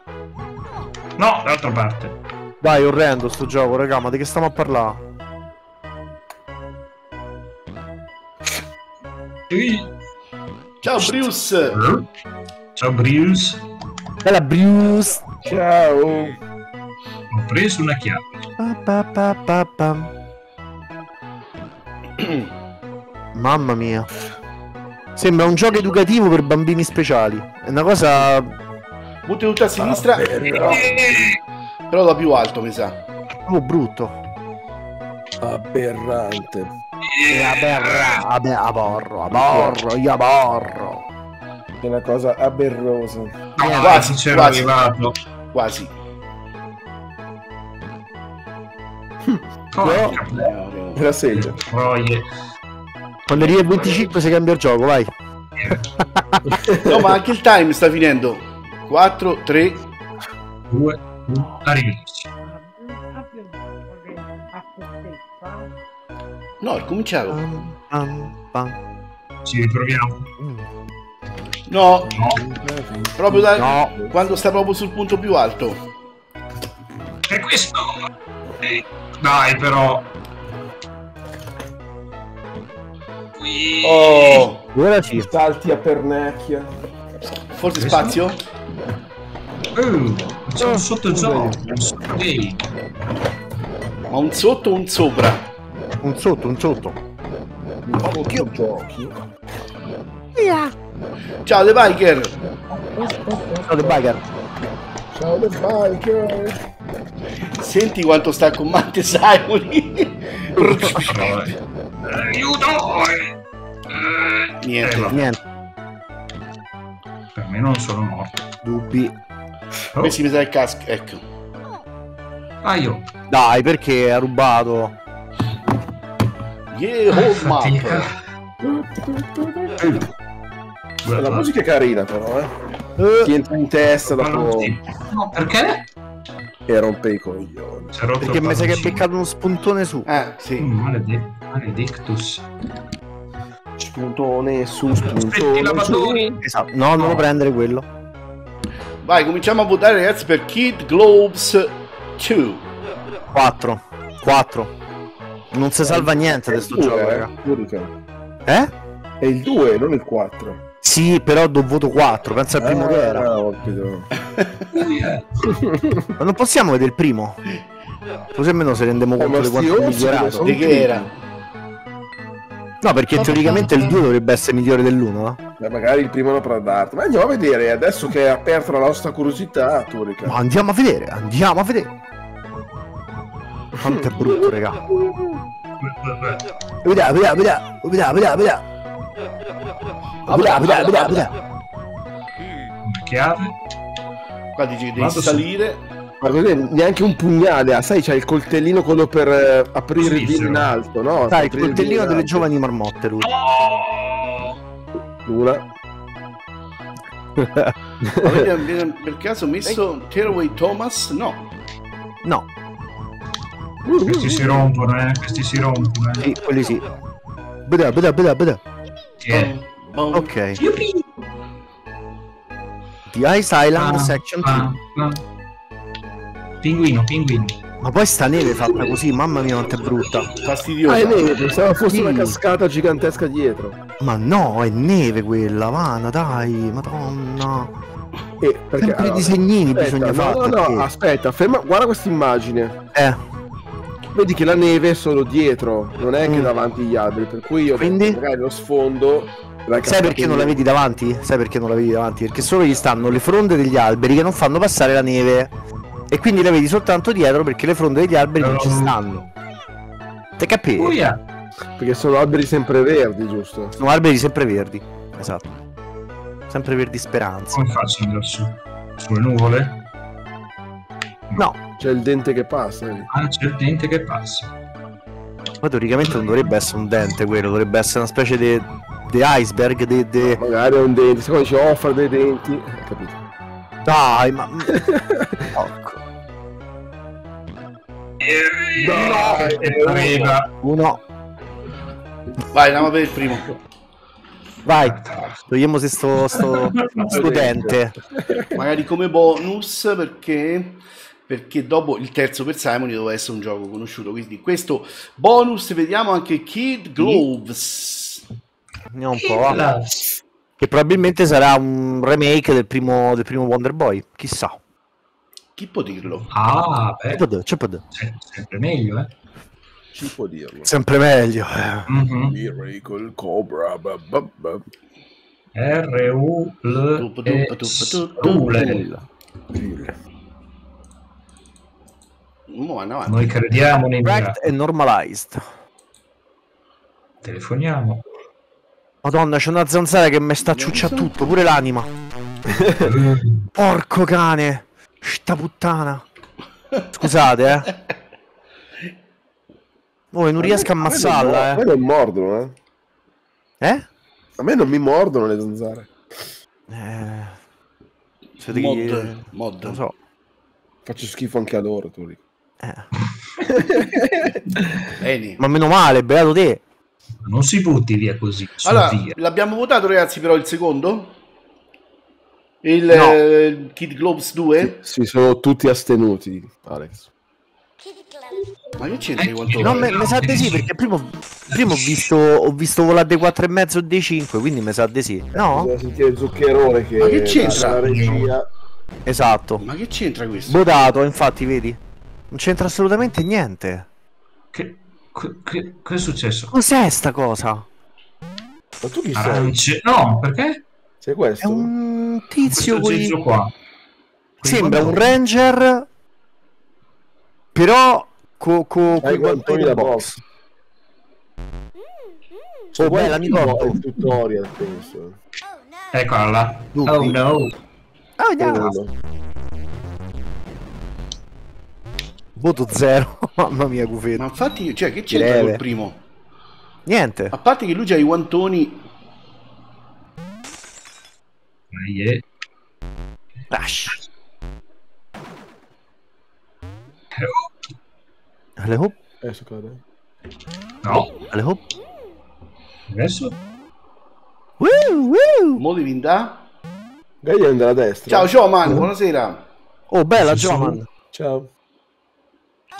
No, d'altra parte. Dai, orrendo sto gioco, raga, ma di che stiamo a parlare? Ehi. Ciao Bruce! Ciao Bruce! Bella Bruce! Ciao! Ho preso una chiave. Pa, pa, pa, pa, pa. Mamma mia! Sembra un gioco educativo per bambini speciali. È una cosa... Butta tutta a sinistra. Ah, però... però da più alto, mi sa. Oh, brutto! Aberrante! Aberra, aber, aborro, aborro, io aborro. È una cosa aberrosa. No, quasi c'era arrivato. Quasi. No, me la segno. Quando arriva venticinque si cambia il gioco, vai. No, ma anche il time sta finendo. quattro, tre, due, uno, arrivederci. No, è cominciato. Um, um, um. Ci riproviamo. No, no, proprio da no, quando sta proprio sul punto più alto. E questo. Eh, dai, però. Qui. Oh, guarda, ci salti a pernacchia. Forse questo? Spazio? Uh, c'è un sotto gioco. Hey. Ma un sotto o un sopra? Un sotto, un sotto. Occhio giochi. Yeah. Ciao The Biker. Ciao The Biker. Ciao The Biker. Senti quanto sta con Matte Saimoni. Aiuto. Niente, eh, niente. Per me non sono morto. Dubbi. Oh. Qui si vede il casco, ecco. Ah, io. Dai, perché ha rubato. Yeah, home map. La musica è carina però, eh. Ti entra in testa dopo. No, perché? E rompe i coglioni. Perché mi sa che è beccato uno spuntone su. Eh, sì. Maledetto. Maledictus. Spuntone su, spuntone su. Esatto. No, non lo prendere quello. Vai, cominciamo a votare ragazzi per Kid Globes due. quattro. quattro. Non si salva niente adesso sto gioco, raga. Eh? È il due, non il quattro. Sì, però do voto quattro, pensa al primo ah, che era. Ma non possiamo vedere il primo. Così almeno se rendiamo conto eh, di quanto è migliorato. Di che era? No, perché no, teoricamente no. Il due dovrebbe essere migliore dell'uno, no? Beh, magari il primo non potrà darti. Ma andiamo a vedere, adesso che è aperta la nostra curiosità, Turica. Ma andiamo a vedere, andiamo a vedere. Quanto è brutto, raga. Vediamo, vediamo, vediamo, vediamo, vediamo, vediamo. Una chiave. Qua dici che devi Vado salire. Su. Ma così neanche un pugnale, ah, sai c'è il coltellino quello per eh, aprire il vino in alto, no? Sai, il coltellino delle giovani marmotte lui. Dura. Avete per caso messo Tearaway Thomas? No. No. Uh, questi uh, si rompono, eh, questi si rompono. Eh. Sì, quelli sì. Beda, beda, beda, beda. Yeah. Oh, ok. Yuppie. The Ice Island ah, Section ah, due. Ah. Pinguino, pinguino. Ma poi sta neve fatta così, mamma mia quanto è brutta. Fastidiosa. Ah, è neve, pensavo fosse sì. Una cascata gigantesca dietro. Ma no, è neve quella, vana, dai, madonna. Eh, perché, sempre allora, i disegnini aspetta, bisogna fare. No, no, no, aspetta, ferma, guarda questa immagine. Eh. Vedi che la neve è solo dietro, non è mm. che davanti agli alberi, per cui io quindi magari lo sfondo. Sai perché non la vedi davanti? Sai perché non la vedi davanti? Perché solo gli stanno le fronde degli alberi che non fanno passare la neve. E quindi la vedi soltanto dietro perché le fronde degli alberi però non ci stanno. Te capisci? Oh yeah. Perché sono alberi sempreverdi, giusto? Sono alberi sempreverdi, esatto. Sempreverdi speranza. Come faccio andare su? Sulle nuvole? No. no. C'è il dente che passa. Eh. Ah, c'è il dente che passa. Ma teoricamente non dovrebbe essere un dente quello, dovrebbe essere una specie di de... iceberg, de... de... No, magari è un dente, secondo me ci offre dei denti. Capito? Dai, ma... Porco. Dai, e arriva. Uno. Vai, andiamo per il primo. Vai, togliamo se sto, sto, sto dente. Magari come bonus, perché... perché dopo il terzo per Simon doveva essere un gioco conosciuto, quindi questo bonus vediamo anche Kid Gloves. Andiamo un po', eh. Che probabilmente sarà un remake del primo, del primo Wonder Boy, chissà. Chi può dirlo? Ah, beh. Ci può dire, ci può dire. Sempre meglio, eh. Chi può dirlo? Sempre meglio. Miracle Cobra. R U L E S U L. No, no, noi crediamo nei mira e normalized. Telefoniamo. Madonna, c'è una zanzara che mi sta ciuccia tutto, pure l'anima. Porco cane. Sta puttana. Scusate, eh. Oh, non a riesco a ammazzarla, eh. A me non mordono, eh. Eh? A me non mi mordono le zanzare. Eh. Cioè, mod, che... mod. Non so. Faccio schifo anche a loro, tu lì. Eh. Ma meno male, beato te. Non si butti via così. Allora, l'abbiamo votato ragazzi però il secondo? Il no. eh, Kid Globes due? Si, si sono tutti astenuti, Alex. Ma che c'entra di quanto? No, mi sa di sì perché prima ho visto, ho visto volare dei quattro e mezzo o dei cinque, quindi mi sa di sì. No? Bisogna sentire il zuccherone che... Ma che c'entra? Esatto. Ma che c'entra questo? Votato, infatti, vedi? Non c'entra assolutamente niente. Che, che, che è successo? Cos'è sta cosa? Ma tu chi sei? No, perché? Sei questo? È un tizio questo qui... qua. Sembra un ranger... Però... Co, co, Hai guantoni da box. Oh, bella, mi porto il tutorial, penso. Eccola. Oh no. Oh, no. Voto zero. Mamma mia, Gufetto. Ma infatti, cioè, che c'entra col primo? Niente. A parte che lui già i guantoni. Yeah. Alle hop. Adesso cade. No. Alle hop. Adesso. Woo woo. Mo devi andare. Gaia andrà a destra. Ciao Joman, uh. buonasera. Oh bella Joman. Ciao.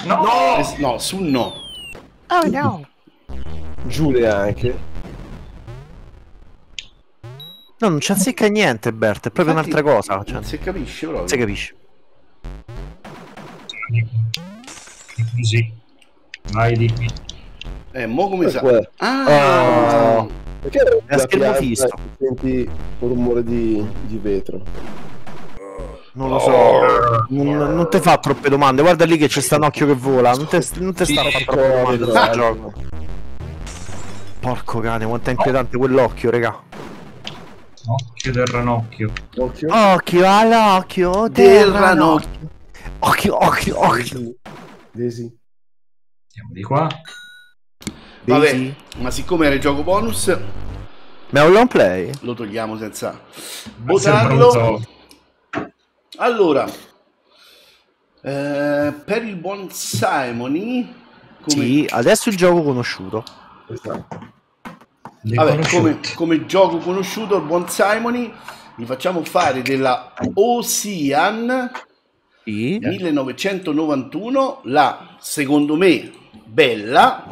No. No, no su no. Oh no. Giulia anche. No, non ci azzecca niente, Bert, è proprio un'altra cosa. Cioè. Se capisce, però. Se capisce. Così. Vai, dimmi. Eh, mo come sa. Ah! Oh. Perché era la schermo fisso? Senti un rumore di, di vetro. Non lo so. Oh. Non, non te fa troppe domande. Guarda lì che c'è sta un occhio che vola. Non te, non te sì, sta a fare troppe domande sul ah. gioco. Porco cane, quanto è inquietante quell'occhio, raga. Occhio del ranocchio. Occhio, occhio all'occhio del ranocchio. Occhio, occhio, occhio. Desi. Andiamo di qua. Daisy. Vabbè, ma siccome era il gioco bonus, ma è un long play. Lo togliamo senza votarlo. Allora, eh, per il buon Simoni. Come... Sì, adesso il gioco conosciuto. Esatto. Vabbè, come, come gioco conosciuto il buon Simoni gli facciamo fare della Ocean sì. millenovecentonovantuno, la secondo me bella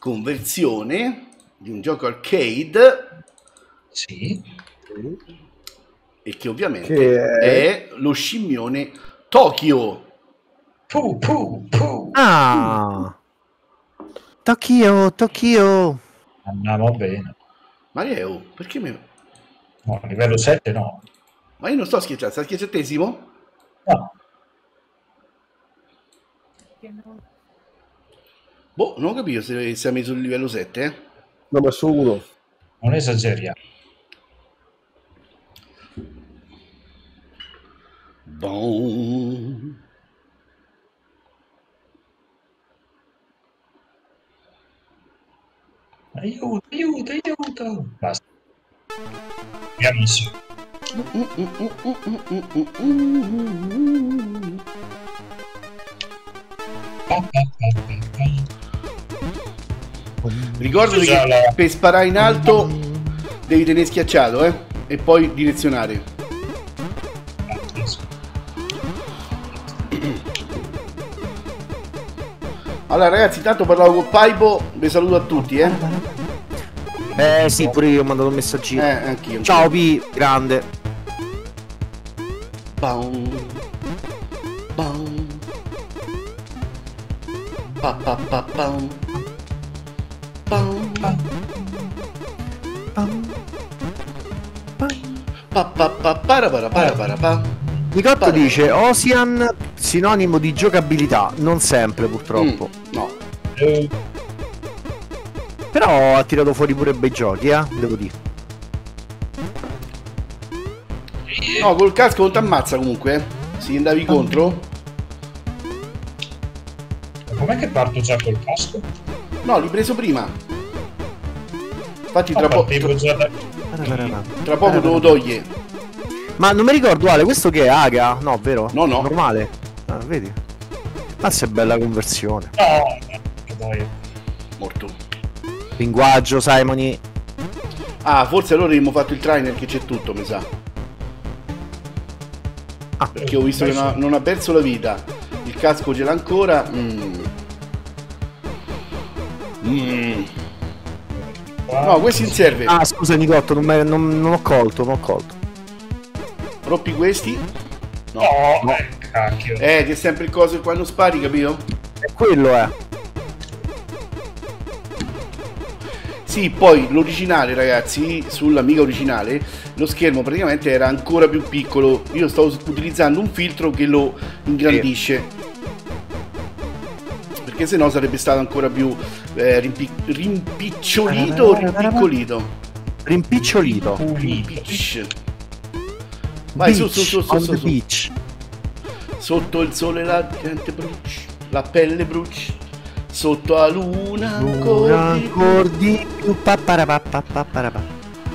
conversione di un gioco arcade sì. e che ovviamente che è... è lo scimmione Tokyo. Puh, puh, puh. Ah. Puh. Tokyo, Tokyo. Andiamo bene. Mario, perché mi... No, a livello sette no. Ma io non sto schiacciando, sta schiacciatesimo? No. Boh, non ho capito se si è messo il livello sette, eh? No, ma solo uno. Non esageriamo. Boom. Aiuto, aiuto, aiuto. Basta. Andiamo su. Ricordo che per sparare in alto devi tenere schiacciato, eh? E poi direzionare. Allora ragazzi, intanto parlavo con Paibo, vi saluto a tutti, eh. Eh sì, pure io ho mandato un messaggino. Eh, anch'io. Ciao Pi, grande. Bam. Bam. Pa pa pa pam. Bam. Bam. Pa pa pa para para para para pa. Nicotto dice Ocean sinonimo di giocabilità, non sempre purtroppo. Mm, no. Eh. Però ha tirato fuori pure bei giochi, eh, devo dire. No, col casco non ti ammazza comunque. Si andavi contro? Com'è che parto già col casco? No, l'hai preso prima. Infatti tra poco. Tra poco te lo toglie. Ma non mi ricordo Ale, questo che è Aga? No, vero? No, no. Normale. Ah, vedi? Ma se bella conversione. No, che dai. Morto. Linguaggio, Simoni. Ah, forse allora abbiamo fatto il trainer che c'è tutto, mi sa. Ah. Perché ho visto che non ha, non ha perso la vita. Il casco ce l'ha ancora. Mm. Mm. No, questo non serve. Ah, scusa Nicotto, non, me, non, non ho colto, non ho colto. Troppi questi? No, no, no. Eh, cacchio. Eh, che è sempre il coso che quando spari, capito? È quello, eh. Sì, poi l'originale, ragazzi, sull'Amiga originale, lo schermo praticamente era ancora più piccolo. Io stavo utilizzando un filtro che lo ingrandisce. Sì. Perché sennò sarebbe stato ancora più eh, rimpi rimpicciolito o rimpiccolito? Rimpicciolito. Rimpicciolito. Vai beach, su, su, su, su, su, su. Beach. Sotto il sole la gente brucia, la pelle brucia, Sotto la luna ancora di più.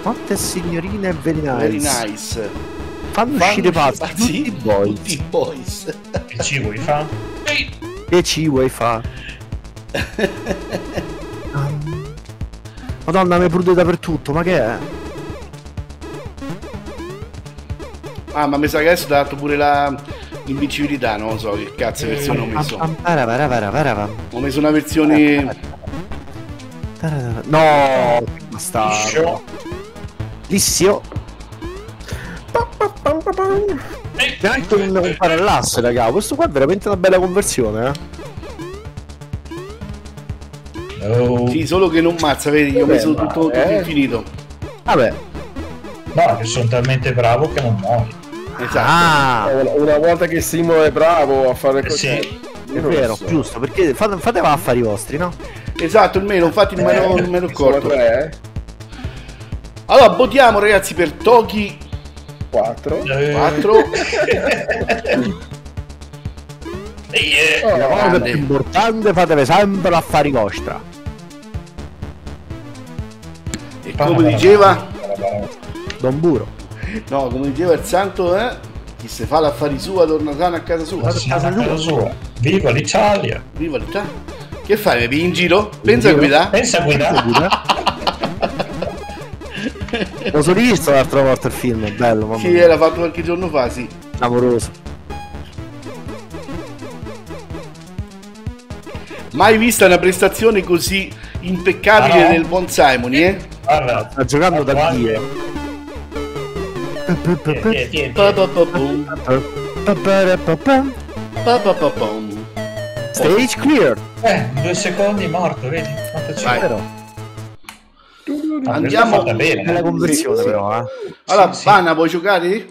Quante signorine very nice. Very nice. Fanno, Fanno uscire pazzi. Tutti i boys. Tutti i boys. Che ci vuoi fa? Che ci vuoi fa? Madonna, mi è prude dappertutto, ma che è? Ah, ma mi sa che adesso ho dato pure la... Invincibilità, non lo so che cazzo eh, versione ho messo. Ho messo una versione. No, bastardo. Lissio. Neanche un parallasse, raga. Questo qua è veramente una bella conversione, eh. Oh. Sì, solo che non mazza, vedi, io ho messo tutto, tutto eh. infinito. Vabbè. No, che sono talmente bravo che non muoio. Esatto. Ah. Una volta che Simo è bravo a fare così, sì, è vero, so. Giusto, perché fate, fate affari vostri, no? Esatto, il meno, infatti il meno, il meno corto. Tre, eh? Allora, votiamo ragazzi per Toki quattro. Eh. quattro. Yeah. Oh, la cosa più importante, fatevi sempre affari vostra. E come diceva Don Buro. No, come diceva il santo, eh? Chi se fa l'affari sua torna sano a casa sua. Sì, a casa sua. sua. Viva l'Italia! Viva l'Italia! Che fai? Le pigli in giro? Pensa a guidare! Pensa a guidare! Lo so visto l'altra volta il film, è bello, mamma mia. Sì, era fatto qualche giorno fa, sì. Amoroso. Mai vista una prestazione così impeccabile ah, no. nel buon Simon, eh? Guarda, sta giocando da Dio. Stage clear. Eh, due secondi morto, vedi? Andiamo nella conversione però, eh. Allora, Vanna, vuoi giocare?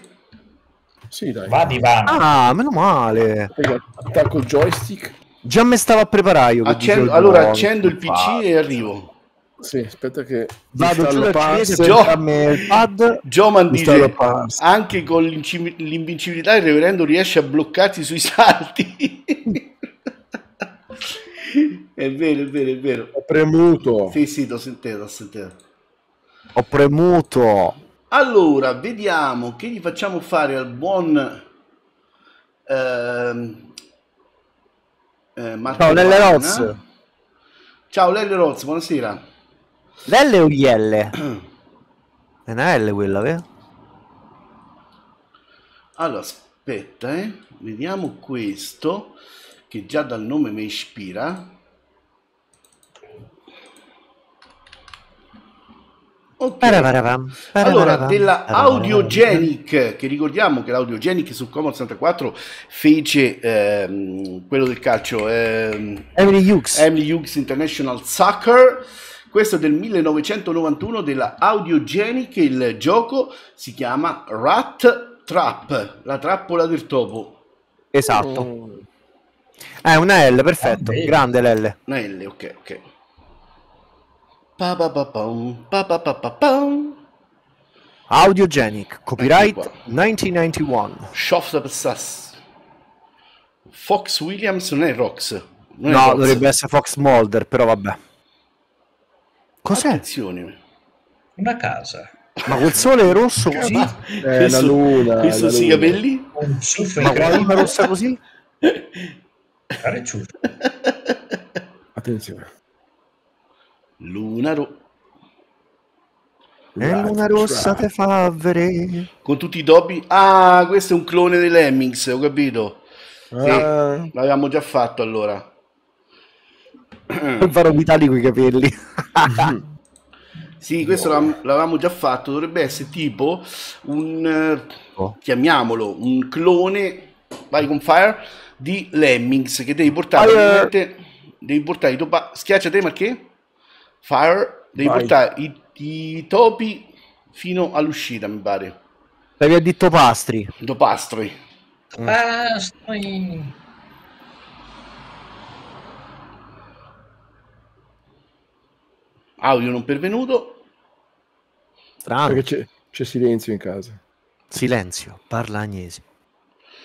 Sì, dai. Va di Vanna. Ah, meno male. Attacco il joystick. Già mi stavo a preparare io. Allora accendo il P C e arrivo. Sì, aspetta che vado giù il pad. Joman dice anche con l'invincibilità il reverendo riesce a bloccarsi sui salti. È vero, è vero, è vero. Ho premuto. Sì, sì, l'ho sentito, l'ho sentito. Ho premuto. Allora, vediamo che gli facciamo fare al buon ehm, eh, Marco Nelle Roz. Ciao Lelle Roz, buonasera. L'L o I L? È una L quella, vero? Allora, aspetta, eh. Vediamo questo, che già dal nome mi ispira. Ok. Parabarabam, parabarabam, allora, della Audiogenic, che ricordiamo che l'Audiogenic su Commodore sessantaquattro fece ehm, quello del calcio. Ehm, Emily Hughes. Emily Hughes International Soccer. Questo è del millenovecentonovantuno della Audiogenic, il gioco si chiama Rat Trap, la trappola del topo. Esatto. Mm. È eh, una L, perfetto, ah, grande l'L. Una L, ok, ok. Pa pa pa pam, pa pa pa pa pam. Audiogenic, copyright millenovecentonovantuno. Software Fox Williams, non è Rox. Non no, è Rox. Dovrebbe essere Fox Mulder, però vabbè. Cos'è? Attenzione. Una casa. Ma quel sole rosso così? Sì. Eh, questo, la luna. Questo si capelli? Un ma con la luna rossa così? Attenzione. Luna rossa. E luna rossa te fa avere. Con tutti i doppi. Ah, questo è un clone dei Lemmings, ho capito. Sì, ah. L'avevamo già fatto allora. Non farò vitali coi capelli. Sì, questo oh. l'avevamo già fatto. Dovrebbe essere tipo un oh. chiamiamolo un clone. Vai con Fire di Lemmings. Che devi portare, uh. devi, devi portare i topi. Schiacciate, ma che Fire devi vai. portare i, i topi fino all'uscita. Mi pare la via di Topastri. Topastri. Topastri. Mm. Audio non pervenuto. Strano. Perché c'è silenzio in casa. Silenzio, parla Agnese.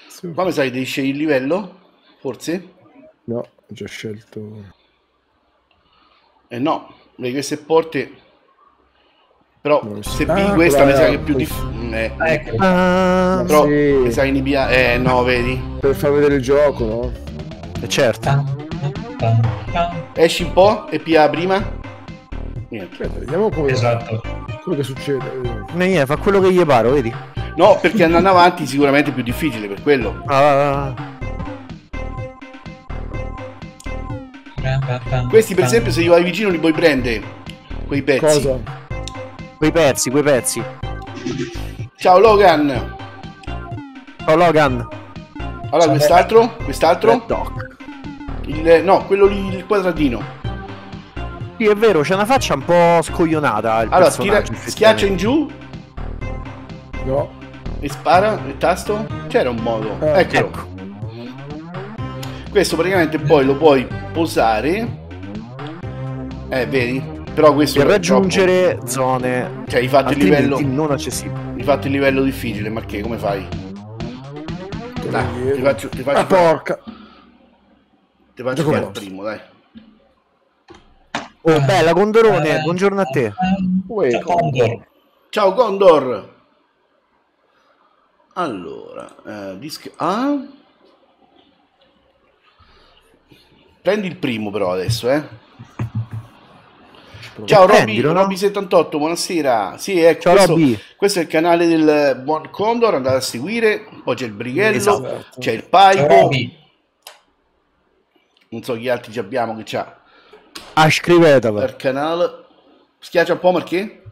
Sì. Come sai, devi scegliere il livello? Forse? No, ho già scelto. Eh no, perché queste porte... Però se B questa ah, mi sa che è più difficile. Eh. Ecco. Ah, però sì. Mi sa che in B... Eh no, vedi? Per far vedere il gioco, no? Eh, certo. Esci un po' e P A prima. Niente. Vediamo come... Esatto. Quello che succede. Niente, fa quello che gli pare, vedi? No, perché andando avanti sicuramente è più difficile per quello. Ah... Questi per esempio se io vai vicino li puoi prendere. Quei pezzi. Cosa? Quei pezzi, quei pezzi. Ciao Logan. Ciao Logan. Allora quest'altro, quest'altro. Il, no, quello lì, il quadratino. Sì, è vero, c'è una faccia un po' scoglionata. Il allora, tira, schiaccia in giù. No. E spara il tasto. C'era un modo. Eh, Eccolo. Ecco. Questo praticamente poi lo puoi posare, eh vedi, però questo per raggiungere troppo... zone, cioè hai fatto il livello non accessibile, hai fatto il livello difficile, ma che come fai? Dai, eh, ti faccio, ti faccio ah, fare... porca, ti faccio fare il primo, dai. Oh bella Condorone, eh, buongiorno a te. Uè, ciao Condor. Ciao Condor. Allora, eh, disc A. Prendi il primo però adesso, eh. Ciao Robby, no? Robby settantotto, buonasera. Sì, ecco, ciao, questo, questo è il canale del buon Condor, andate a seguire. Poi c'è il Brighello, esatto. C'è il Paipo. Non so chi altri ci abbiamo che c'ha. Ah, scrivetelo. Per canale. Schiaccia un po' perché?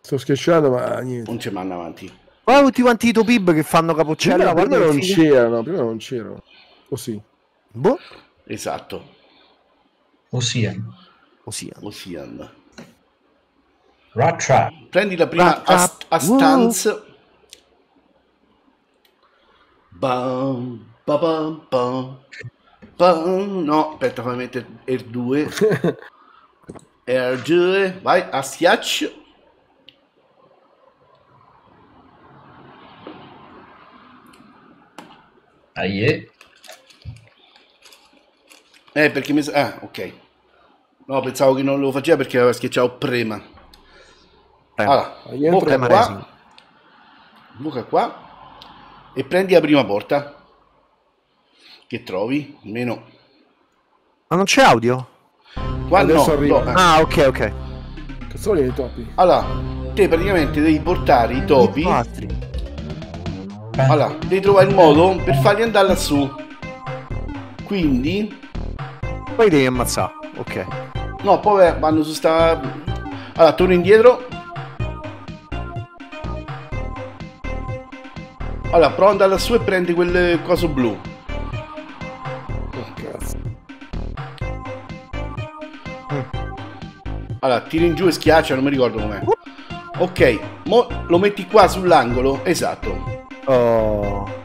Sto schiacciando ma niente. Non ci manda avanti. Guarda tutti quanti i Topib che fanno capoccella. Prima non c'erano, prima non c'erano. Così. Boh. Esatto. Ocean. Ocean. Ocean. Rattrap. Prendi la prima a stanza. Bam, bam, bam, bam. No, aspetta, fammi mettere R due. R due. Vai, a schiaccio. Aie. Eh, perché mi sa... Ah, ok. No, pensavo che non lo faceva perché aveva schiacciato prima. Allora, buca qua. Buca qua. E prendi la prima porta. Che trovi? Almeno... Ma non c'è audio? Qua adesso no. Arriva. No eh. Ah, ok, ok. Cazzoli dei topi. Allora, te praticamente devi portare i topi... I allora, devi trovare il modo per farli andare lassù. Quindi... Poi devi ammazzare, ok. No, poi vanno su sta... Allora, torno indietro. Allora, prova ad andare lassù e prendi quel coso blu. Oh, cazzo. Allora, tira in giù e schiaccia, non mi ricordo com'è. Ok, mo lo metti qua sull'angolo, esatto. Oh...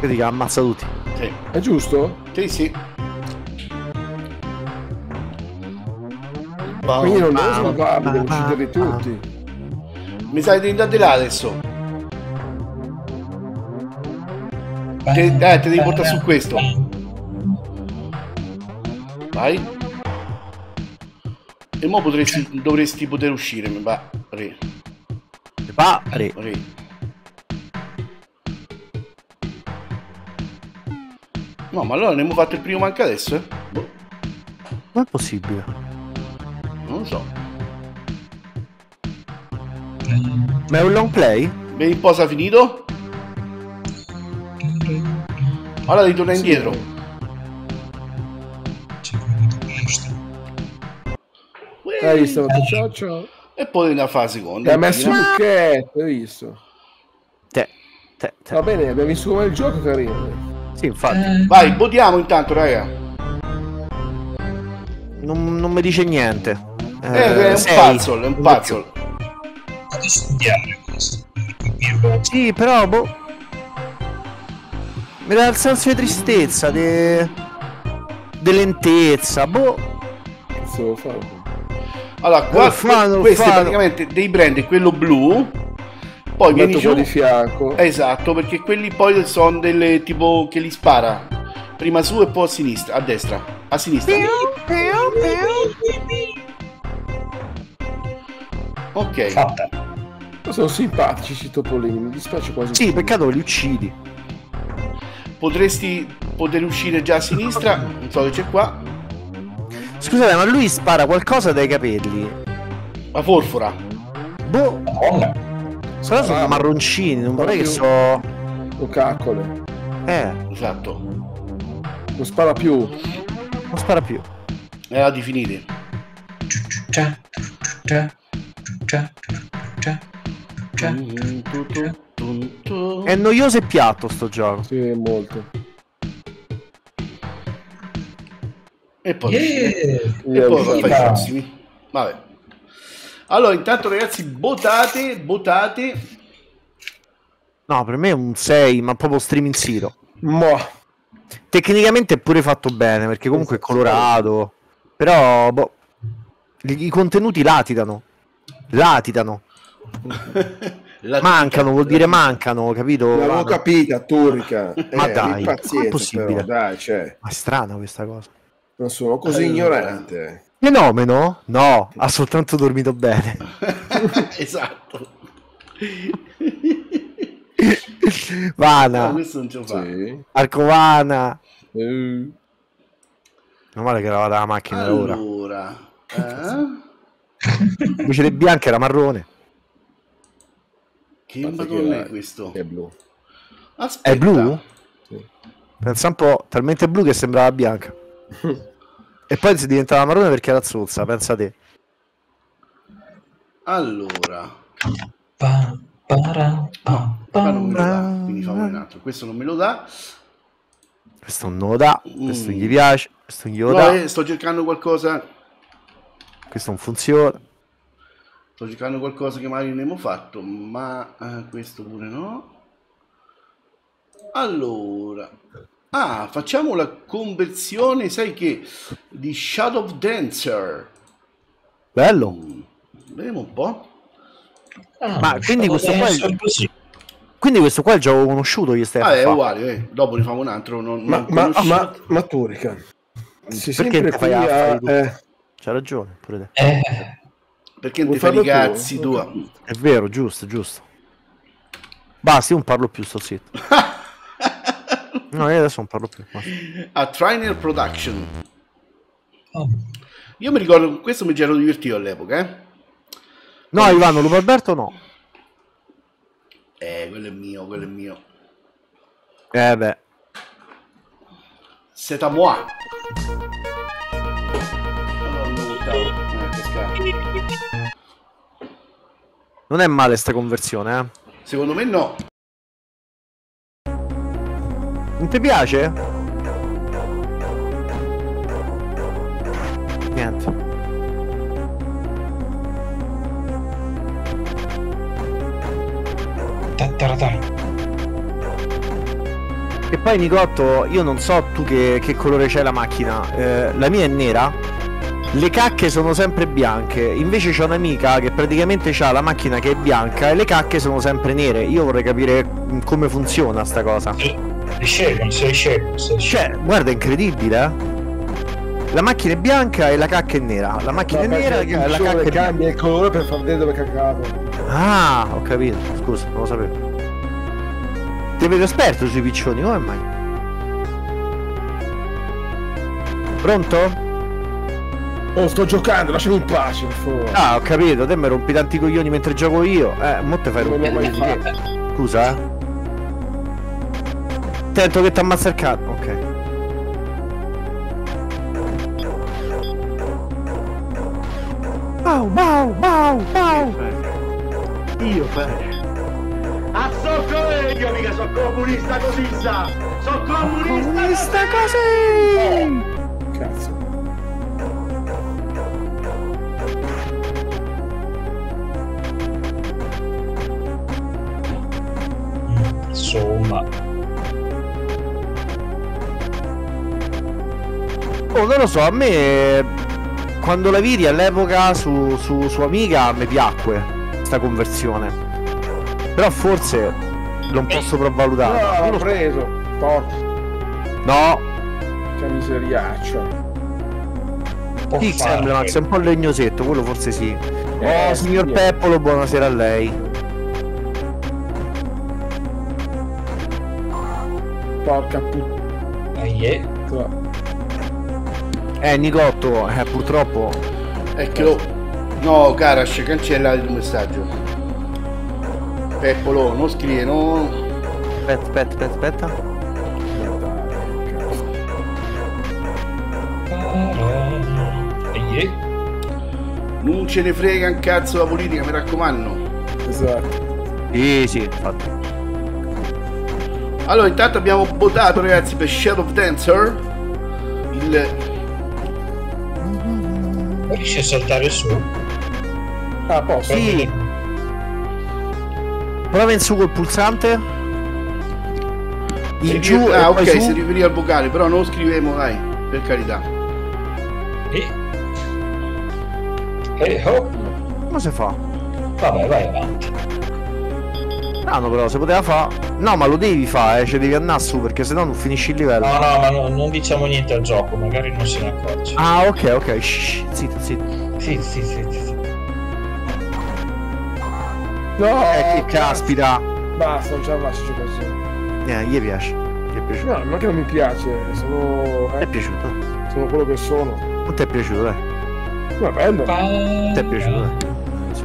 Che ammazza tutti. Sì. È giusto? Sì, sì. Bam, quindi non bam, sono capito, devo uccidere tutti. Mi sa che devi andare là adesso. Te, eh, te devi portare su questo. Vai. E mo potresti, dovresti poter uscire, mi pare. Mi pare. No, ma allora ne abbiamo fatto il primo anche adesso, eh? Boh. Non è possibile. Non lo so. Ma è un long play? Vedi un po' se ha finito. Allora devi tornare sì. indietro. Hai visto? Ciao ciao. E poi devi andare a fare la seconda. Hai messo il lucchetto, hai visto? Te, te, te. Va bene, abbiamo visto come il gioco carino. Sì, infatti. Vai, bodiamo intanto, raga. Non, non mi dice niente. Eh, eh, è un sei. Puzzle, è un puzzle. Vado a studiare questo. Sì, però boh. Mi dà il senso di tristezza, di de... lentezza, boh. Cazzo, fare. Allora, qua, oh, fano, queste fano. Praticamente devi prendere quello blu poi vieni giù di fianco. Esatto, perché quelli poi sono delle tipo che li spara prima su e poi a sinistra, a destra, a sinistra. Piu, piu, piu, piu. Ok, fatta. Sono simpatici i topolini, mi dispiace quasi. Sì, peccato che li uccidi. Potresti poter uscire già a sinistra, non so che c'è qua. Scusate, ma lui spara qualcosa dai capelli. La forfora. Boh. Oh. Se no sono marroncini, non vorrei che so... O caccole. Eh. Esatto. Non spara più. Non spara più. Era di finire. È noioso e piatto sto gioco. Sì, molto. E poi... Yeah. E poi fai i prossimi. Vabbè. Allora, intanto ragazzi, votate, votate. No, per me è un sei, ma proprio streaming zero. Mo. Tecnicamente è pure fatto bene, perché comunque è colorato. Però, boh, i contenuti latitano. Latitano. Mancano, vuol dire mancano, capito? L'avevo capita, Turrica. Ma eh, dai, è possibile. Però, dai, cioè. Ma è strana questa cosa. Non sono così eh, ignorante. Fenomeno? No, ha soltanto dormito bene. Esatto. Vana. No, questo non ce lo fa. Sì. Arcovana. Mm. Non male che eravate la macchina allora. Ora. Eh? Luce di bianca era marrone. Che marrone è questo? È blu. Aspetta. È blu? Sì. Pensa un po', talmente blu che sembrava bianca. E poi si diventava marrone perché era zozza, pensa a te. Allora... Pa, para, pa, pa, no, pa, quindi fa un altro. Questo non me lo dà. Questo non lo dà, questo mm. gli piace, questo non glielo no, dà. Eh, sto cercando qualcosa... Questo non funziona. Sto cercando qualcosa che magari non abbiamo fatto, ma eh, questo pure no. Allora... Ah, facciamo la conversione, sai che, di Shadow Dancer. Bello. Mm, vediamo un po'. Ah, ma quindi questo, qua è... quindi questo qua è il gioco conosciuto, gli stai ah, è uguale, eh. Dopo ne famo un altro. Non, ma, non ma, ma, ma Turica, se perché ti fai a... eh. C'ha ragione, pure te. Eh. Perché non ti fai i cazzi tua? È vero, giusto, giusto. Basta, io non parlo più, sto zitto. No, io adesso non parlo più. Ma... A Trainer Production. Oh. Io mi ricordo, questo mi c'ero divertito all'epoca, eh? No, eh. Ivano, Lupo Alberto no. Eh, quello è mio, quello è mio. Eh beh. C'est à moi. Non è male sta conversione, eh? Secondo me no. Non ti piace? Niente. E poi Nicotto, io non so tu che, che colore c'è la macchina, eh, la mia è nera, le cacche sono sempre bianche, invece c'è un'amica che praticamente ha la macchina che è bianca e le cacche sono sempre nere. Io vorrei capire come funziona sta cosa. Cioè, guarda, è incredibile, eh? La macchina è bianca e la cacca è nera. La macchina no, è nera e la cacca è... cambia il colore per far vedere dove cacavo. Ah, ho capito, scusa, non lo sapevo. Ti vedo esperto sui piccioni, come mai? Pronto? Oh, sto giocando, lasciami in pace, per favore. Ah, ho capito, te mi rompi tanti coglioni mentre gioco io. Eh, mo te fai rompere coglioni di te. Scusa, eh. Attento che ti ammazza il cazzo, ok. Wow, wow, wow, wow. Io fai. Assorco io, mica sono comunista così, sa. Sono comunista così. Cazzo. Insomma. Oh, non lo so, a me quando la vidi all'epoca su, su, su Amiga mi piacque sta conversione. Però forse non posso sopravvalutare. No, l'ho preso. Porca. No. Che miseriaccio. Oh, Xemblemax è un po' legnosetto, quello forse sì. Eh, oh, signor sì. Peppolo, buonasera a lei. Porca puttana. Eh, eh Nicotto, eh, purtroppo. È che lo... No, Karash, cancella il tuo messaggio. Peppolo, non scrive, no. Aspetta, aspetta, aspetta, aspetta. Non ce ne frega un cazzo la politica, mi raccomando. Esatto. Sì, sì, infatti. Allora, intanto abbiamo votato, ragazzi, per Shadow Dancer. Il... Ma riesci a saltare su? Ah, posso? Sì. Prova in su col pulsante. In si giù rifer... Ah, ok, su. Si riferiva al vocale, però non lo scriviamo, dai, per carità. E... Eh, oh. Come si fa? Vabbè, vai avanti. Ah, no, però se poteva fa. No, ma lo devi fare, eh. Cioè devi andare su, perché sennò non finisci il livello. No, no, ma no, non diciamo niente al gioco, magari non se ne accorge. Ah, ok, ok. Shh, zitto, zitto. Sì, sì, sì, sì. No, eh, che caspita. Basta, non ce la faccio così. Eh, gli piace. Gli è piaciuto. No, ma che non mi piace, sono. Eh, è piaciuto. Sono quello che sono. Non ti è piaciuto, eh? Ma bello. Ti è piaciuto?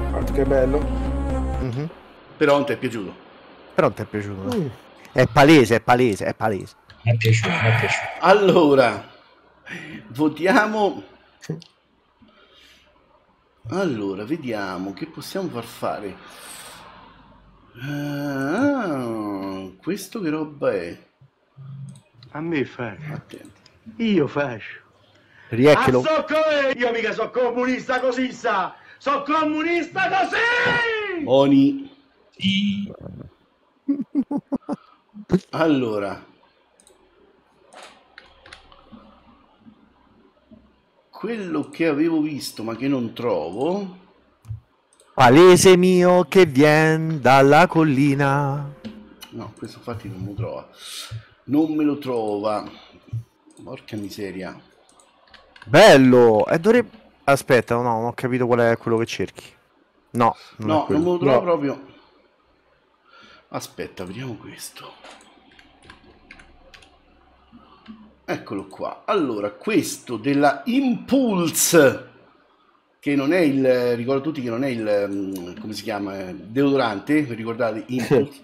Guarda che bello. Mm-hmm. Però non ti è piaciuto. Però non ti è piaciuto. Mm. È palese, è palese, è palese. Mi è piaciuto, mi è piaciuto. Allora, votiamo. Allora, vediamo che possiamo far fare. Ah, questo che roba è? A me faccio. Attenti. Io faccio. Riecchelo. Ma so io mica so comunista così sa! So comunista così! Oni. Allora. Quello che avevo visto ma che non trovo. Palese mio che vien dalla collina. No, questo infatti non me lo trova. Non me lo trova. Porca miseria. Bello! E dovrebbe... Aspetta, no, non ho capito qual è quello che cerchi. No, non no, non lo trovo no. proprio. Aspetta, vediamo questo. Eccolo qua. Allora, questo della Impulse, che non è il... Ricordo a tutti che non è il... Come si chiama? Deodorante, vi ricordate? Impulse.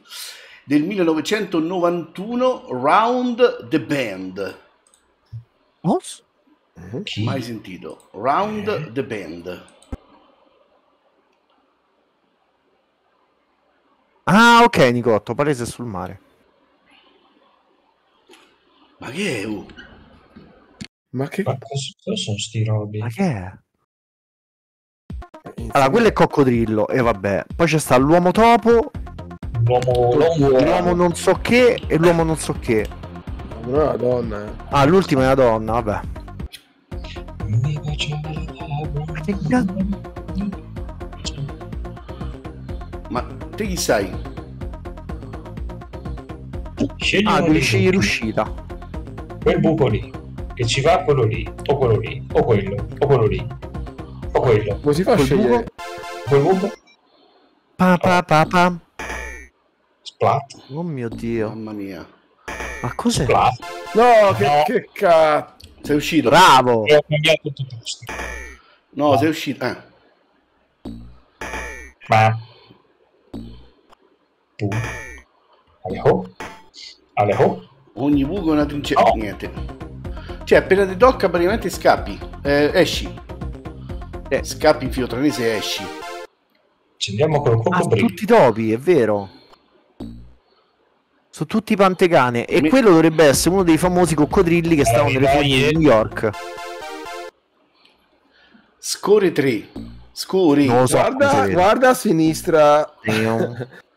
Del millenovecentonovantuno, Round the Band. Os? Chi? Mai sentito. Round eh. the Band. Ah, ok, Nicotto, palese sul mare. Ma che è? Uh? Ma che Ma cosa sono sti robi? Ma che è? Allora, quello è coccodrillo e eh, vabbè. Poi c'è sta l'uomo topo. L'uomo l'uomo non so che e l'uomo non so che. No, la donna. Eh. Ah, l'ultima è la donna, vabbè. Ma te chi sai? Scegli ah, devi scegliere l'uscita. Quel buco lì. Che ci va quello lì. O quello lì. O quello. O quello lì. O quello. Come si fa a scegliere? Quel buco? Pa pa pa pa. Splat. Oh mio dio. Mamma mia. Ma cos'è? Splat. No, che, no. che cazzo. Sei uscito? Bravo! E ho cambiato tutto il posto. No, no, sei uscito. Eh. Ma. Uh. Alejo. Alejo. Ogni buco è una trincea. No. Niente. Cioè, appena ti tocca, praticamente scappi. Eh, esci. Eh. Scappi in filotranese e esci. Ci andiamo con un poco prima. Tutti i topi, è vero. Sono tutti pantegane e Mi... quello dovrebbe essere uno dei famosi coccodrilli che stavano nelle foglie di New York. Score tre. Scori. No, so, guarda, guarda a sinistra.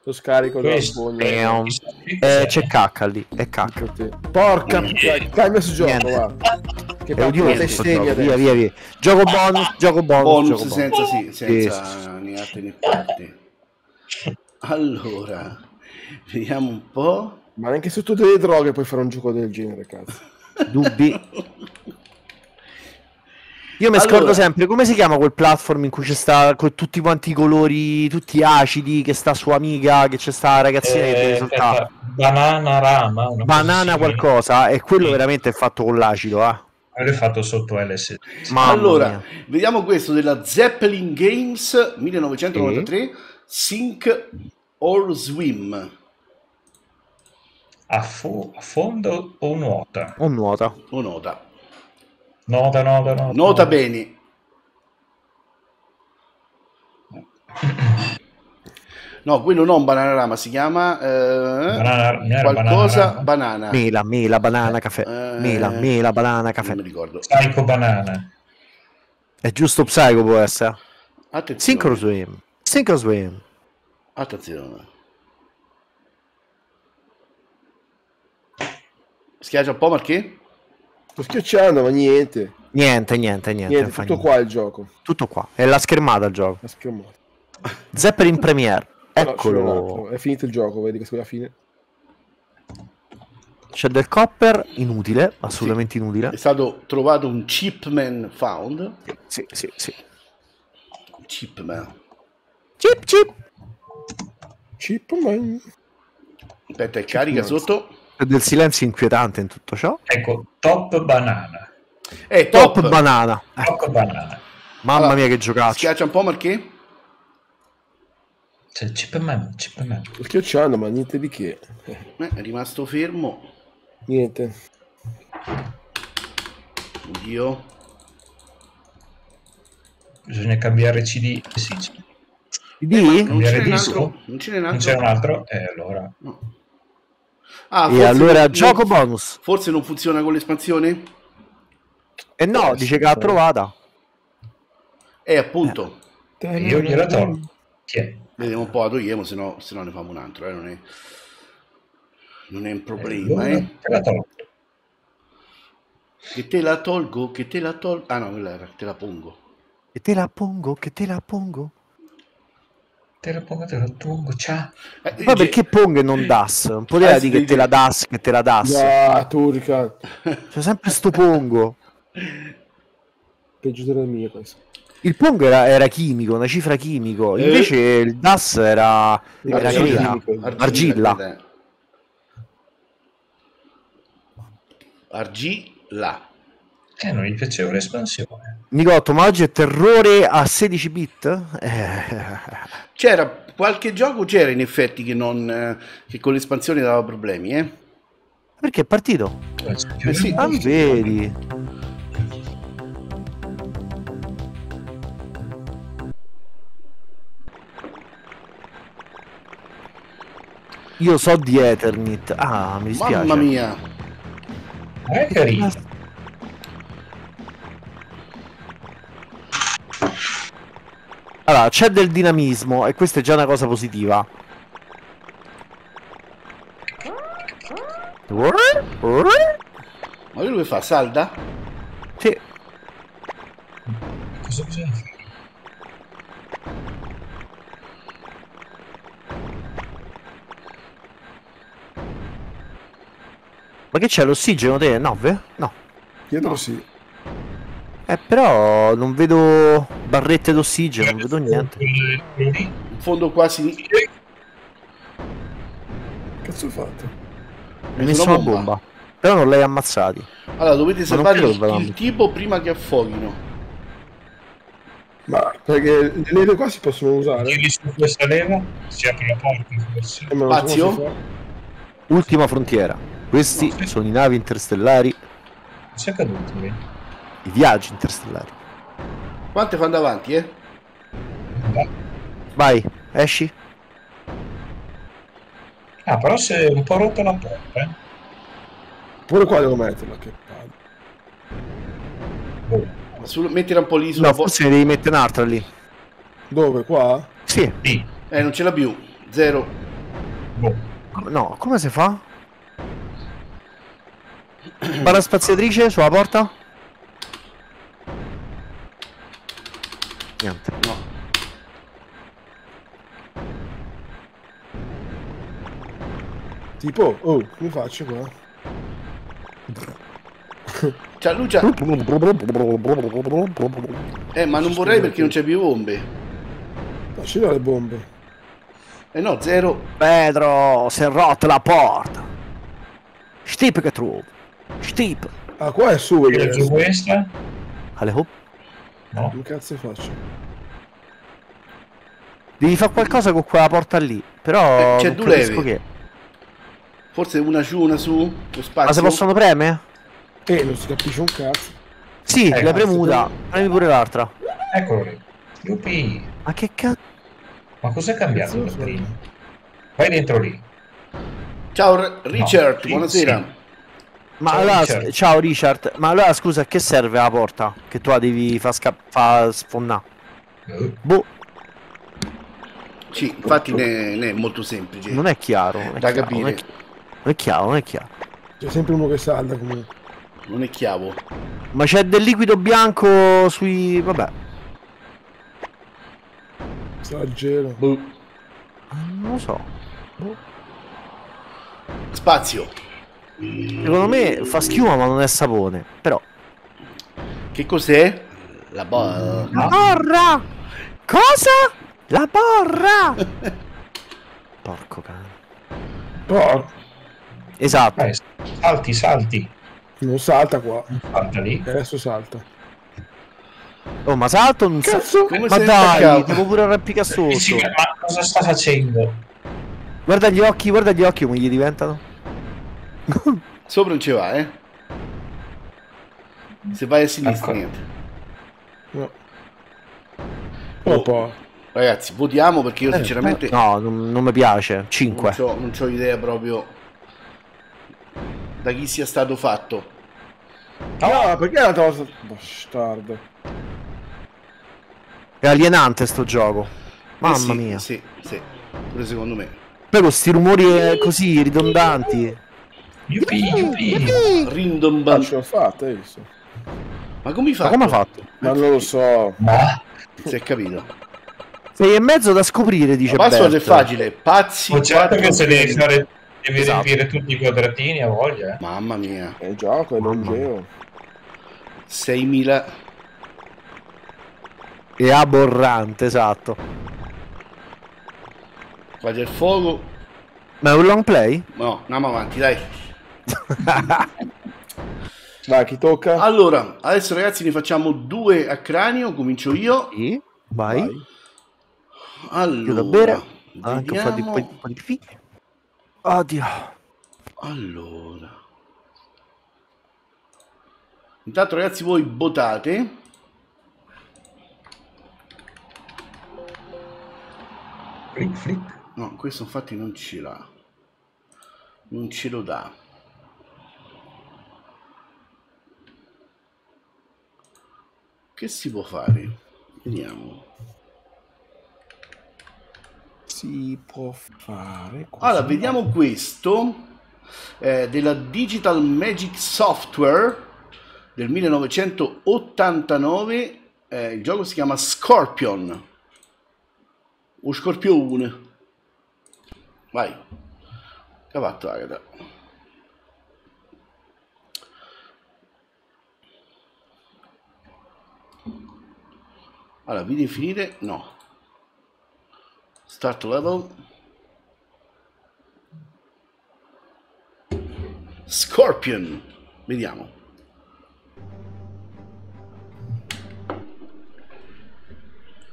Lo scarico della foglia. Eh, c'è cacca lì. È cacca. Porca puttana. Cambia su gioco, guarda. Che bello, via, via, via, via. Gioco bonus, gioco bonus. Bonus gioco senza bonus. Sì, senza sì. Né arte né parte. Allora, vediamo un po'. Ma anche su tutte le droghe puoi fare un gioco del genere, cazzo. Dubbi. Io mi allora... scordo sempre, come si chiama quel platform in cui c'è sta con tutti quanti i colori, tutti acidi, che sta su Amiga, che c'è sta ragazzina eh, che risultava. Banana Rama. Banana qualcosa, e quello sì, veramente è fatto con l'acido, eh. L'ho fatto sotto L S D. Mamma allora, mia. Vediamo questo della Zeppelin Games millenovecentonovantatré, e? Sink or Swim. A, fo a fondo o nuota? O nuota. O nuota. Nota, nota, nota. Nota bene. No, quello non Bananarama, si chiama eh, banana, qualcosa banana, banana. Mela, mela, banana, caffè. Eh, mela, mela, banana, caffè. Non mi ricordo. Psycho Banana. È giusto Psycho, può essere. Attenzione. Synchro Swim. Synchro Swim. Attenzione. Schiaccia un po' perché? Sto schiacciando, ma niente. Niente, niente, niente. niente tutto niente. Qua il gioco. Tutto qua. È la schermata il gioco. La schermata. Zeppelin Premiere. Eccolo. No, è finito il gioco, vedi che sulla fine c'è del copper inutile, assolutamente sì, inutile. È stato trovato un chipman found. Sì, sì, sì. Chipman. Chip, chip. Chipman. Aspetta, chip carica man. Sotto. C'è del silenzio inquietante in tutto ciò. Ecco, top banana. Eh, top. top banana. Top eh. banana. Mamma allora, mia che giocaccio. Schiaccia un po' perché? C'è il chipman, chipman. Sto schiacciando, ma niente di che. Eh, è rimasto fermo. Niente. Oddio. Bisogna cambiare C D. Sì, sì. C D? Eh, non c'è un altro. Non c'è un altro. Un altro. E eh, allora... No. Ah, e allora non, gioco non, bonus. Forse non funziona con l'espansione? Eh no, forse, dice che l'ha trovata. Eh, appunto. Eh. Io gliela tolgo. Tiè. Vediamo un po', la togliamo, se no ne facciamo un altro, eh? non, è, non è un problema. Eh, eh. Te la tolgo. Che te la tolgo, che te la tolgo. Ah no, quella era, te la pongo. Che te la pongo, che te la pongo. Te la pongo, te la pongo, ciao. Eh, ma perché Pong non das? Non poteva eh, dire che te la das, che te la das. Ah, turca. C'è sempre sto Pongo. Peggio della mia questo. Il Pong era, era chimico, una cifra chimico, invece eh. il D A S era, era argilla. Argilla. Argilla. Eh, non gli piaceva l'espansione. Nicotto, ma oggi è terrore a sedici bit? Eh. C'era qualche gioco, c'era in effetti che, non, che con l'espansione dava problemi, eh? Perché è partito? Eh, eh sì, ah, vedi. Io so di Eternit. Ah, mi dispiace. Mamma mia. Eh, carino. Allora, c'è del dinamismo e questa è già una cosa positiva. Ma lui che fa? Salda? Sì. Cosa bisogna fare? Ma che c'è l'ossigeno te? nove? No. Dietro no. Sì. Eh però non vedo barrette d'ossigeno, non vedo niente. In fondo qua si... Cazzo ho fatto? Mi messo una bomba. bomba. Però non l'hai ammazzati. Allora dovete salvare il, il tipo prima che affoghino. Ma perché le leve qua si possono usare? Io su questa leva si apre la porta forse. Spazio. Ultima frontiera. Questi no, sì. sono i navi interstellari. C'è caduto lì. I viaggi interstellari. Quante fanno avanti, eh? Vai. Vai, esci. Ah, però si è un po' rotta la porta, eh. Pure qua devo metterla, che palle. Oh. Mettila un po' lì sulla... No, forse ne devi mettere un'altra lì. Dove, qua? Sì. sì. Eh, non ce l'ha più. Zero. Boh. No, come si fa? Barra spaziatrice sulla porta? Niente. No. Tipo, oh, come faccio qua? Ciao Lucia! Eh, ma non si vorrei perché non c'è più bombe. Ma ci sono le bombe. Eh no, zero. Pedro, si è rotta la porta. Stip che trovo. Stip. Ah, qua è su. Io giù questa. Allehop. No. Che cazzo faccio? Devi fare qualcosa con quella porta lì. Però... Eh, c'è due levi. Che... Forse una giù, una su. Ma se possono premere? Eh, non si capisce un cazzo. Sì, eh, l'hai premuta. Premi pure l'altra. Eccolo lì. Yuppie. Ma che cazzo? Ma cos'è cambiato da prima? Vai dentro lì. Ciao Richard, no, buonasera. Sì. Ma ciao, allora, Richard. ciao Richard, ma allora scusa, a che serve la porta? Che tu la devi far fa sfondare? Eh. Boh. Sì, infatti ne, ne è molto semplice. Non è chiaro. Non è da chiaro, capire. Non è, non è chiaro, non è chiaro. C'è sempre uno che salta comunque. Non è chiaro. Ma c'è del liquido bianco sui... vabbè. Esagero. Boh. Non lo so. Boh. Spazio. Secondo me fa schiuma ma non è sapone. Però. Che cos'è? La borra. La borra. Cosa? La borra. Porco cane. Porco. Esatto. Eh, salti, salti. Non salta qua. Salta lì. E adesso salta. Oh, ma salto non cazzo, sa... ma dai, devo pure arrampicare sotto. Sì, ma cosa sta facendo? Guarda gli occhi, guarda gli occhi come gli diventano. Sopra non ci va, eh. Se vai a sinistra, ecco. Niente. No. Oh, oh, ragazzi, votiamo perché io eh, sinceramente... No, non, non mi piace. cinque. Non c'ho idea proprio da chi sia stato fatto. No, no, perché è una cosa... Bastardo. È alienante sto gioco. Mamma eh sì, mia. Sì, sì, pure secondo me. Poi questi rumori così ridondanti. Yupi, yupi. Ridondanti. Ce l'ho fatta, hai visto? Ma come hai fatto? Ma come ha fatto? Ma non lo so. Ma? Si è capito. Sei e mezzo da scoprire, dice Bert. Ma è facile, pazzi. Ma certo che se devi fare... Devi esatto. riempire tutti i quadratini a voglia. Mamma mia. È gioco, è longevo. seimila. È aberrante, esatto. Qua c'è il fuoco. Ma è un long play? No, andiamo avanti, dai. Vai, chi tocca? Allora, adesso ragazzi ne facciamo due a cranio. Comincio io. Sì, vai. vai. Allora, bere. Anche un po' di, po di figlio. Oddio. Allora. Intanto ragazzi voi votate. Flick, flick. No, questo infatti non ce l'ha. Non ce lo dà. Che si può fare? Vediamo. Si può fare così. Allora vediamo questo eh, della Digital Magic Software del millenovecentottantanove, eh, il gioco si chiama Scorpion o Scorpione. Vai, che ha fatto Agata? Allora vi definite no Start level Scorpion, vediamo.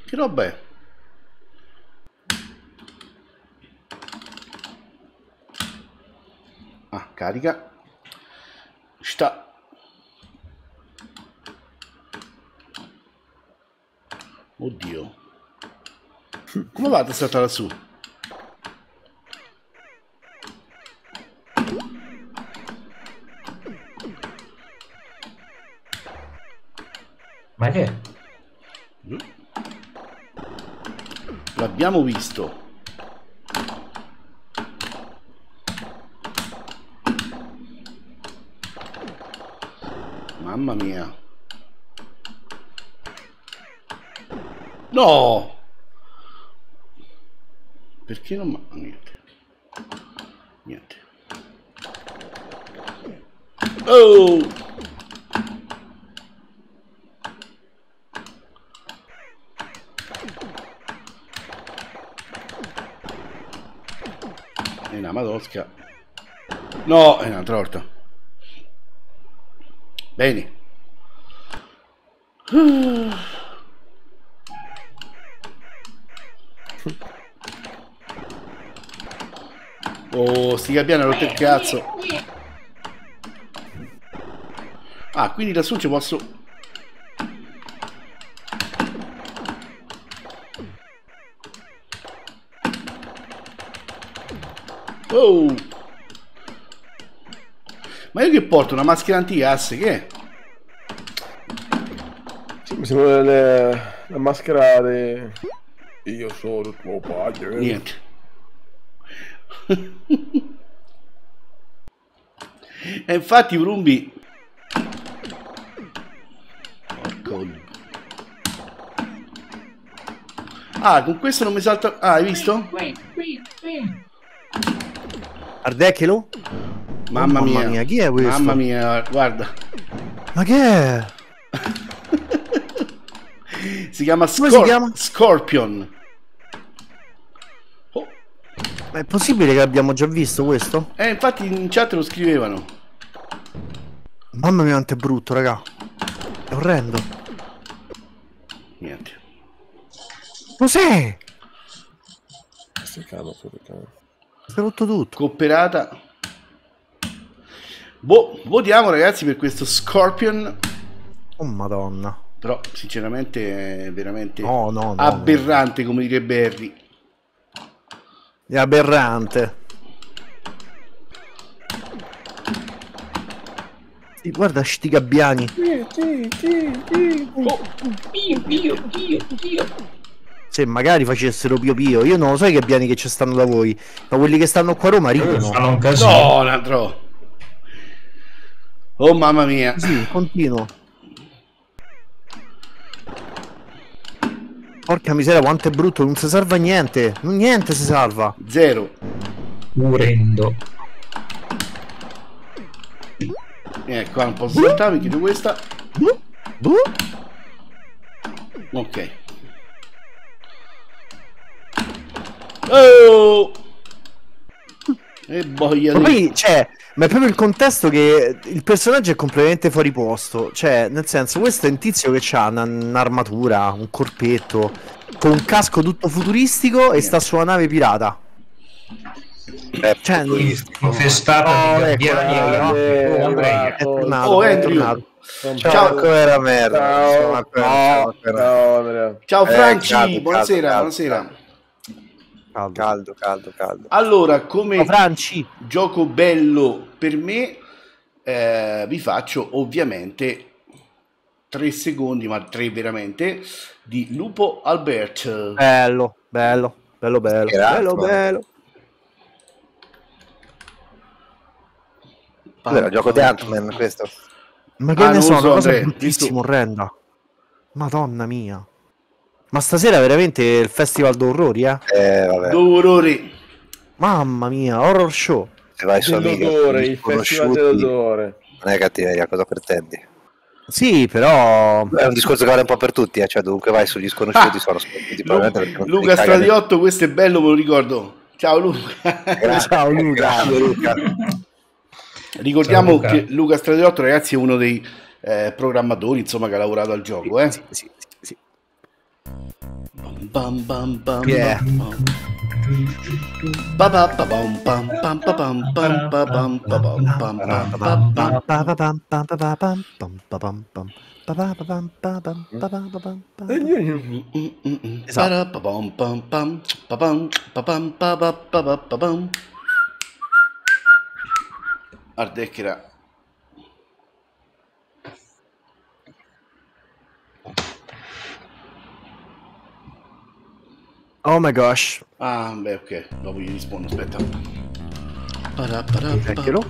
Che roba è? Ah, carica. Sta. Oddio. Come vado a saltare su? Ma che è? L'abbiamo visto. Mamma mia. No! Perché non manca niente? Niente. Oh! È una madosca. No, è un'altra volta. Bene. Uh. Oh, sti gabbiani hanno rotto il cazzo. Ah, quindi lassù ci posso... Oh! Ma io che porto? Una maschera antigas, che è? Sì, mi sembra le... la maschera de... Io sono tuo padre. Niente. E infatti Brumbi. Porco. Ah, con questo non mi salta. Ah, hai visto? Ardecchelo? Mamma, oh, mamma mia. mia, chi è questo? Mamma mia, guarda. Ma che è? Si chiama, Scor si chiama? Scorpion. Ma è possibile che abbiamo già visto questo? Eh, infatti in chat lo scrivevano. Mamma mia quanto è brutto, raga. È orrendo. Niente. Cos'è? Sto calmo, sto calmo. Si è rotto tutto. Cooperata. Boh, votiamo ragazzi per questo Scorpion. Oh madonna. Però sinceramente è veramente no, no, no, aberrante, no. Come direbbe Harry. È aberrante. Sì, guarda sti gabbiani. Oh. Pio, pio, pio, pio. Se magari facessero pio pio. Io non lo so i gabbiani che ci stanno da voi, ma quelli che stanno qua a Roma ridono. No, no, l'altro. Oh mamma mia. Sì, continuo. Porca miseria, quanto è brutto, non si salva niente. Niente si salva. Zero. Urendo. Ecco, qua non posso saltare, mi chiedo questa. Ok. Oh! E boia. Ma poi, cioè, ma è proprio il contesto che il personaggio è completamente fuori posto. Cioè, nel senso, questo è un tizio che ha un'armatura, un corpetto, con un casco tutto futuristico e sta sulla nave pirata. Eh, cioè, non... festata oh, di ecco, no? Oh, è tornato. Ciao, era merda. Ciao, Franci, buonasera, buonasera. Caldo. caldo, caldo, caldo. Allora, come Franci. Gioco bello per me, eh, vi faccio ovviamente tre secondi, ma tre veramente, di Lupo Alberto. Bello, bello, bello, bello, bello, bello. Allora, gioco di Ant-Man questo. Ma che ah, ne so, una cosa bruttissima, orrenda. Madonna mia. Ma stasera veramente il festival d'orrori, eh? Eh, vabbè. D'orrori. Mamma mia, horror show. Se vai su Amiga, il festival dell'odore. Non è cattiveria, cosa pretendi? Sì, però... È un discorso che vale un po' per tutti, eh? Cioè dovunque vai sugli sconosciuti ah, sono sconosciuti. Lu Luca Stradiotto, questo è bello, me lo ricordo. Ciao Luca. Grazie, ciao Luca. Grazie, Luca. Ricordiamo Luca. Che Luca Stradiotto, ragazzi, è uno dei eh, programmatori, insomma, che ha lavorato al gioco, eh? Sì, sì. sì. Bam bam bam yeah. Ardecchera. Oh my gosh. Ah, beh, ok. Dopo gli rispondo, aspetta. Eccolo.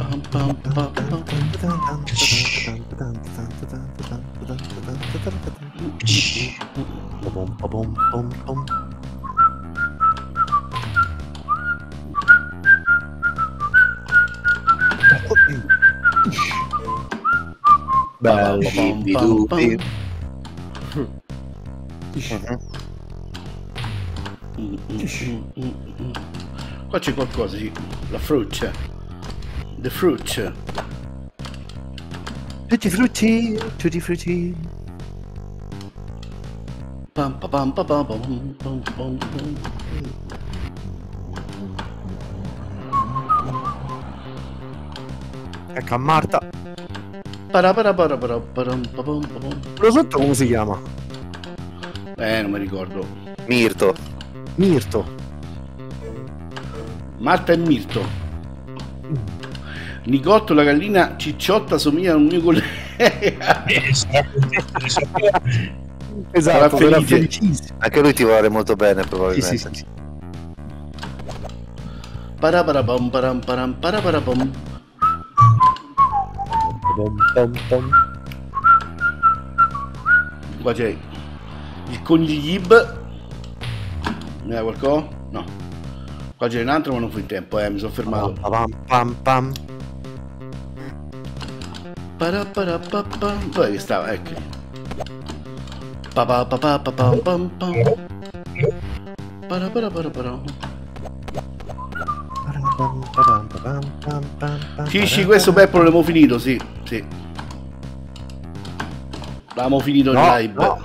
Belli di tutti. Qua c'è qualcosa, la fruccia. The fruccia. Tutti frutti, tutti frutti. Pam pam pam pam pam pam pam. Ecco a Marta. Lo sotto come si chiama? Eh, non mi ricordo. Mirto. Mirto. Marta e Mirto. Nicotto la gallina cicciotta somiglia a un mio collega. Esatto, era felicissimo. Anche lui ti vuole molto bene probabilmente. Sì, sì, sì. Paraparapam paraparapam paraparapam. Qua c'è il coniglib. Ne ha qualcosa? No. Qua c'è un altro ma non fu in tempo, eh, mi sono fermato. Pam pam pam. Paraparapam. Dov'è che stava? Ecco. Papà papà papà pam pam. Paraparapam. Sì, sì, questo Beppo l'abbiamo finito, sì, sì. L'abbiamo finito no, in live. No.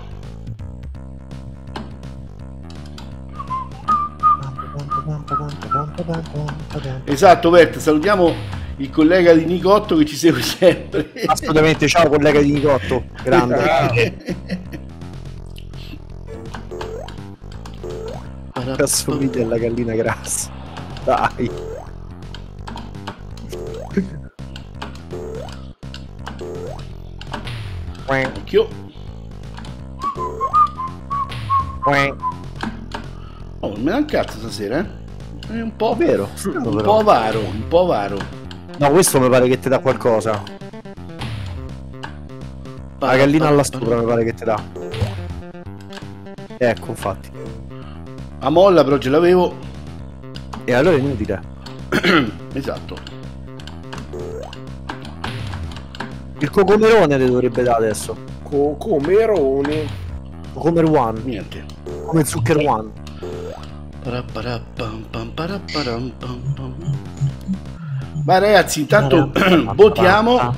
Esatto, Bert, salutiamo il collega di Nicotto che ci segue sempre. Assolutamente, ciao collega di Nicotto, grande. Assomiglia alla gallina grassa. Dai. Occhio. Oh, non me la cazzo stasera, eh? È un po' vero, un però. po' avaro, un po' avaro. No, questo mi pare che ti dà qualcosa. La gallina alla sopra mi pare che ti dà. Ecco, infatti. A molla però ce l'avevo. E allora è inutile. Esatto. Il cocomerone le dovrebbe dare adesso. Cocomerone. Cocomer One. Niente. Come Zucker One. Ma ragazzi, intanto votiamo.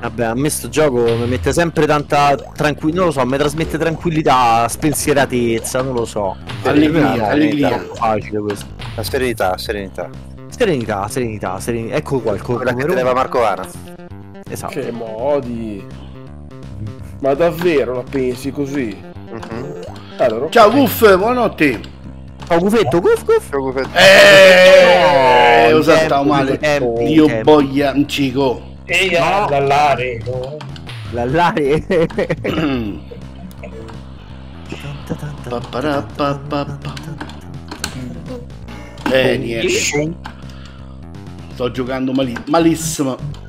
Vabbè, a me sto gioco mi mette sempre tanta tranquillità. Non lo so, mi trasmette tranquillità, spensieratezza, non lo so. Allegria, allegria. Facile questo. La serenità, serenità. Serenità, serenità, serenità. Ecco qua il cocomerone. Quella che teneva Marco Vana. Esatto. Che modi. Ma davvero la pensi così? Uh-huh. Allora, ciao Guff, buonanotte. Ciao Guffetto, Guff Guff. Ciao Guffetto. Eeeh, ho saltato male. Dio boia un cico. Ehi, no. L'allare. L'allare. Eh, niente. Sto giocando mali malissimo.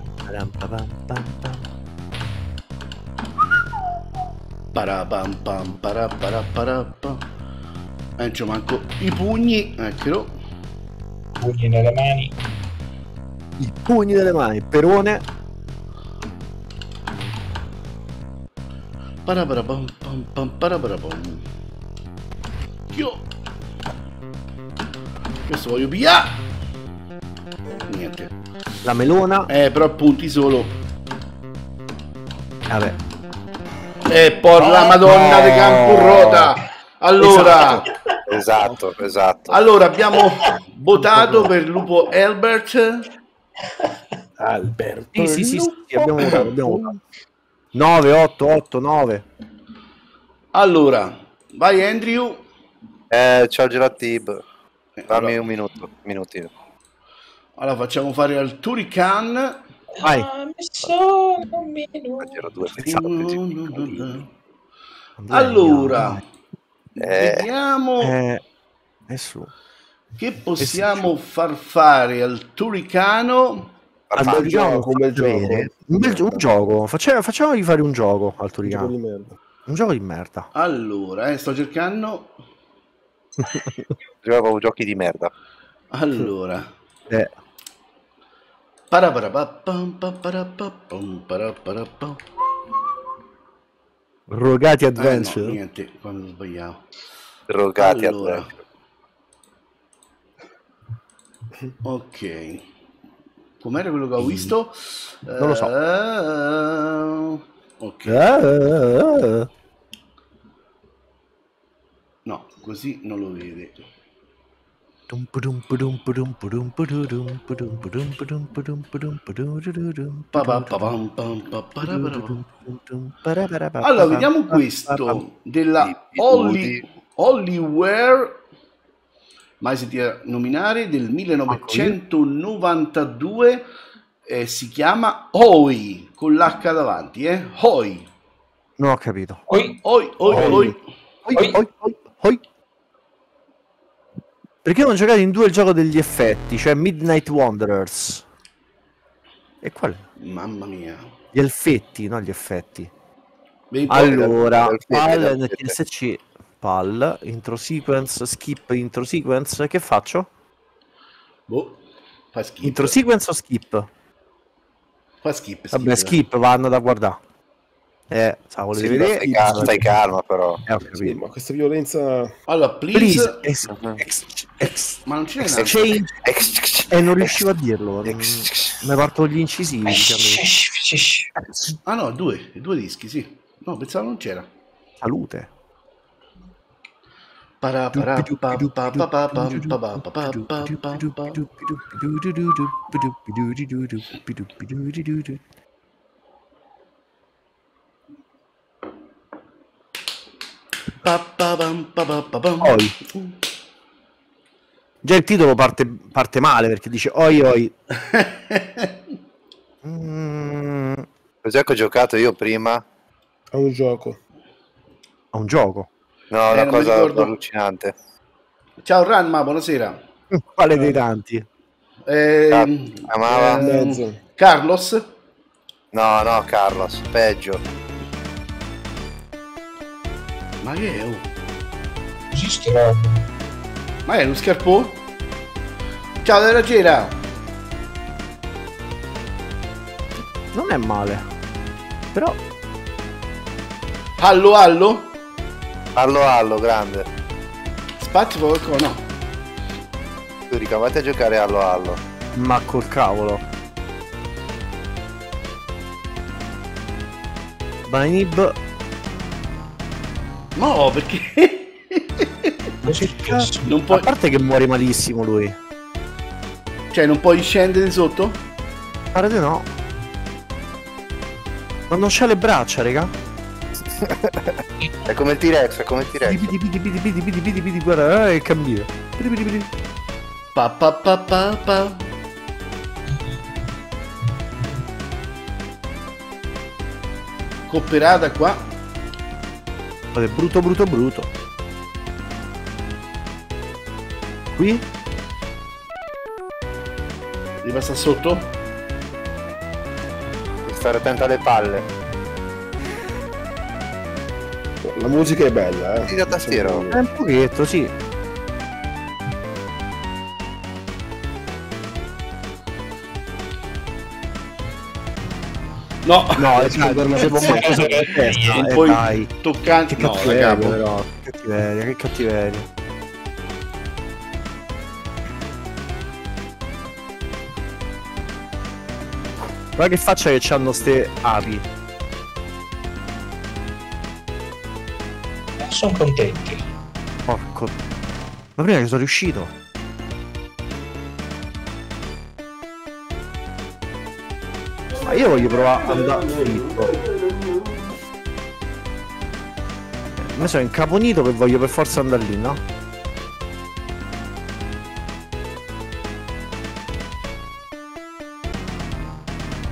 Parapam pam paraparapam. Eh, c'ho manco i pugni, eccolo. I pugni nelle mani. I pugni nelle mani, perone. Paraparapam pam pam paraparapam. Io. Questo voglio via. Niente. La melona. Eh, però punti solo. Vabbè. E eh, porra la oh, madonna no. di Campurrota. Allora. Esatto, esatto. Allora abbiamo votato per Lupo Albert. Albert. Sì, sì, sì, sì, abbiamo votato, abbiamo votato. nove, otto, otto, nove. Allora, vai Andrew. Eh, ciao Geratib. Fammi allora. un minuto, minutino. Allora facciamo fare al Turrican. Vai. Ah, mi sono un minuto. Allora, eh, vediamo eh, che possiamo far fare al Turricano. Allora, un gioco, come il gioco. Un, bel, un gioco. Facciamo, facciamogli fare un gioco al Turricano. Un gioco di merda. Un gioco di merda. Allora, eh, sto cercando. Giocavo giochi di merda. Allora. Eh. Rogati Adventure. Ah, no, niente, quando sbagliavo. Rogati allora. Adventure. Ok. Com'era quello che ho visto? Mm. Uh, non lo so. Uh, ok. Uh, uh. No, così non lo vede. Allora, vediamo questo della Hollyware, mai sentita nominare, del millenovecentonovantadue, eh, si chiama Oi, con l'H davanti, eh? Oi. Non ho capito. Oi, oi, oi, oi. Oi, oi, oi, oi. Perché non giocate in due il gioco degli effetti, cioè Midnight Wanderers? E qual è? Mamma mia. Gli elfetti, no, gli effetti. Allora, P A L N T S C, P A L, intro sequence, skip intro sequence, che faccio? Boh, fa skip. Intro sequence o skip? Fa skip, skip. Vabbè, skip, vanno da guardare. Eh, sa, volevi sì, vedere? Stai calma, stai calma però. Eh, sì, ma questa violenza... Allora, please... please ex, ex, ex, ma non c'è ex, ex, ex, E non riuscivo ex, a dirlo. Ex, mi partono gli incisivi. Ex, ex. Ah no, due, due dischi, sì. No, pensavo non c'era. Salute. Oi. Già il titolo parte, parte male perché dice oi oi. mm. Cos'è che ho giocato io prima? A un gioco. A un gioco? No, una eh, cosa allucinante. Ciao Ranma, buonasera. Quale dei tanti? Eh, Amava. Eh, Carlos? No, no, Carlos, peggio. Ma che è? Oh. Ma è uno scarpone? Ciao della cera! Non è male. Però... Allo allo? Allo allo, grande. Spazio poco, no. Tu ricavate a giocare allo allo. Ma col cavolo. Banib... No, perché? Non puoi... A parte che muore malissimo lui. Cioè, non puoi scendere sotto? Pare di no. Ma non c'ha le braccia, raga. È come il T-Rex, è come il T-Rex. Guarda, è il cambio. Pa pa pa pa pa. Cooperata qua. È brutto brutto brutto. Qui devi passare sotto. Devi stare attento alle palle. La musica è bella, eh. Sì, da tastiera. È un pochetto, sì. No, no, è e poi dai. Toccante. Che no, cattiveria, però. Che cattiveria, che cattiveria. Guarda che faccia che c'hanno ste api. Sono contenti. Porco. Ma prima che sono riuscito. Io voglio provare ad andare dritto. Ma sono incaponito che voglio per forza andare lì, no?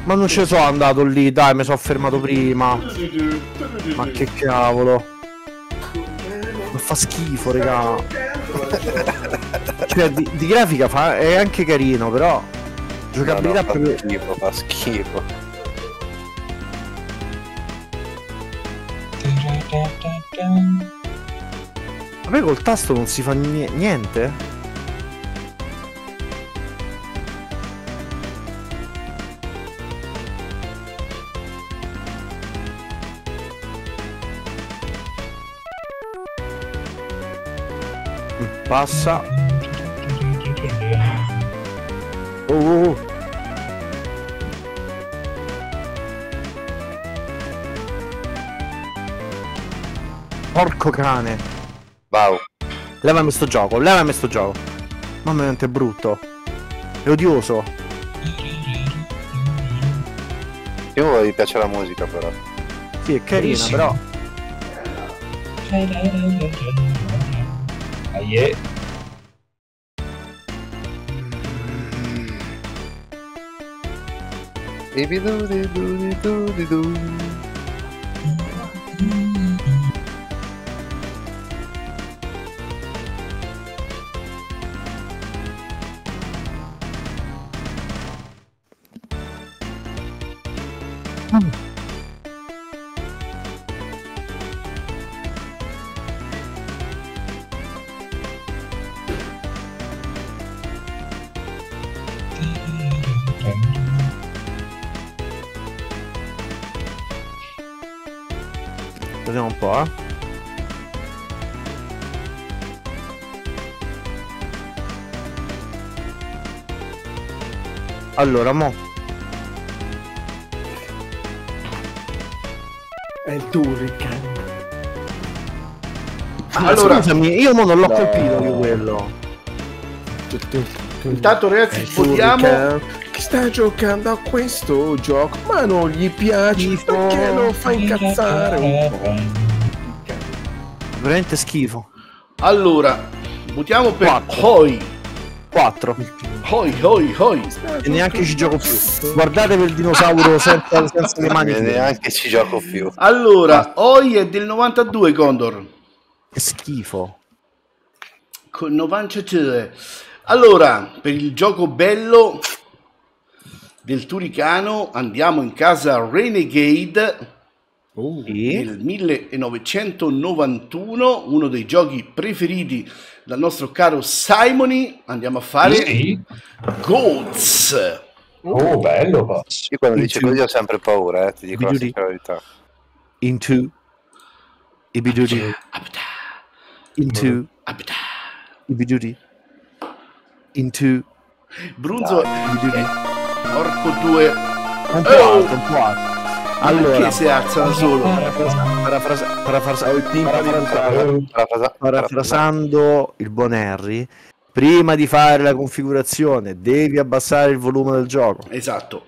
Ma non ci sono andato lì, dai, mi sono fermato prima. Ma che cavolo. Ma fa schifo, raga. Cioè, di, di grafica fa, è anche carino, però... Giocabilità no, no, fa schifo, fa schifo. A me col tasto non si fa niente. passa. Oh, oh, oh. Porco cane. Wow. Levami sto gioco, levami sto gioco. Mamma mia, quanto è brutto. È odioso. Io mi piace la musica però. Sì, è carina, bellissimo. Però aie. Vediamo un po', eh. Allora, mo è il turrican. Ah, allora, scusami, io mo non l'ho no. colpito io quello. Intanto ragazzi, vogliamo chi sta giocando a questo gioco, ma non gli piace, schifo. Perché lo fa incazzare un po'. Veramente schifo. Allora, buttiamo per poi quattro. Hoi hoi hoi. E neanche ci gioco più. Guardate quel dinosauro senza, senza le mani. E neanche ci gioco più. Allora, Hoi è del novantadue, Condor. Che schifo. Con novantadue. Allora, per il gioco bello del Turicano andiamo in casa Renegade. Oh, nel millenovecentonovantuno, uno dei giochi preferiti dal nostro caro Simoni. Andiamo a fare sì. Goats. Oh, oh, bello va. Io quando dice così ho sempre paura, eh, ti dico la verità. Into Ibiduti Into Ibiduti Into Brunzo Orco due. Un po'. Allora, perché si alzano solo? Parafrasando il buon Harry, prima di fare la configurazione devi abbassare il volume del gioco. Esatto.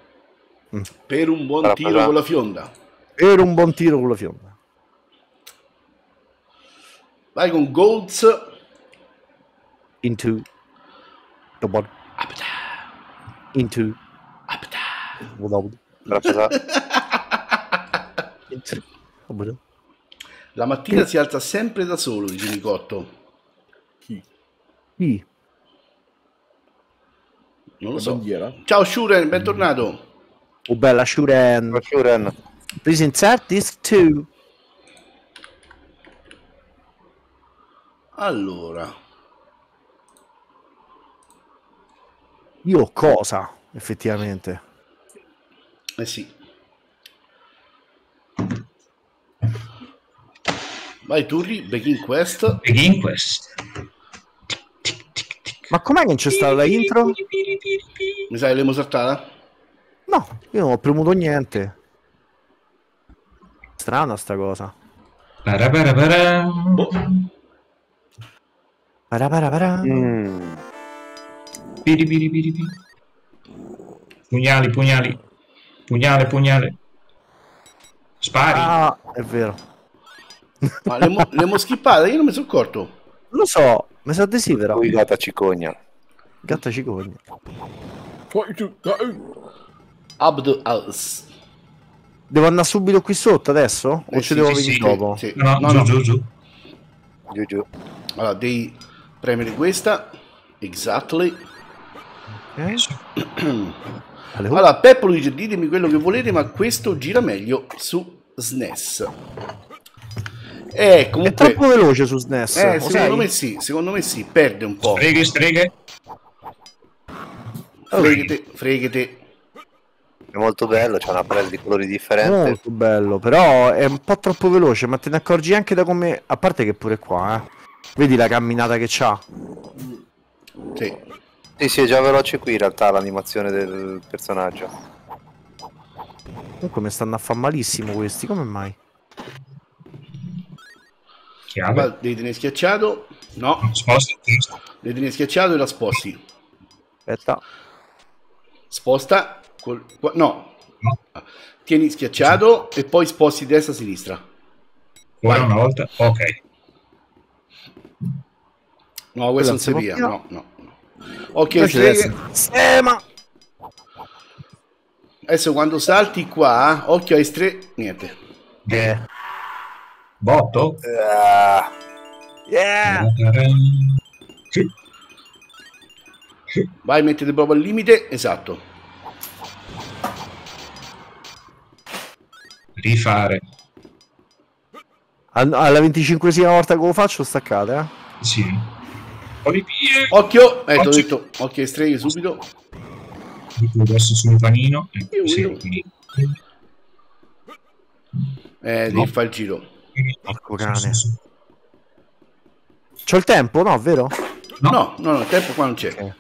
Mm. Per un buon tiro con la fionda. Per un buon tiro con la fionda. Vai con Golds. Into the ball. Into la mattina che... si alza sempre da solo il Ginicotto. Chi? Chi? Non lo so. Ciao Shuren, bentornato. Oh bella Shuren. Shuren. Please insert this too. Allora. Io cosa? Effettivamente. Eh sì. Vai Turri, Begin Quest. Begin Quest. Ma com'è che non c'è stata la intro? Mi sai l'hemo saltata? No, io non ho premuto niente. Strana sta cosa. Parapara. Oh. Parapara. Mm. Pugnali, pugnali. Pugnale, pugnale. Spari. Ah, è vero. Ma le mo, le mo schippate, io non mi sono accorto. Lo so, mi sa di sì però. Gatta cicogna. Gatta cicogna. Abd House. Devo andare subito qui sotto adesso? Eh, o sì, ci devo venire sì, dopo? Sì. No, no, no, giù, no. Giù, giù, giù. Allora, devi premere questa. Exactly. Okay. Allora, Peppo dice, ditemi quello che volete, ma questo gira meglio su S N E S. Eh, comunque... È troppo veloce su S N E S. Eh, secondo me sì, secondo me sì, perde un po'. Freghe, streghe. Freghete, freghete. È molto bello, c'è una palette di colori differenti. È molto bello, però è un po' troppo veloce, ma te ne accorgi anche da come... A parte che pure qua, eh. Vedi la camminata che c'ha? Sì. Sì, sì, è già veloce qui in realtà l'animazione del personaggio. Comunque mi stanno a far malissimo questi, come mai? Chiave. Devi tenere schiacciato. No. Spostati. Devi tenere schiacciato e la sposti. Aspetta. Sposta. Col... No. no. Tieni schiacciato sì. e poi sposti destra-sinistra. Ora vai. Una volta. Ok. No, questo non si via. No, no. Ok, streghe. Eh, ma... Adesso quando salti qua, occhio ai streghe. Niente. Yeah. Botto? Yeah. Yeah. Sì. Sì. Vai, mettete proprio al limite. Esatto. Rifare. Alla venticinquesima volta che lo faccio, staccate, eh? Sì. Occhio, eh, ti ho detto, occhio streghe subito. Adesso sul panino. Eh, sì. eh no. Devi fare il giro. Porco cane. C'ho il tempo, no, vero? No, no, no, no, il tempo qua non c'è. Okay.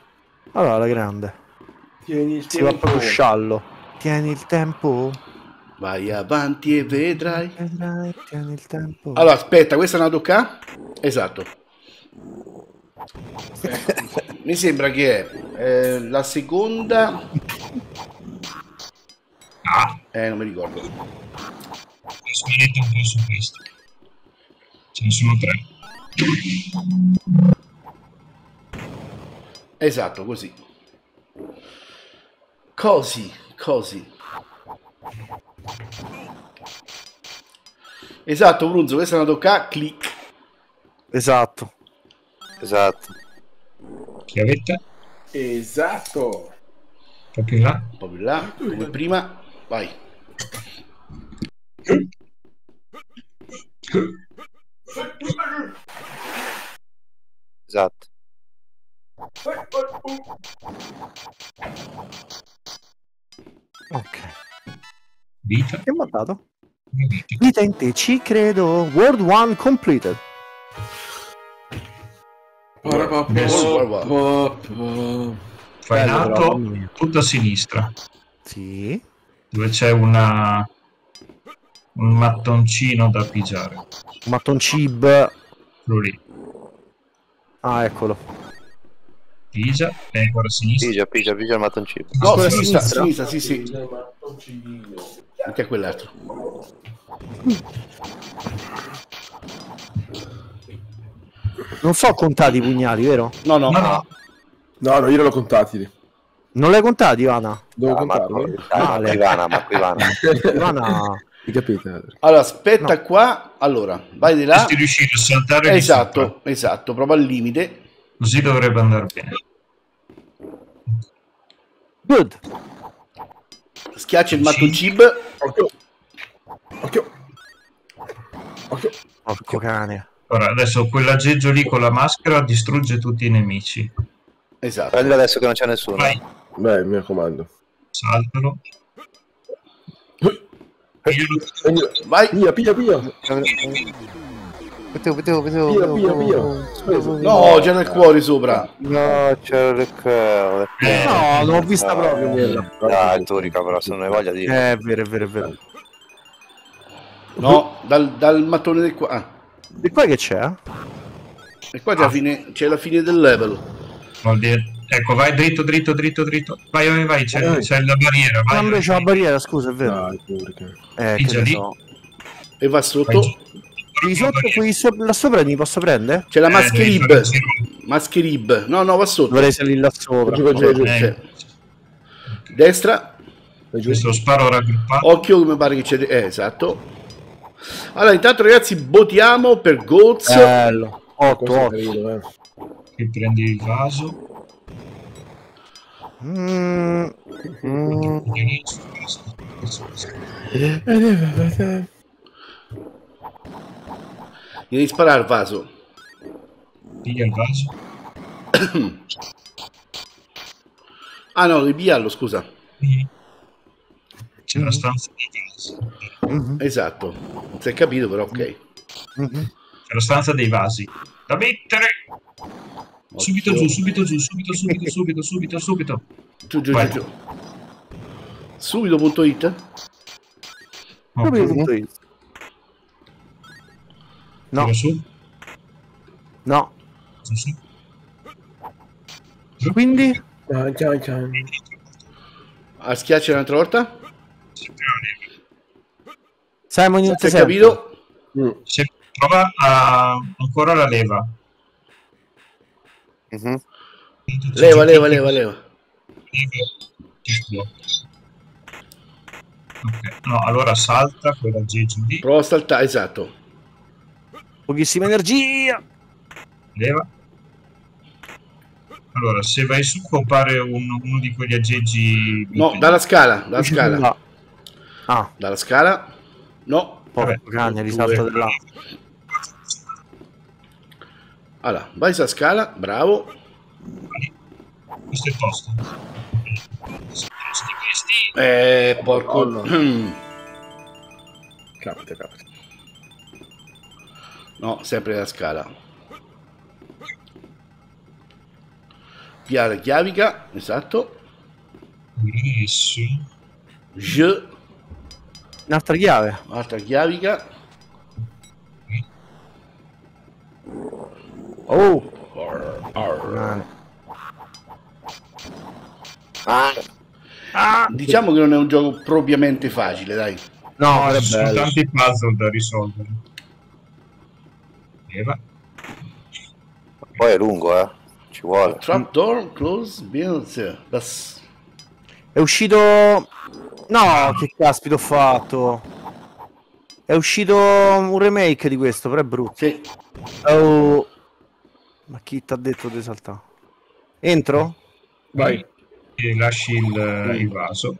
Allora, la grande. Tieni il si tempo. Si va proprio sciallo. Tieni il tempo. Vai avanti e vedrai. vedrai. Tieni il tempo. Allora, aspetta, questa è una tocca? Esatto. Mi sembra che è eh, la seconda. Ah, eh, non mi ricordo. Ce ne sono tre. Esatto, così. Così, così. Esatto, Brunzo, questa è una tocca. Clic. Esatto. Esatto. Chiavetta. Esatto. Un po' più in là. Un po' più in là, come prima. Vai. Esatto. Ok. Vita. Che mandato? Vita in te, ci credo. World One completed. Fai in alto, tutto a sinistra. Sì. Dove c'è una un mattoncino da pigiare. Un mattoncib. Quello lì. Ah, eccolo. Pigia, eh, guarda a sinistra. Pigia, pigia, pigia il mattoncib. No, a sinistra, a sinistra, sì, sì. Anche quell'altro. Non so contati i pugnali, vero? No, no. No, no, no, no io non l'ho contati. Non l'hai contati, Ivana? Devo contarli. Ah, Ivana, ma qui Ivana. Ivana. Mi capite? Allora, aspetta no. qua. Allora, vai di là. Se ti riuscire a saltare... Esatto, esatto. Proprio al limite. Così dovrebbe andare bene. Good. Schiaccia il mattoncib. Occhio. Occhio. Occhio. Porco cane. Ora, adesso quell'aggeggio lì con la maschera distrugge tutti i nemici. Esatto. Prendilo adesso che non c'è nessuno. Vai. Beh, mi raccomando. Saltalo. Vai. Piglia, piglia, piglia. Vedevo, vedevo, vedevo. Piglia, piglia, piglia. No, c'era il cuore sopra. No, c'era il cuore. Eh, no, non ho vista proprio quella. Ah, è torica però, se non ne voglia dire. Eh, è vero, è vero, è vero. No, dal, dal mattone del qua... Ah. E qua che c'è? E qua c'è ah. la, la fine del level. Vuol dire... Ecco, vai dritto, dritto, dritto, dritto. Vai, vai, vai, c'è la barriera. Vai, no, vai, c'è la barriera, scusa, è vero. No, eh, che lì. So. E va sotto. Qui sotto, qui sopra, là sopra mi posso prendere? C'è la eh, mascherib. Mascherib. No, no, va sotto. Dovrei salire là sopra. Giù, giù, giù, eh. Destra. Questo lo sparo raggruppato. Occhio, come pare che c'è... Eh, esatto. Allora, intanto ragazzi, votiamo per Goats. Bello. otto, otto. Qui prendi il vaso. Mm. Mm. Devi sparare al vaso. Piglia il vaso. Ah no, devi pigliarlo, scusa. C'è una stanza di vasi. Mm-hmm. Esatto, non si è capito però ok. Mm-hmm. C'è la stanza dei vasi. da mettere. Subito giù, subito giù, subito, subito, subito, subito, subito. Giù, giù, giù, giù. Subito punto it. Okay. Subito punto it. No. No. Sì, sì. Quindi? No, ciao, ciao. A schiacciare un'altra volta? Simon, non ti sei capito? Mm. Se prova a... ancora la leva. Mm-hmm. Leva, leva, leva, leva. Okay. No, allora salta quella G G D. Prova a saltare, esatto. Pochissima energia. Leva. Allora, se vai su compare uno, uno di quegli aggeggi... No, dalla scala, dalla scala. No. Ah. Dalla scala. No. Porco cane, risalto della... Allora, vai sulla scala, bravo. Questo è il posto. Eh, porco... No. Capita, capita. No, sempre la scala. Chiara chiavica, esatto. G. Un'altra chiave. Un'altra chiavica. Oh. Arr, arr. Ah. Ah. Diciamo che non è un gioco propriamente facile, dai. No, no, ci sono tanti puzzle da risolvere. Eva. Poi è lungo, eh. Ci vuole. Trapdoor close build. Yes. È uscito. No, che caspita ho fatto. È uscito un remake di questo, però è brutto. Sì. Oh. Ma chi ti ha detto di saltare? Entro? Vai. E lasci il, il vaso.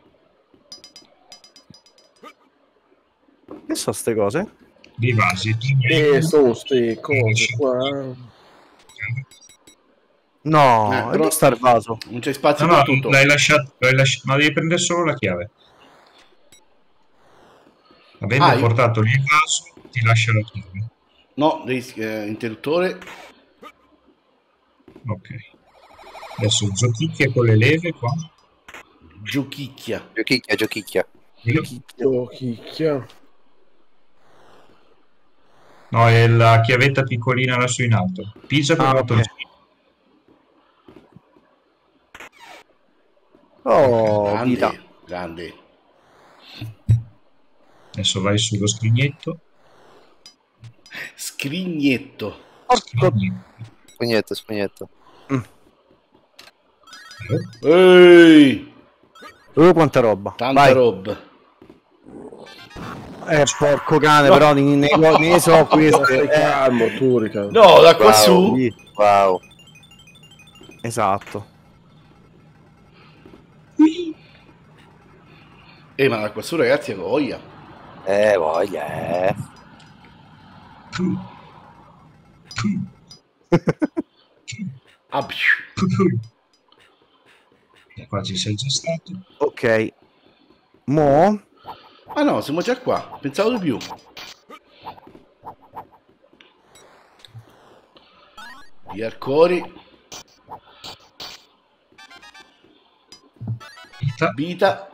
Che so ste cose? Dei vasi. Che so ste cose qua. No, eh, però sta il vaso. Non c'è spazio no, per no, tutto. L'hai lasciato, l'hai lasciato, ma devi prendere solo la chiave. Avendo ah, portato io... lì il vaso, ti lascia la chiave. No, eh, interruttore. Ok. Adesso giochicchia con le leve qua. Giochicchia. Giochicchia, giochicchia. Giochicchia. No, è la chiavetta piccolina lassù in alto. Pisa con ah, okay. Oh, grande, vita. Grande. Adesso vai sullo scrignetto. Scrignetto. Scrignetto, scrignetto. Mm. Ehi. Oh, quanta roba. Tanta vai. Roba. Eh, porco cane, no. Però ne, ne, ne so queste. Calmo, turica. No, da qua wow. Su. Sì. Wow. Esatto. Eh, ma da qua su ragazzi è voglia. Eh, voglia, eh. Ah, e qua ci sei già stato. Ok. Mo? Ah no, siamo già qua. Pensavo di più. Gli arcori. Vita. Vita.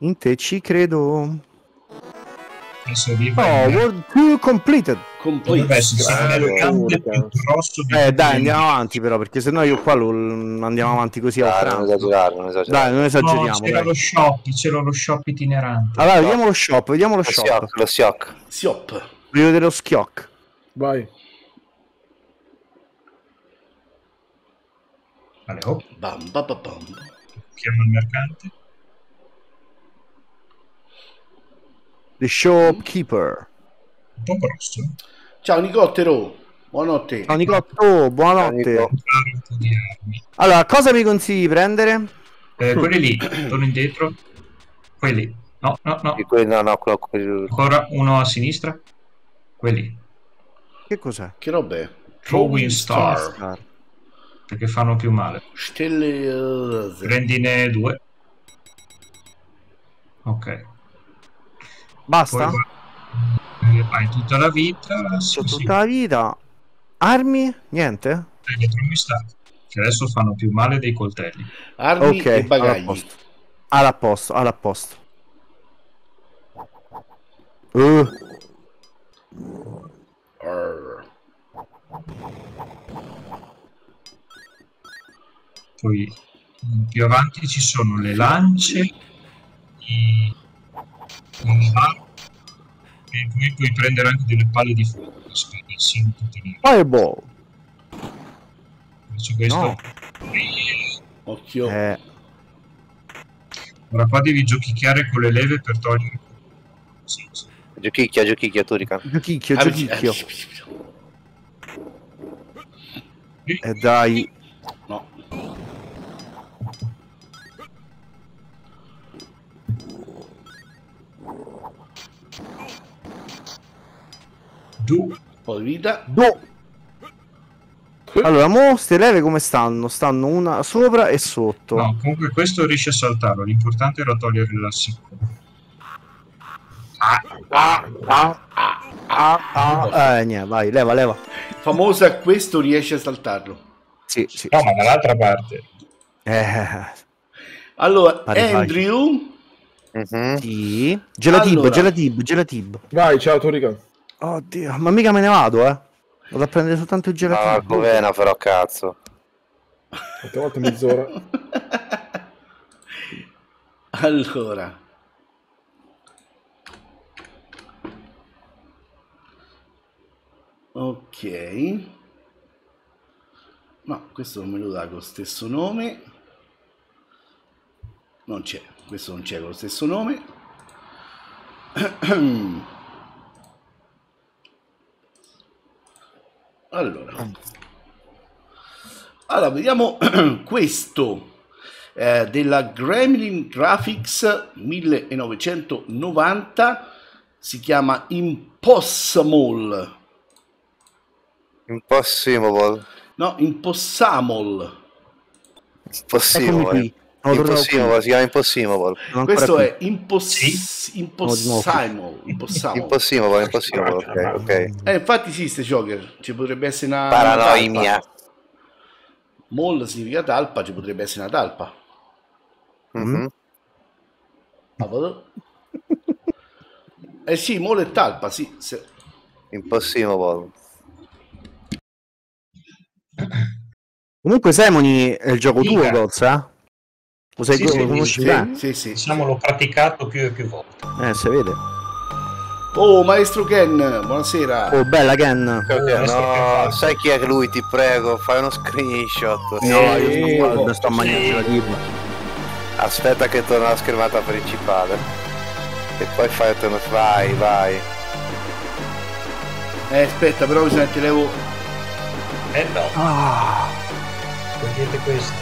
In te ci credo. Oh, World due completed. Completed. Eh, dai, andiamo avanti però, perché sennò io qua lo andiamo avanti così a pranzo. Dai, non esageriamo. C'era lo shop, c'era lo shop itinerante. Allora, vediamo lo shop, vediamo lo shop. Lo shop. Shop. Voglio vedere lo schioc. Vai. Allora, bam bam bam. Chiamo il mercante. The Shopkeeper. Un po' grosso. Ciao Nicottero, buonanotte. Ciao Nicotto, buonanotte. Ciao, allora, cosa mi consigli di prendere? Eh, quelli lì, torno indietro. Quelli. No, no, no. Quelli, no, no quello, quello. Ancora uno a sinistra. Quelli. Che cos'è? Che roba è? Throwing Star. Star. Perché fanno più male. Stelle... Prendine due. Ok. Basta? Poi, vai tutta la vita. Sì, tutta sì. La vita. Armi? Niente? Che adesso fanno più male dei coltelli. Armi okay, e bagagli. Alla posto, alla posto. Uh. Poi più avanti ci sono le lance, i, i e qui puoi prendere anche delle palle di fuoco. Fireball. Faccio questo. No. Occhio. Eh. Ora qua devi giochicchiare con le leve per togliere. Sì, sì. Giochicchia, giochicchia, Turica. Giochicchio, ah, giochicchio. E eh, dai. No. Du. Poi vita. Du. Allora, mo ste leve come stanno? Stanno una sopra e sotto. No, comunque questo riesce a saltarlo. L'importante era togliere la sicura. Ah, ah, ah, ah, ah, ah. Eh, niente, vai, leva, leva. Famosa, questo riesce a saltarlo. Sì, sì. No, ma dall'altra parte. Eh. Allora, pare, Andrew. Uh-huh. Sì. Gelatib, allora. Gelatib, Gelatib. Vai, ciao, Torica. Oddio, ma mica me ne vado, eh. Vado a prendere soltanto il gelatib. Ah, Covena, però, cazzo. Quante volte mezz'ora. Allora. Ok, ma no, questo non me lo dà con lo stesso nome, non c'è, questo non c'è con lo stesso nome. Allora, allora vediamo questo eh, della Gremlin Graphics millenovecentonovanta, si chiama Impossible. Impossible. No, Impossible. Impossible. Impossible, si chiama Impossible. Questo è Impossible. Impossible. Impossible, Impossible, ok, ok. Eh, infatti esiste Joker, ci potrebbe essere una... Paranoia. Mol significa talpa, ci potrebbe essere una talpa. Mm-hmm. Eh sì, mol è talpa, sì. Se... Impossible. Comunque Semoni è il gioco tuo, Gozza? Lo sai, lo conosci bene? Sì, sì. Diciamo, l'ho praticato più e più volte. Eh, si vede. Oh, maestro Ken, buonasera. Oh, bella Ken. No, sai chi è lui, ti prego, fai uno screenshot. No, io sto mangiando la dirma. Aspetta che torna la schermata principale. E poi fai uno vai, vai. Eh, aspetta, però mi senti levo... Eh no, ah. Togliete questo.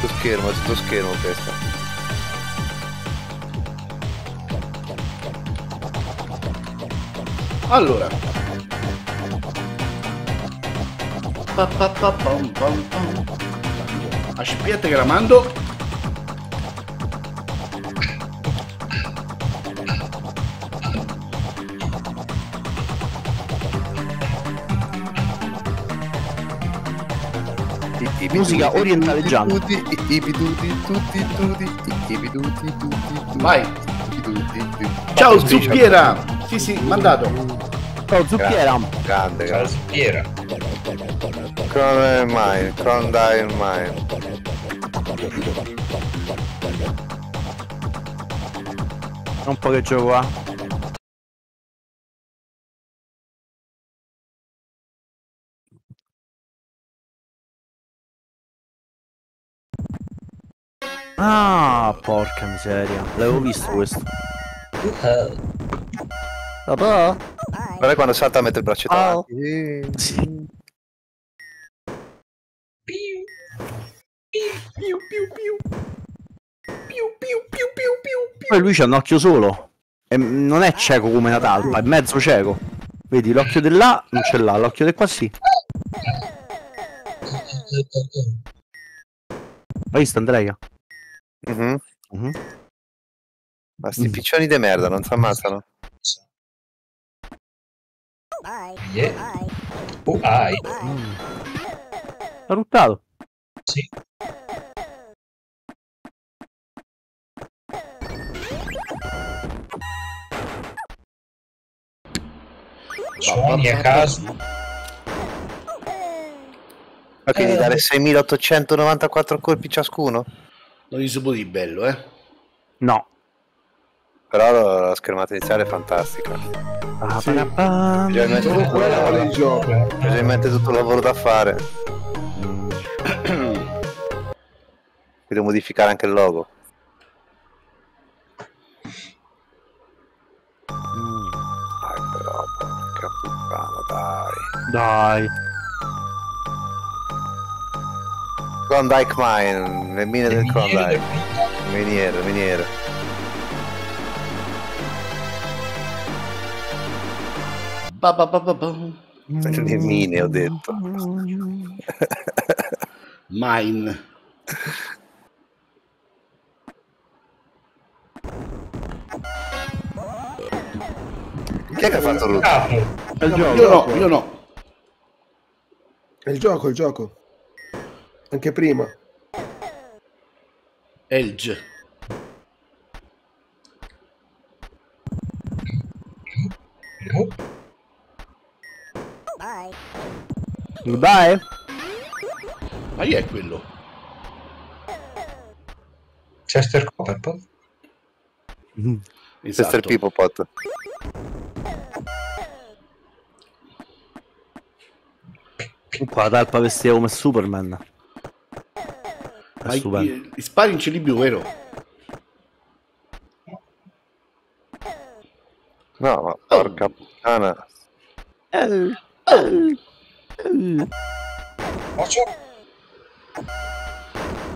Tutto schermo, tutto schermo questo. Allora. Pa, pa, pa, pam, pam, pam. Aspetta che la mando. Musica orientaleggiante. I piduti, tutti, tutti, i piduti, tutti. Vai. Ciao Zuppiera. Sì, sì, mandato. Ciao Zuppiera. Grande, ciao Zuppiera. Crown Mine, Crown Dial Mine. Un po' che gioco qua. Ah, porca miseria, l'avevo visto questo. Papà? Guarda quando salta mette il braccetto. Oh. Eh. Sì. Piu. Piu, piu, piu. Piu, piu, piu, più, più. Poi lui c'ha un occhio solo. E non è cieco come una talpa, è mezzo cieco. Vedi, l'occhio di là non ce l'ha, l'occhio di qua sì. Hai visto Andrea? Uh-huh. Uh-huh. Ma sti piccioni di merda non si ammazzano. Yeah. Oh, ai. Mm. Ruttato. Sì. Suoni a caso. Ma quindi dare seimilaottocentonovantaquattro colpi ciascuno? Non gli subo di bello, eh? No. Però la schermata iniziale è fantastica. Ah, sì. Bisogna in mente tutto il lavoro di gioco. Bisogna in mente tutto il lavoro da fare. Qui devo modificare anche il logo. Dai, Klondike Mine, le mine del Klondike. Miniere, miniere. Ba ba ba ba ba. Le mine, ho detto. Mine. Chi è che ha fatto lui? Ah, il gioco. Io no, io no. È il gioco, il gioco. Anche prima. Elge. Goodbye. Goodbye. Ma chi è quello? Chester Copperpot. Mm-hmm. Esatto. Chester Pipopot. Qua talpa vestita come Superman. Ma Superman. I, spari in celibbio, vero? No, ma porca oh. puttana. Oh. Oh.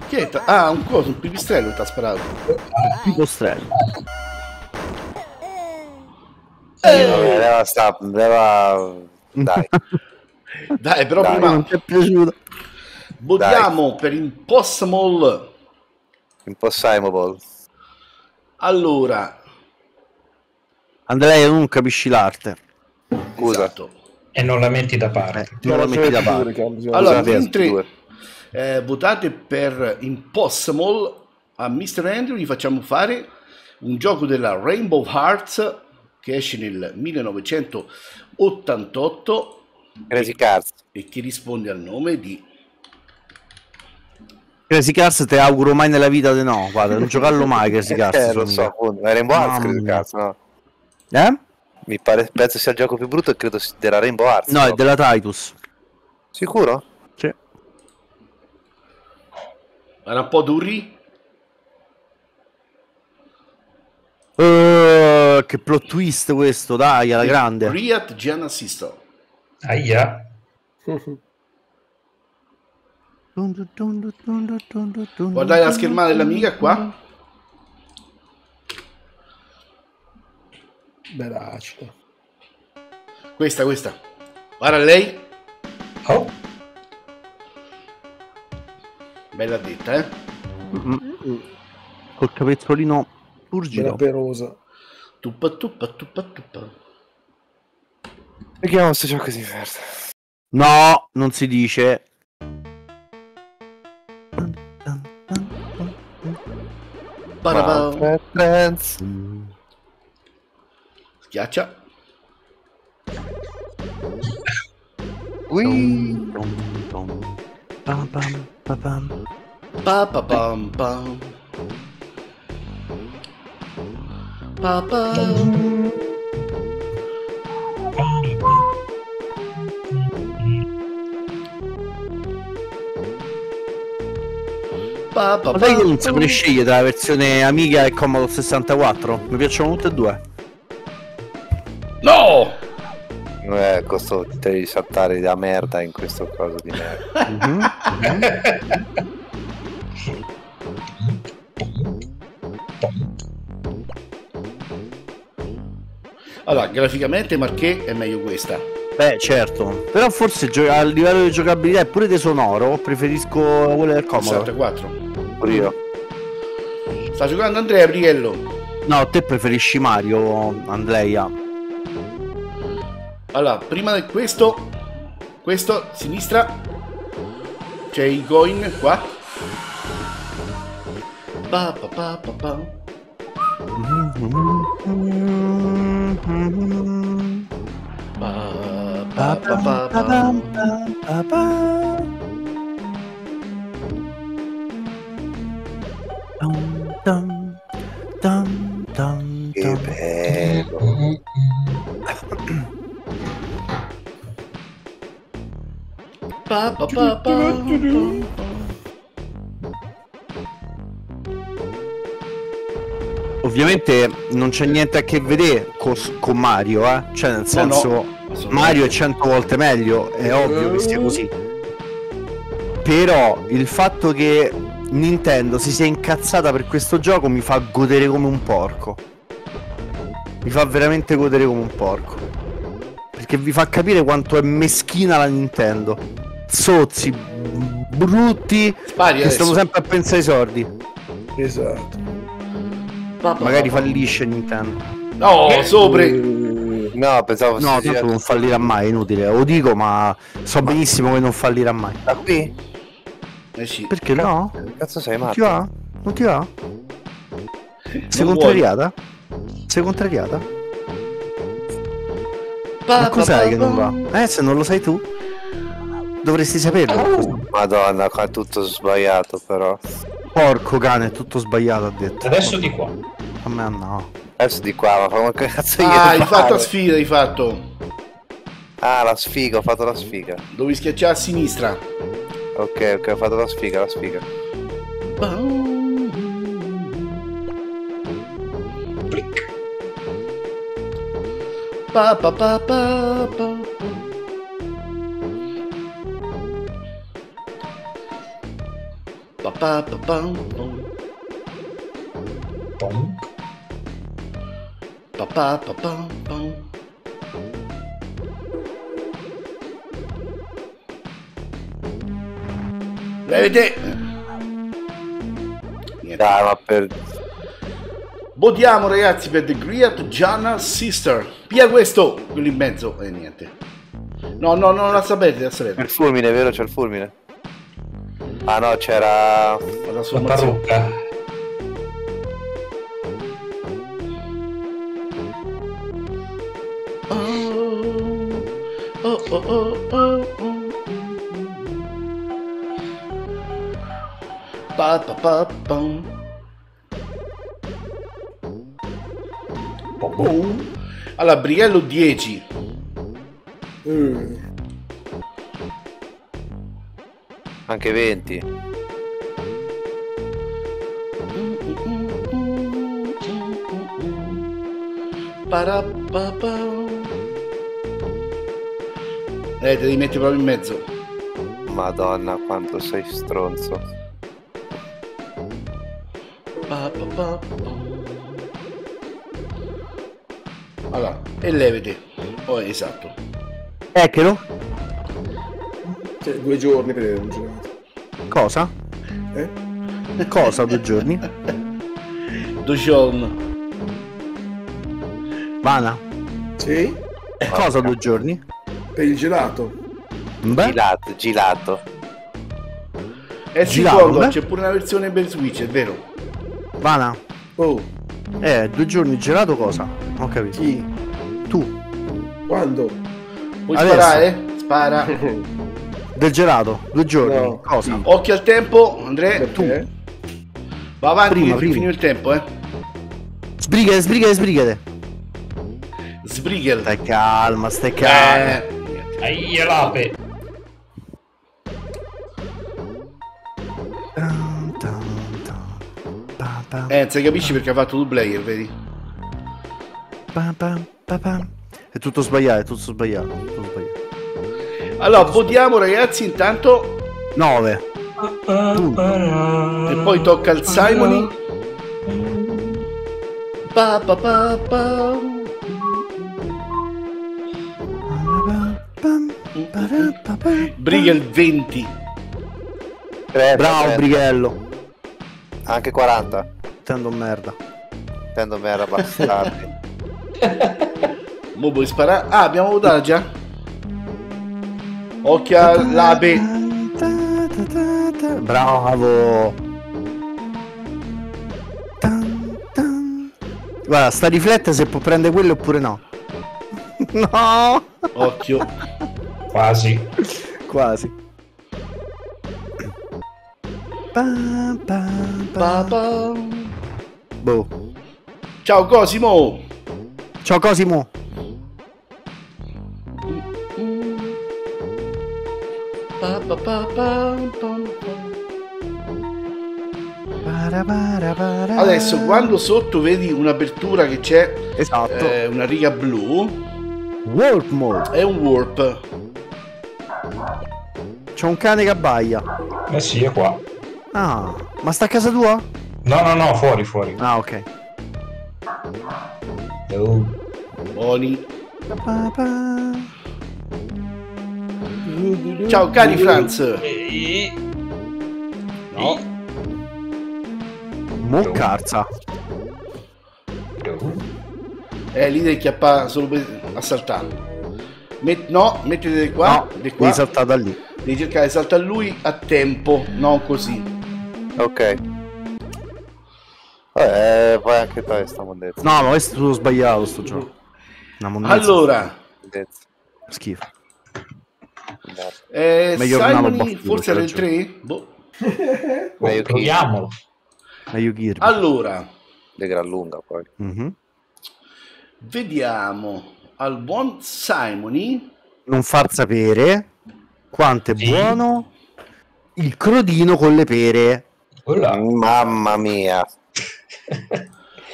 Chi è? Ah, un coso, un pipistrello che ti ha sparato. Un pipistrello. Eh, vabbè, deve sta, deve... Dai. Dai, però dai, prima non ti è piaciuto. Votiamo per Impossible. Impossible. Allora, Andrea, non capisci l'arte. Scusa. Esatto. E non la metti da parte. Eh, non la metti da parte. parte. Allora, mentre eh, votate per Impossible, a mister Andrew gli facciamo fare un gioco della Rainbow Hearts che esce nel millenovecentottantotto. Crazy Cars. E chi risponde al nome di Crazy Cars te auguro mai nella vita di no, guarda, non giocarlo mai Crazy Cars. Eh, lo so, Rainbow Hearts, Crazy Cars, no? Eh? Mi pare, penso sia il gioco più brutto, credo della Rainbow Hearts. No, proprio. È della Titus. Sicuro? Sì. Era un po' duri? Uh, che plot twist questo, dai, alla grande. Riot Gen Assistor. Aia. Guardate la schermata dell'amica qua. Bella acida. Questa, questa. Guarda lei. Oh. Bella detta, eh. Mm-hmm. Col capezzolino turgido. Perosa. Tuppa, tuppa, tuppa, tuppa. Perché non si gioca di merda? No, non si dice. Schiaccia. Ui. Pam pam pam pam pam. Papà. Ma sai che non si può scegliere tra la versione Amiga e Commodore sessantaquattro? Mi piacciono tutte e due. No! Eh, costo devi saltare da merda in questo caso di merda. Mm-hmm. Allora, graficamente Marché è meglio questa. Beh, certo. Però forse a livello di giocabilità e pure di sonoro preferisco quella del Commodore sessantaquattro. Io. Sta giocando Andrea Briello. No, te preferisci Mario, Andrea. Allora, prima di questo, questo, sinistra, c'è il coin qua. Pa, pa, pa, pa, pa. Pa, pa, pa, pa, pa. Dum, dum, dum, che bello. Pa, pa, pa, pa, ovviamente non c'è niente a che vedere con, con Mario, eh? Cioè nel senso, no, no. Mario è cento volte meglio, è ovvio che sia così. Però il fatto che Nintendo si sia incazzata per questo gioco mi fa godere come un porco. Mi fa veramente godere come un porco. Perché vi fa capire quanto è meschina la Nintendo. Sozzi, brutti, spari che adesso. Stanno sempre a pensare ai sordi. Esatto. Papà, magari papà. Fallisce Nintendo. No, eh, sopra. No, pensavo no, tanto dire... non fallirà mai, inutile. Lo dico, ma so ma... benissimo che non fallirà mai. Da qui? Eh sì. Perché no? Cazzo sei matto? Non ti va? Non ti va? Sei non contrariata? Vuoi. Sei contrariata? Pa, ma cos'hai che non va? Eh, se non lo sai tu dovresti saperlo. Oh. Madonna, qua è tutto sbagliato però. Porco cane, è tutto sbagliato, ha detto. Adesso di qua. A me no. Adesso di qua, ma fa qualche cazzo io. Ah, hai fatto la sfiga, hai fatto. Ah, la sfiga, ho fatto la sfiga. Dovevi schiacciare a sinistra. Ok, ok, ho fatto la sfiga, la sfiga. Plic. Pa pa pa pa pa. Pa pa pa pa. Pom. Pa pa pa pa pa. Vedete? Niente. Dai, ma per... Votiamo ragazzi per The Great Gianna Sister. Via questo, quello in mezzo e eh, niente. No, no, no, la sapete, la sapete. C'è il fulmine, vero? C'è il fulmine. Ah no, c'era... La, la parrucca. Oh, oh, oh, oh, oh, oh. Pa, pa, pa, pa. Allora, Briello dieci. Mm. Anche venti. Para, pa, pa. Eh, te li metti proprio in mezzo. Madonna, quanto sei stronzo. Allora, e levete. Oh, esatto. Eccolo. Cioè, due giorni per un giorno. Cosa? Eh? Cosa due giorni? Due giorni. Vana? Sì. E cosa due giorni? Per il gelato. Beh. Gelato, gelato. E si ricorda, c'è pure una versione per Switch, è vero? Vana? Oh. Eh, due giorni gelato cosa? Ho capito. Chi? Tu. Quando? Vuoi adesso sparare? Spara. Del gelato, due giorni. No. Cosa? Sì. Occhio al tempo, Andrea. Perché? Tu. Va avanti, prima, prima. Finito il tempo, eh. Sbrigate, sbrigate, sbrigate. Sbrigate. Stai calma, stai calma. Eh. Aia l'ape. Eh, se capisci perché ha fatto due player, vedi? Pam, pam, pam, pam. È tutto sbagliato, è tutto sbagliato, è tutto sbagliato. Allora, tutto votiamo sbagliato. Ragazzi, intanto... nove. E poi tocca al Simoni. Pa, pa, pa, pa. Brigel venti. Prefetto. Bravo, Brighello. Anche quaranta. Tendo merda. Tendo merda, bastardi. Mo puoi sparare. Ah, abbiamo votato già. Occhio alla B. Bravo. Guarda, sta rifletta se può prendere quello oppure no. No. Occhio. Quasi. Quasi. Pa, pa, pa, pa. Boh. Ciao Cosimo. Ciao Cosimo. Pa, pa, pa, pa, pa, pa. Adesso quando sotto vedi un'apertura che c'è, esatto, eh, una riga blu, warp mode. È un warp. C'è un cane che abbaia. Eh sì, è qua. Ah, ma sta a casa tua? No, no, no, fuori, fuori. Ah, ok. Oh. Buoni. Ciao cari Franz. E... No. Moccarza. Eh, lì devi chiappare solo per assaltarlo. Met... No, mettete qua. No, di qua. Devi saltare da lì. Devi cercare di saltare lui a tempo, non così. Ok. Eh, poi anche te sta mondezza. No, ma questo è tutto sbagliato sto gioco. Una mondezza. Allora. Schifo. Eh, Simon, forse era il tre? Boh. Meglio proviamolo. Meglio Kirby. Allora. De gran lunga poi. Mm-hmm. Vediamo al buon Simoni. Non far sapere quanto è sì. buono il crodino con le pere. Ola. Mamma mia.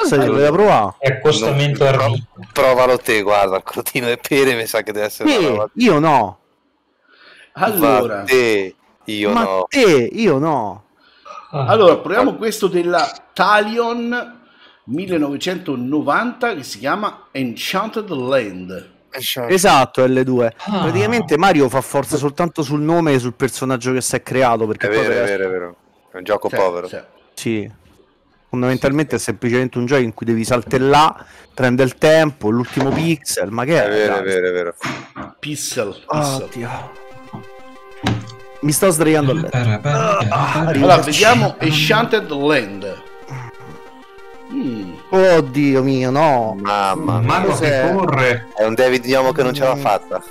Sai, allora, provare. È costamento non, prov provalo te, guarda, il crodino e pere mi sa che deve essere te, una io no. Allora, te, io ma no. te, io no. Allora, proviamo questo della Talion millenovecentonovanta che si chiama Enchanted Land. Esatto, L due. Ah. Praticamente Mario fa forza soltanto sul nome e sul personaggio che si è creato. Perché è vero, è vero, è vero. È un gioco sì, povero. Sì. sì. Fondamentalmente è semplicemente un gioco in cui devi saltellare, prende il tempo, l'ultimo pixel, ma che è? È vero, è vero, è vero. Pixel. Oh, mi sto sdraiando a letto. Ah, allora, vediamo Enchanted Land. Mm. Oddio mio, no. Mamma mia, che corre. È un David Diomo che non ce l'ha fatta.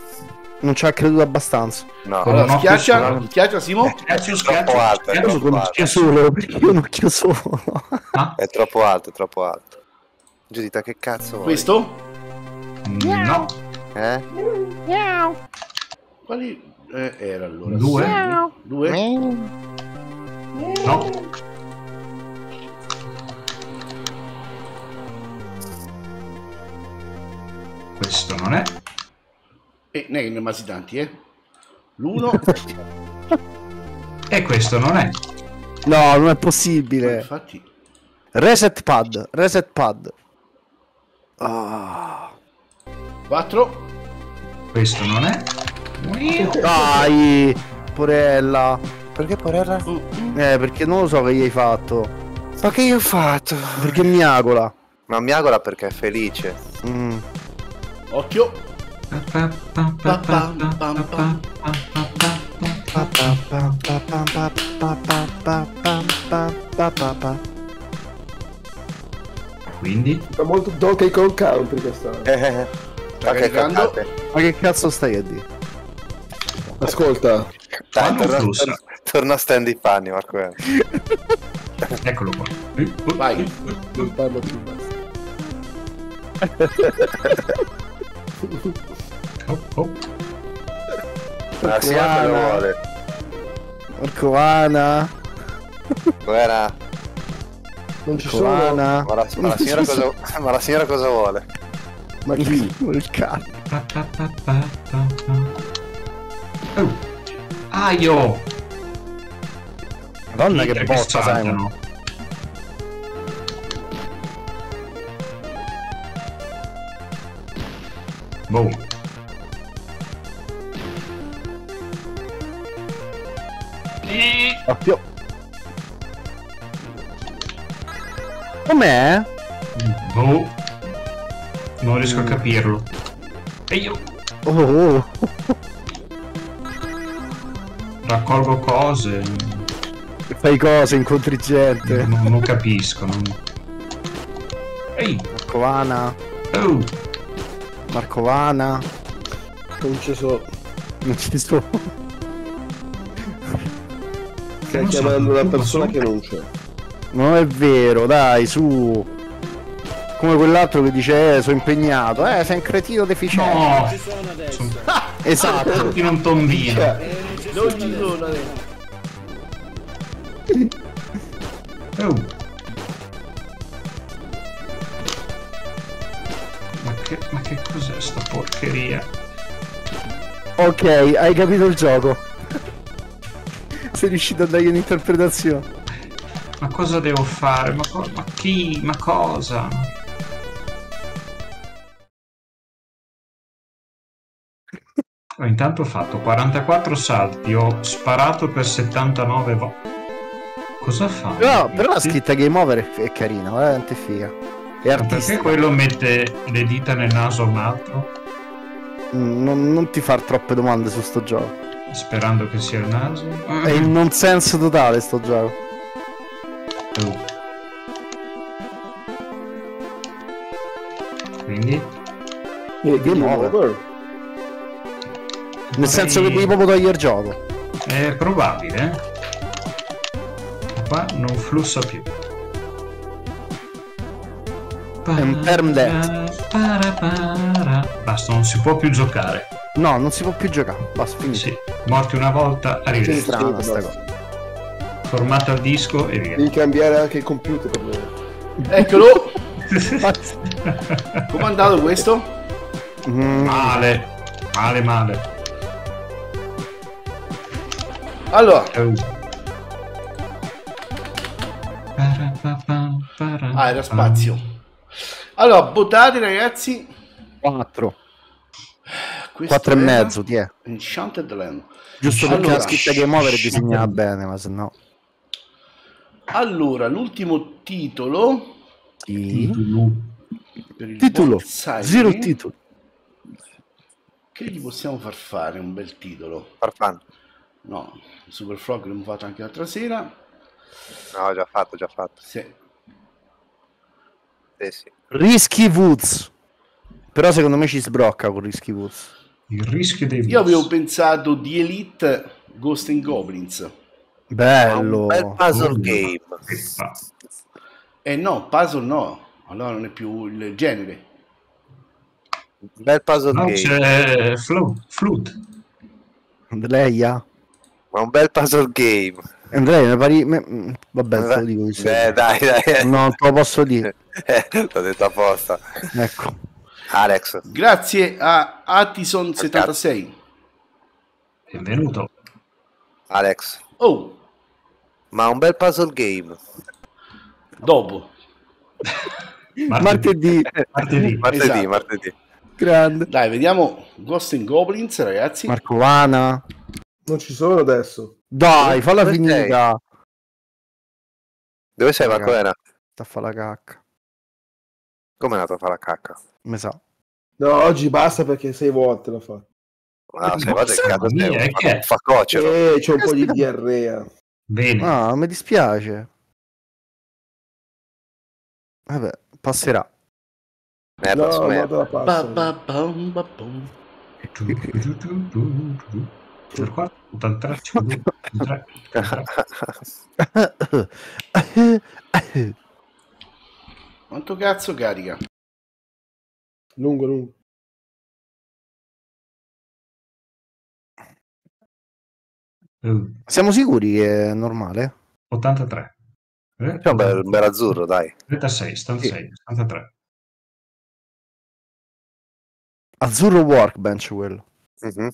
Non ci ha creduto abbastanza. No. Allora, schiaccia, schiaccia Simo. Schiaccia, schiaccia. È troppo alto. Solo perché io non occhio solo. È troppo alto, è troppo alto. Giudita, che cazzo vuoi? Questo? No. Eh? Quali eh, era allora? Due? Due? No. Questo non è. E eh, ne hai masi tanti, eh? L'uno. E questo non è. No, non è possibile. Ma infatti. Reset pad. Reset pad. Ah. quattro. Questo non è. Dai, porella. Perché porella? Uh, uh. Eh, perché non lo so che gli hai fatto. Ma che gli ho fatto? Perché miagola. Ma miagola perché è felice. Mm. Occhio. Quindi? È molto Donkey Kong Country questa. Eh, ma che cazzo? Ma che cazzo stai a dire? Ascolta. Dai, torna, torna, torna a stand in panni, Marco. Eccolo qua. Vai. Non parlo più, basta. Oh, oh. La siamo lo vuole Marcoana. Buona. Non ci sono. Ma la, ma, la signora cosa, ma la signora cosa vuole? Ma chi? Il cane. Oh. Aio. Madonna che botta, Simon. Boom. Occhio. Com'è? Boh. Non riesco a capirlo. E io oh, oh, oh. Raccolgo cose. Fai cose, incontri gente. Non, non capisco. Non... Ehi Marcovana. Oh. Marcovana. Non ci so. Non ci so. Stai chiamando una persona che non c'è. Non è vero, dai, su. Come quell'altro che dice eh, sono impegnato, eh, sei un cretino deficiente. No, non ci sono adesso. Sono... Ah, esatto, tutti non tombino. Eh, non ci sono adesso. Oh. Ma che, ma che cos'è sta porcheria? Ok, hai capito il gioco. Sei riuscito a dargli un'interpretazione. Ma cosa devo fare? Ma, co ma chi? Ma cosa? Ho intanto fatto quarantaquattro salti, ho sparato per settantanove volte. Cosa fa? No, però la scritta Game Over è carina, veramente figa. È artistica. Ma perché quello mette le dita nel naso a un altro? Non, non ti far troppe domande su sto gioco. Sperando che sia il naso. È in non senso totale sto gioco. Oh. Quindi? Eh, Game Over. Over. Nel senso che devi proprio togliere il gioco. È probabile. Qua non flussa più. È un term death. Basta, non si può più giocare. No, non si può più giocare. Basta, finito. Sì. Morti una volta, arrivi. È strana questa cosa. Formato al disco e via. Devi cambiare anche il computer per me. Eccolo. Come è andato questo? Mm. Male. Male male. Allora uh. Ah, era spazio. Allora, buttate ragazzi. Quattro. Quattro e mezzo, ti è Enchanted Land. Giusto allora, perché la scritta Game Over è disegnata bene, ma se no. Allora, l'ultimo titolo sì. Titolo per il Titolo Zero titolo. Che gli possiamo far fare un bel titolo? Farfan. No, Super Frog l'abbiamo fatto anche l'altra sera. No, già fatto, già fatto. Sì. Sì, sì. Risky Woods. Però secondo me ci sbrocca con Risky Woods. Il rischio dei Woods. Io avevo pensato di Elite Ghost and Goblins. Bello. Un bel puzzle oh, game. Eh no, puzzle no. Allora non è più il genere. Bel puzzle no, game. C'è Flute. Andrea. Ma un bel puzzle game. Andrea, pari... vabbè, te lo dico di eh, dai, dai. No, non te lo posso dire. Eh, l'ho detto apposta. Ecco. Alex. Grazie a Attison settantasei. Benvenuto. Alex. Oh. Ma un bel puzzle game. Dopo. Martedì. Martedì, martedì, martedì. Esatto. martedì. Grande. Dai, vediamo Ghost and Goblins, ragazzi. Marcovana. Non ci sono adesso. Dai, falla dove finita. Sei? Dove sei, Marcovana? Sta a fare la cacca. Come è andato a fare la cacca? Me sa. So. No, oggi basta perché sei volte l'ho fatto. No, no sei volte il cazzo è un facocero. Eh, c'ho un po' di diarrea. Bene. No, mi dispiace. Vabbè, passerà. Merda, no, merda. Ba, ba, ba, ba, ba. Quanto cazzo carica? Lungo, lungo. Siamo sicuri che è normale? ottantatré. Eh? C'è un bel, bel azzurro, dai. trentasei, settantasei, sì. settantatré. Azzurro workbench quello. Mm-hmm.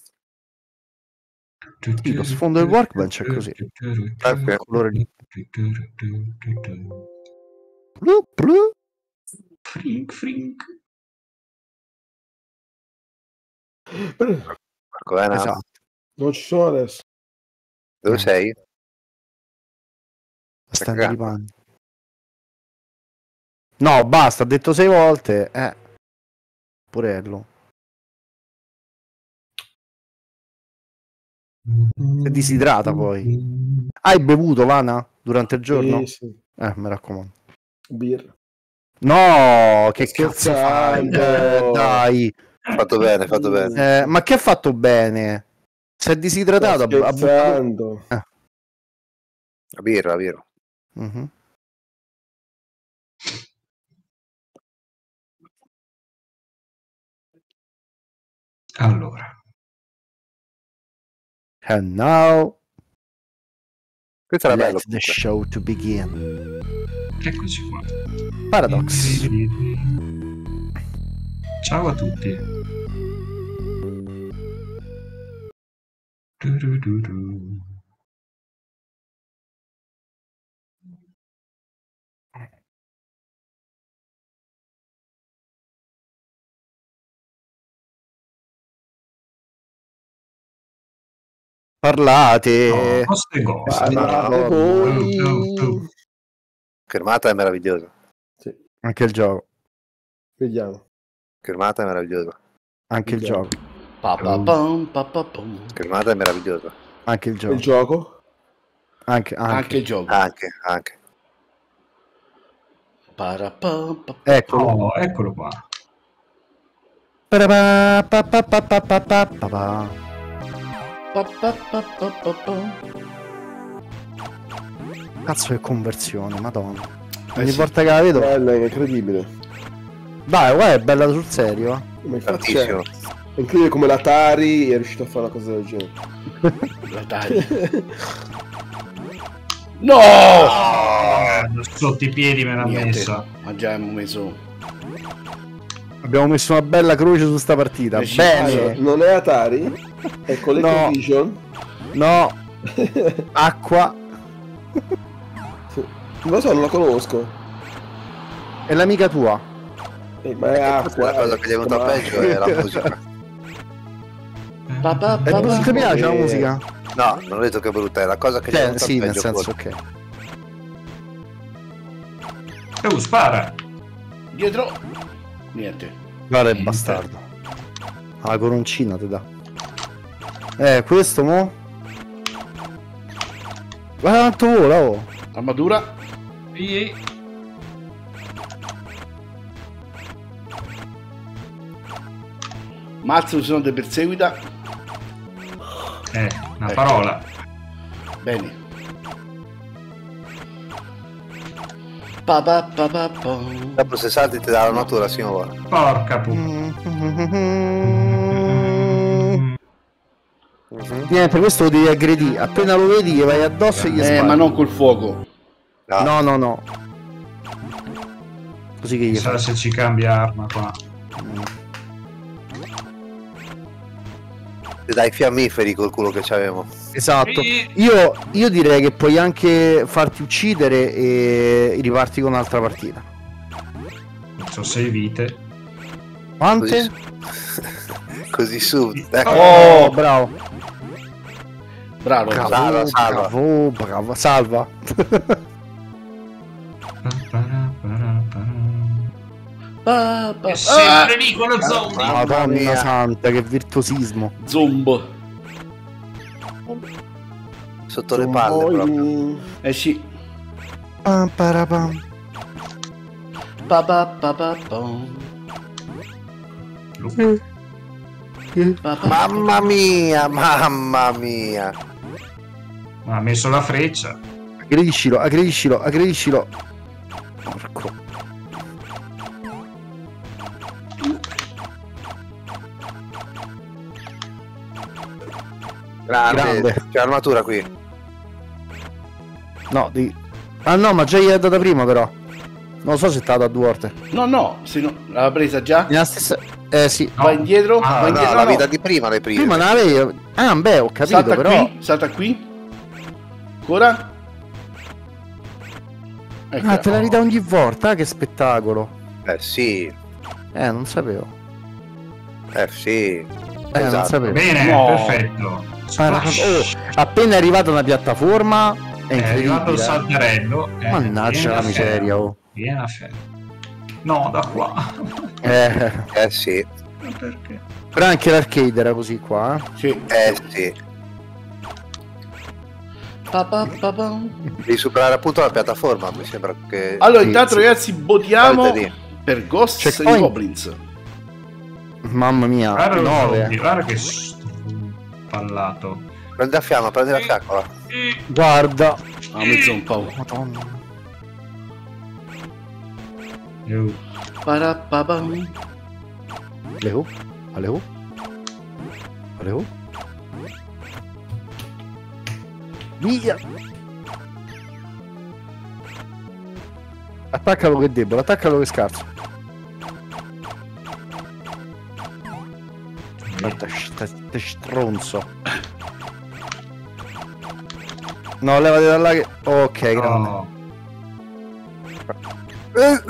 Sì, lo sfondo del workbench è così. Okay. Colore lì. Blu, blu. Frink, frink. Marcovana. Esatto. Non ci sono adesso. Dove sei? Stanno arrivando. No, basta, ha detto sei volte. Eh. Purello. È disidrata poi. Hai bevuto, Vana, durante il giorno? Sì, sì. Eh, mi raccomando. Birra. No, che cazzo fai? Eh, dai. Fatto bene, fatto bene. Eh, ma che ha fatto bene? Si è disidratata. Scherzando. Eh. La birra, la birra. Uh-huh. Allora. And now, questo era bello. Let the show to begin. Eccoci qua. Paradox. Ciao a tutti. Du du du du. Parlate, no, parlate voi. La Kermata è meravigliosa. Sì. Anche il gioco. Vediamo. Kermata è meravigliosa. Anche Vediamo. il gioco. Pa, pa, pom, pa, pa, pom. Kermata è meravigliosa. Anche il gioco. Il gioco. Anche, anche. anche il gioco. Anche, anche. Para, pa, pa, eccolo. Oh, eccolo qua. Para, pa, pa, pa, pa, pa, pa, pa, pa. Cazzo che conversione, madonna. Eh Ogni sì. volta che la vedo bella, è incredibile. Dai, guarda, è bella sul serio. Ma infatti è incredibile come l'Atari è riuscito a fare una cosa del genere. L'Atari. No! Oh, sotto i piedi me l'ha messa. Ma già abbiamo messo. Abbiamo messo una bella croce su sta partita. Bene. Bene. Non è Atari? È Collection Vision? No. Acqua. Non lo so, non la conosco. È l'amica tua. Eh, ma è acqua. La cosa che ti è venuta peggio è la musica. Papà, papà, non ti piace la musica? No, non ho detto che è brutta, è la cosa che ti è venuta peggio. Sì, nel senso che. Oh, spara. Dietro. Niente. Guarda, è bastardo. La coroncina ti dà. Eh, questo mo? Guarda quanto vola, oh! Armatura! Ehi! Mazzo, sono de perseguita! Eh, una ecco. parola! Bene! Pa pa pa pa pa! Dopo se salti ti dà l'armatura, signora! Porca puttana! Niente, per questo lo devi aggredire. Appena lo vedi, gli vai addosso e gli spari. Eh, ma non col fuoco. No, no, no. no. Così che gli fai. Non so se ci cambia arma qua. Dai fiammiferi col culo che c'avevo. Esatto. Io, io direi che puoi anche farti uccidere e riparti con un'altra partita. Non so, sei vite. Quante? Così subito. Ecco. Oh, bravo. Bravo, bravo, bravo, salva, bravo, bravo, salva. È sempre lì con lo zombie. Madonna santa, che virtuosismo. Zombo. Sotto Zombo. le palle proprio. Esci. Pam parapam. Pa pa pa pa pam. Mamma mia, mamma mia. Ma ha messo la freccia. Aggrediscilo, aggrediscilo, aggrediscilo. Porco. Grande, Grande. C'è l'armatura qui. No, di... Ah no, ma già gli è data prima però. Non so se è data a due volte. No, no, se no... l'aveva presa già? Nella stessa... Eh sì. No. Va indietro? Ah, va indietro no, la no. vita di prima l'hai presa. Prima la l'avevo... Ah, beh, ho capito salta però... Qui, salta qui. Ancora? Ecco. Ah, te la ridà ogni volta, ah, che spettacolo. Eh sì. Eh, non sapevo. Eh sì. Eh, esatto. non sapevo. Bene, no. perfetto. Oh, appena è arrivata una piattaforma... È, è arrivato il saltarello. Eh, Mannaggia la miseria, oh. Vieni a ferro. No, da qua. Eh, eh sì. Ma perché? Però anche l'arcade era così qua. Sì. Eh sì. Pa pa pa pa. Devi superare appunto la piattaforma, mi sembra che... Allora, intanto ragazzi, votiamo per Ghosts and Goblins. Mamma mia, raro, nove. È raro che spallato. Prende la fiamma, prende la fiaccola. Guarda. Ah, mezzo un po'. Madonna. Leu. Parapabam. Leu. Leu. Leu. Via. Attaccalo che è debole, attaccalo che è scarso. Guarda, te stronzo. No, levati da là che... Ok, grande. Oh. Eh,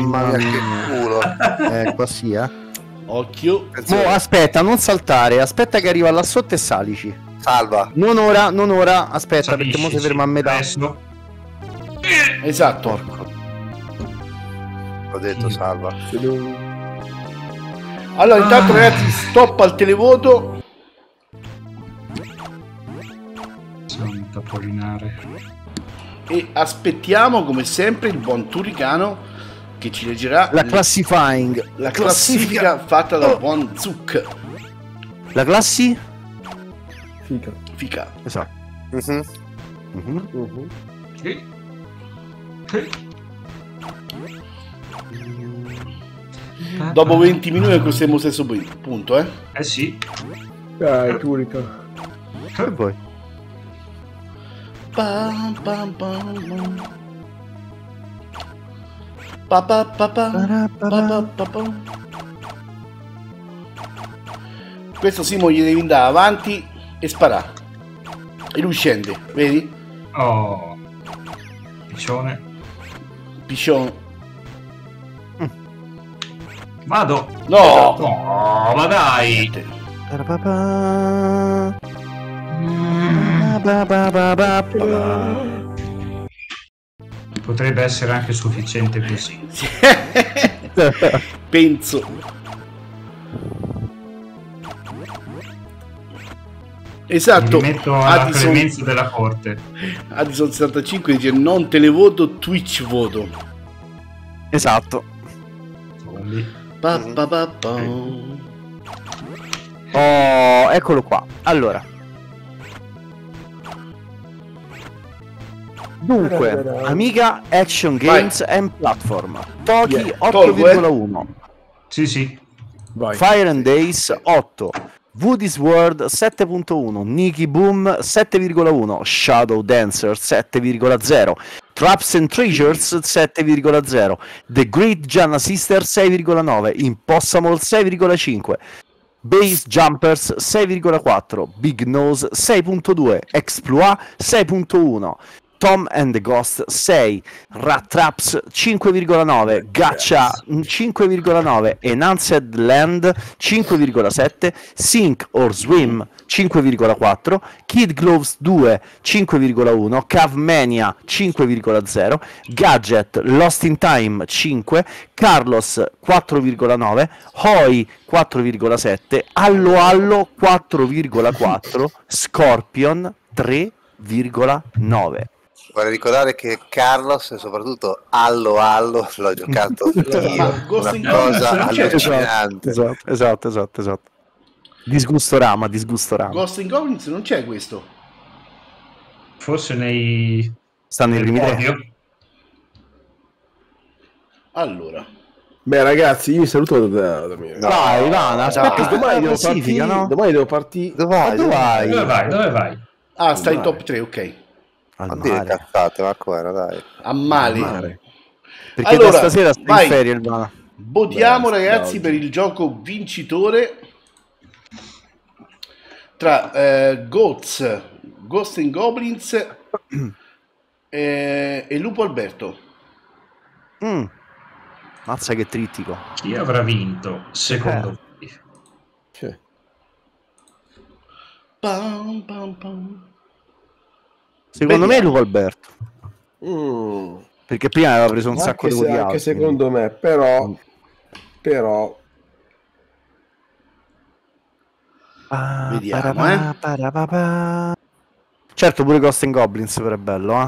mamma mia, che culo. Eh, qua sì, eh. Occhio. No, aspetta, non saltare. Aspetta che arriva là sotto e salici. Salva. Non ora, non ora. Aspetta, salici, perché mo si ferma a metà. Presto. Esatto. Porco. Ho detto salva. Allora, intanto, ah, ragazzi, stop al televoto. Santa Polinare. E aspettiamo, come sempre, il buon Turicano che ci leggerà la classifying. La classifica, classifica fatta dal oh. buon Zuc. La classi? Fica. Fica. Esatto. Uh-huh. Uh-huh. Uh-huh. Sì. Sì. Dopo venti minuti che siamo stesso punto, eh? Eh sì. Dai, Turica. E poi? Pam pam pam. Pa pa pa pa. Pa pa pa pa. Questo Simo gli devi andare avanti e sparare. E lui scende, vedi? Oh. Piccione. Piccione. Vado! No! No, ma dai! Potrebbe essere anche sufficiente così. Penso. Esatto. Mi metto alla clemenza della corte. Addison settantacinque dice non televoto, Twitch voto. Esatto. Zombie. Pa, pa, pa, pa. Oh, eccolo qua. Allora, dunque, Amiga Action Games vai. and Platform Toki yeah. otto virgola uno. Sì, sì. Vai. Fire and Ice otto, Woody's World sette punto uno, Nicky Boom sette virgola uno, Shadow Dancer sette virgola zero, Traps and Treasures sette virgola zero, The Great Gianna Sister sei virgola nove, Impossible sei virgola cinque, Base Jumpers sei virgola quattro, Big Nose sei punto due, Exploit sei punto uno, Tom and the Ghost sei, Rat Traps cinque virgola nove, Gacha cinque virgola nove, Enhanced Land cinque virgola sette, Sink or Swim cinque virgola quattro, Kid Gloves due cinque virgola uno, Cavmania cinque virgola zero, Gadget Lost in Time cinque, Carlos quattro virgola nove, Hoi quattro virgola sette, Allo Allo quattro virgola quattro, Scorpion tre virgola nove. Vorrei ricordare che Carlos e soprattutto Allo Allo l'ho giocato io, una cosa allucinante. Esatto, esatto, esatto, esatto. Disgustorama, disgustorama. Ghost and Goblins non c'è questo. Forse nei... stanno in limite. Allora. Beh ragazzi, io vi saluto da... da mia. Vai, Ivana, aspetta, domani devo partire, no? Domani devo partire... Dove vai? Dove vai? Dove vai? Dove vai? Ah, stai in top tre, ok. A dire cazzate, ma ancora dai. A male. A male. Perché allora, da stasera stai in ferie, Ivana. Votiamo ragazzi per il gioco vincitore tra eh, Ghosts, Ghost and Goblins e, e Lupo Alberto. Mm. Mazza che trittico. Chi avrà vinto secondo eh. me? Cioè. Pam, pam, pam. Secondo Vediamo. me è Luca Alberto. Mm. Perché prima aveva preso un anche sacco di voti. Anche secondo me, però. Però. Ah, vediamo. Parabà, eh. parabà. Certo, pure Ghost and Goblins però è bello,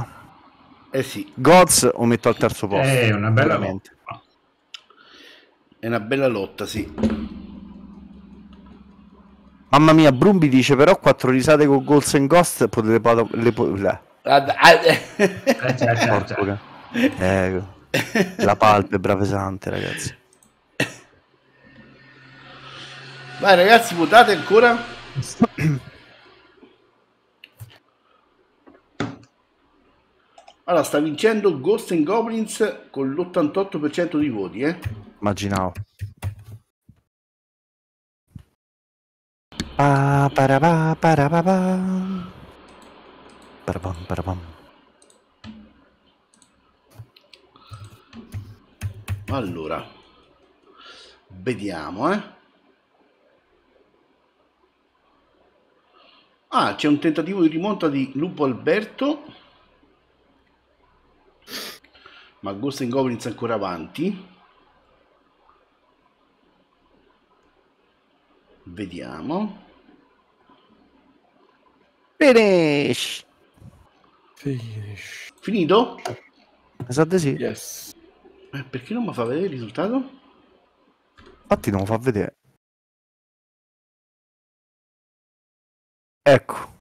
eh? Eh sì. Gods lo metto al terzo posto. È una bella lotta. È una bella lotta, sì. Mamma mia, Brumbi dice però quattro risate con Goals and Ghost potete po le po la. Eh, la palpebra pesante, ragazzi. Vai ragazzi, votate ancora. Allora, sta vincendo Ghost and Goblins con l'ottantotto per cento di voti, eh? Immaginavo. Pa, parabà, parabà, parabam, parabam. Allora, vediamo, eh. Ah, c'è un tentativo di rimonta di Lupo Alberto. Ma Ghost and Goblins ancora avanti. Vediamo. Finish. Finish. Finito? Esatto, sì. Yes. Eh, perché non mi fa vedere il risultato? Infatti non mi fa vedere. Ecco.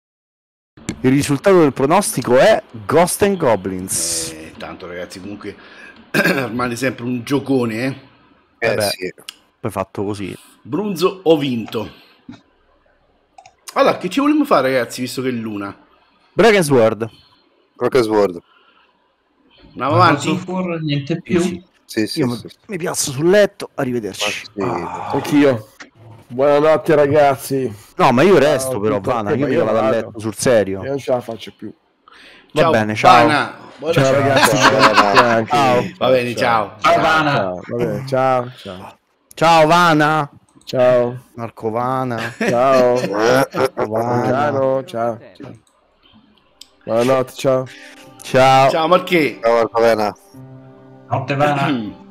Il risultato del pronostico è Ghost and Goblins. Eh. Tanto ragazzi, comunque rimane sempre un giocone, eh? Eh, eh beh, sì. Poi fatto così. Brunzo, ho vinto. Allora, che ci vogliamo fare ragazzi, visto che è luna? Breakensword. Breakensword. Andiamo avanti. For, niente più. Sì, sì, sì, io sì, sì. Mi piazzo sul letto, arrivederci. Sì, ah, anch'io. Buonanotte ragazzi. No, ma io resto, no, però, Vana, io mi vado a letto sul serio. Io non ce la faccio più. Va ciao, bene, ciao. Vana. Ciao, ciao ragazzi, ciao. Ciao. Va bene, ciao. Ciao, ciao Vana. Ciao. Va bene, ciao. Ciao. Ciao Vana. Ciao. Marco Vana. Ciao. Marco Vana. Ciao. Ciao. Buonanotte, ciao. Ciao. Ciao Marchè. Ciao Marco Vana. Notte Vana.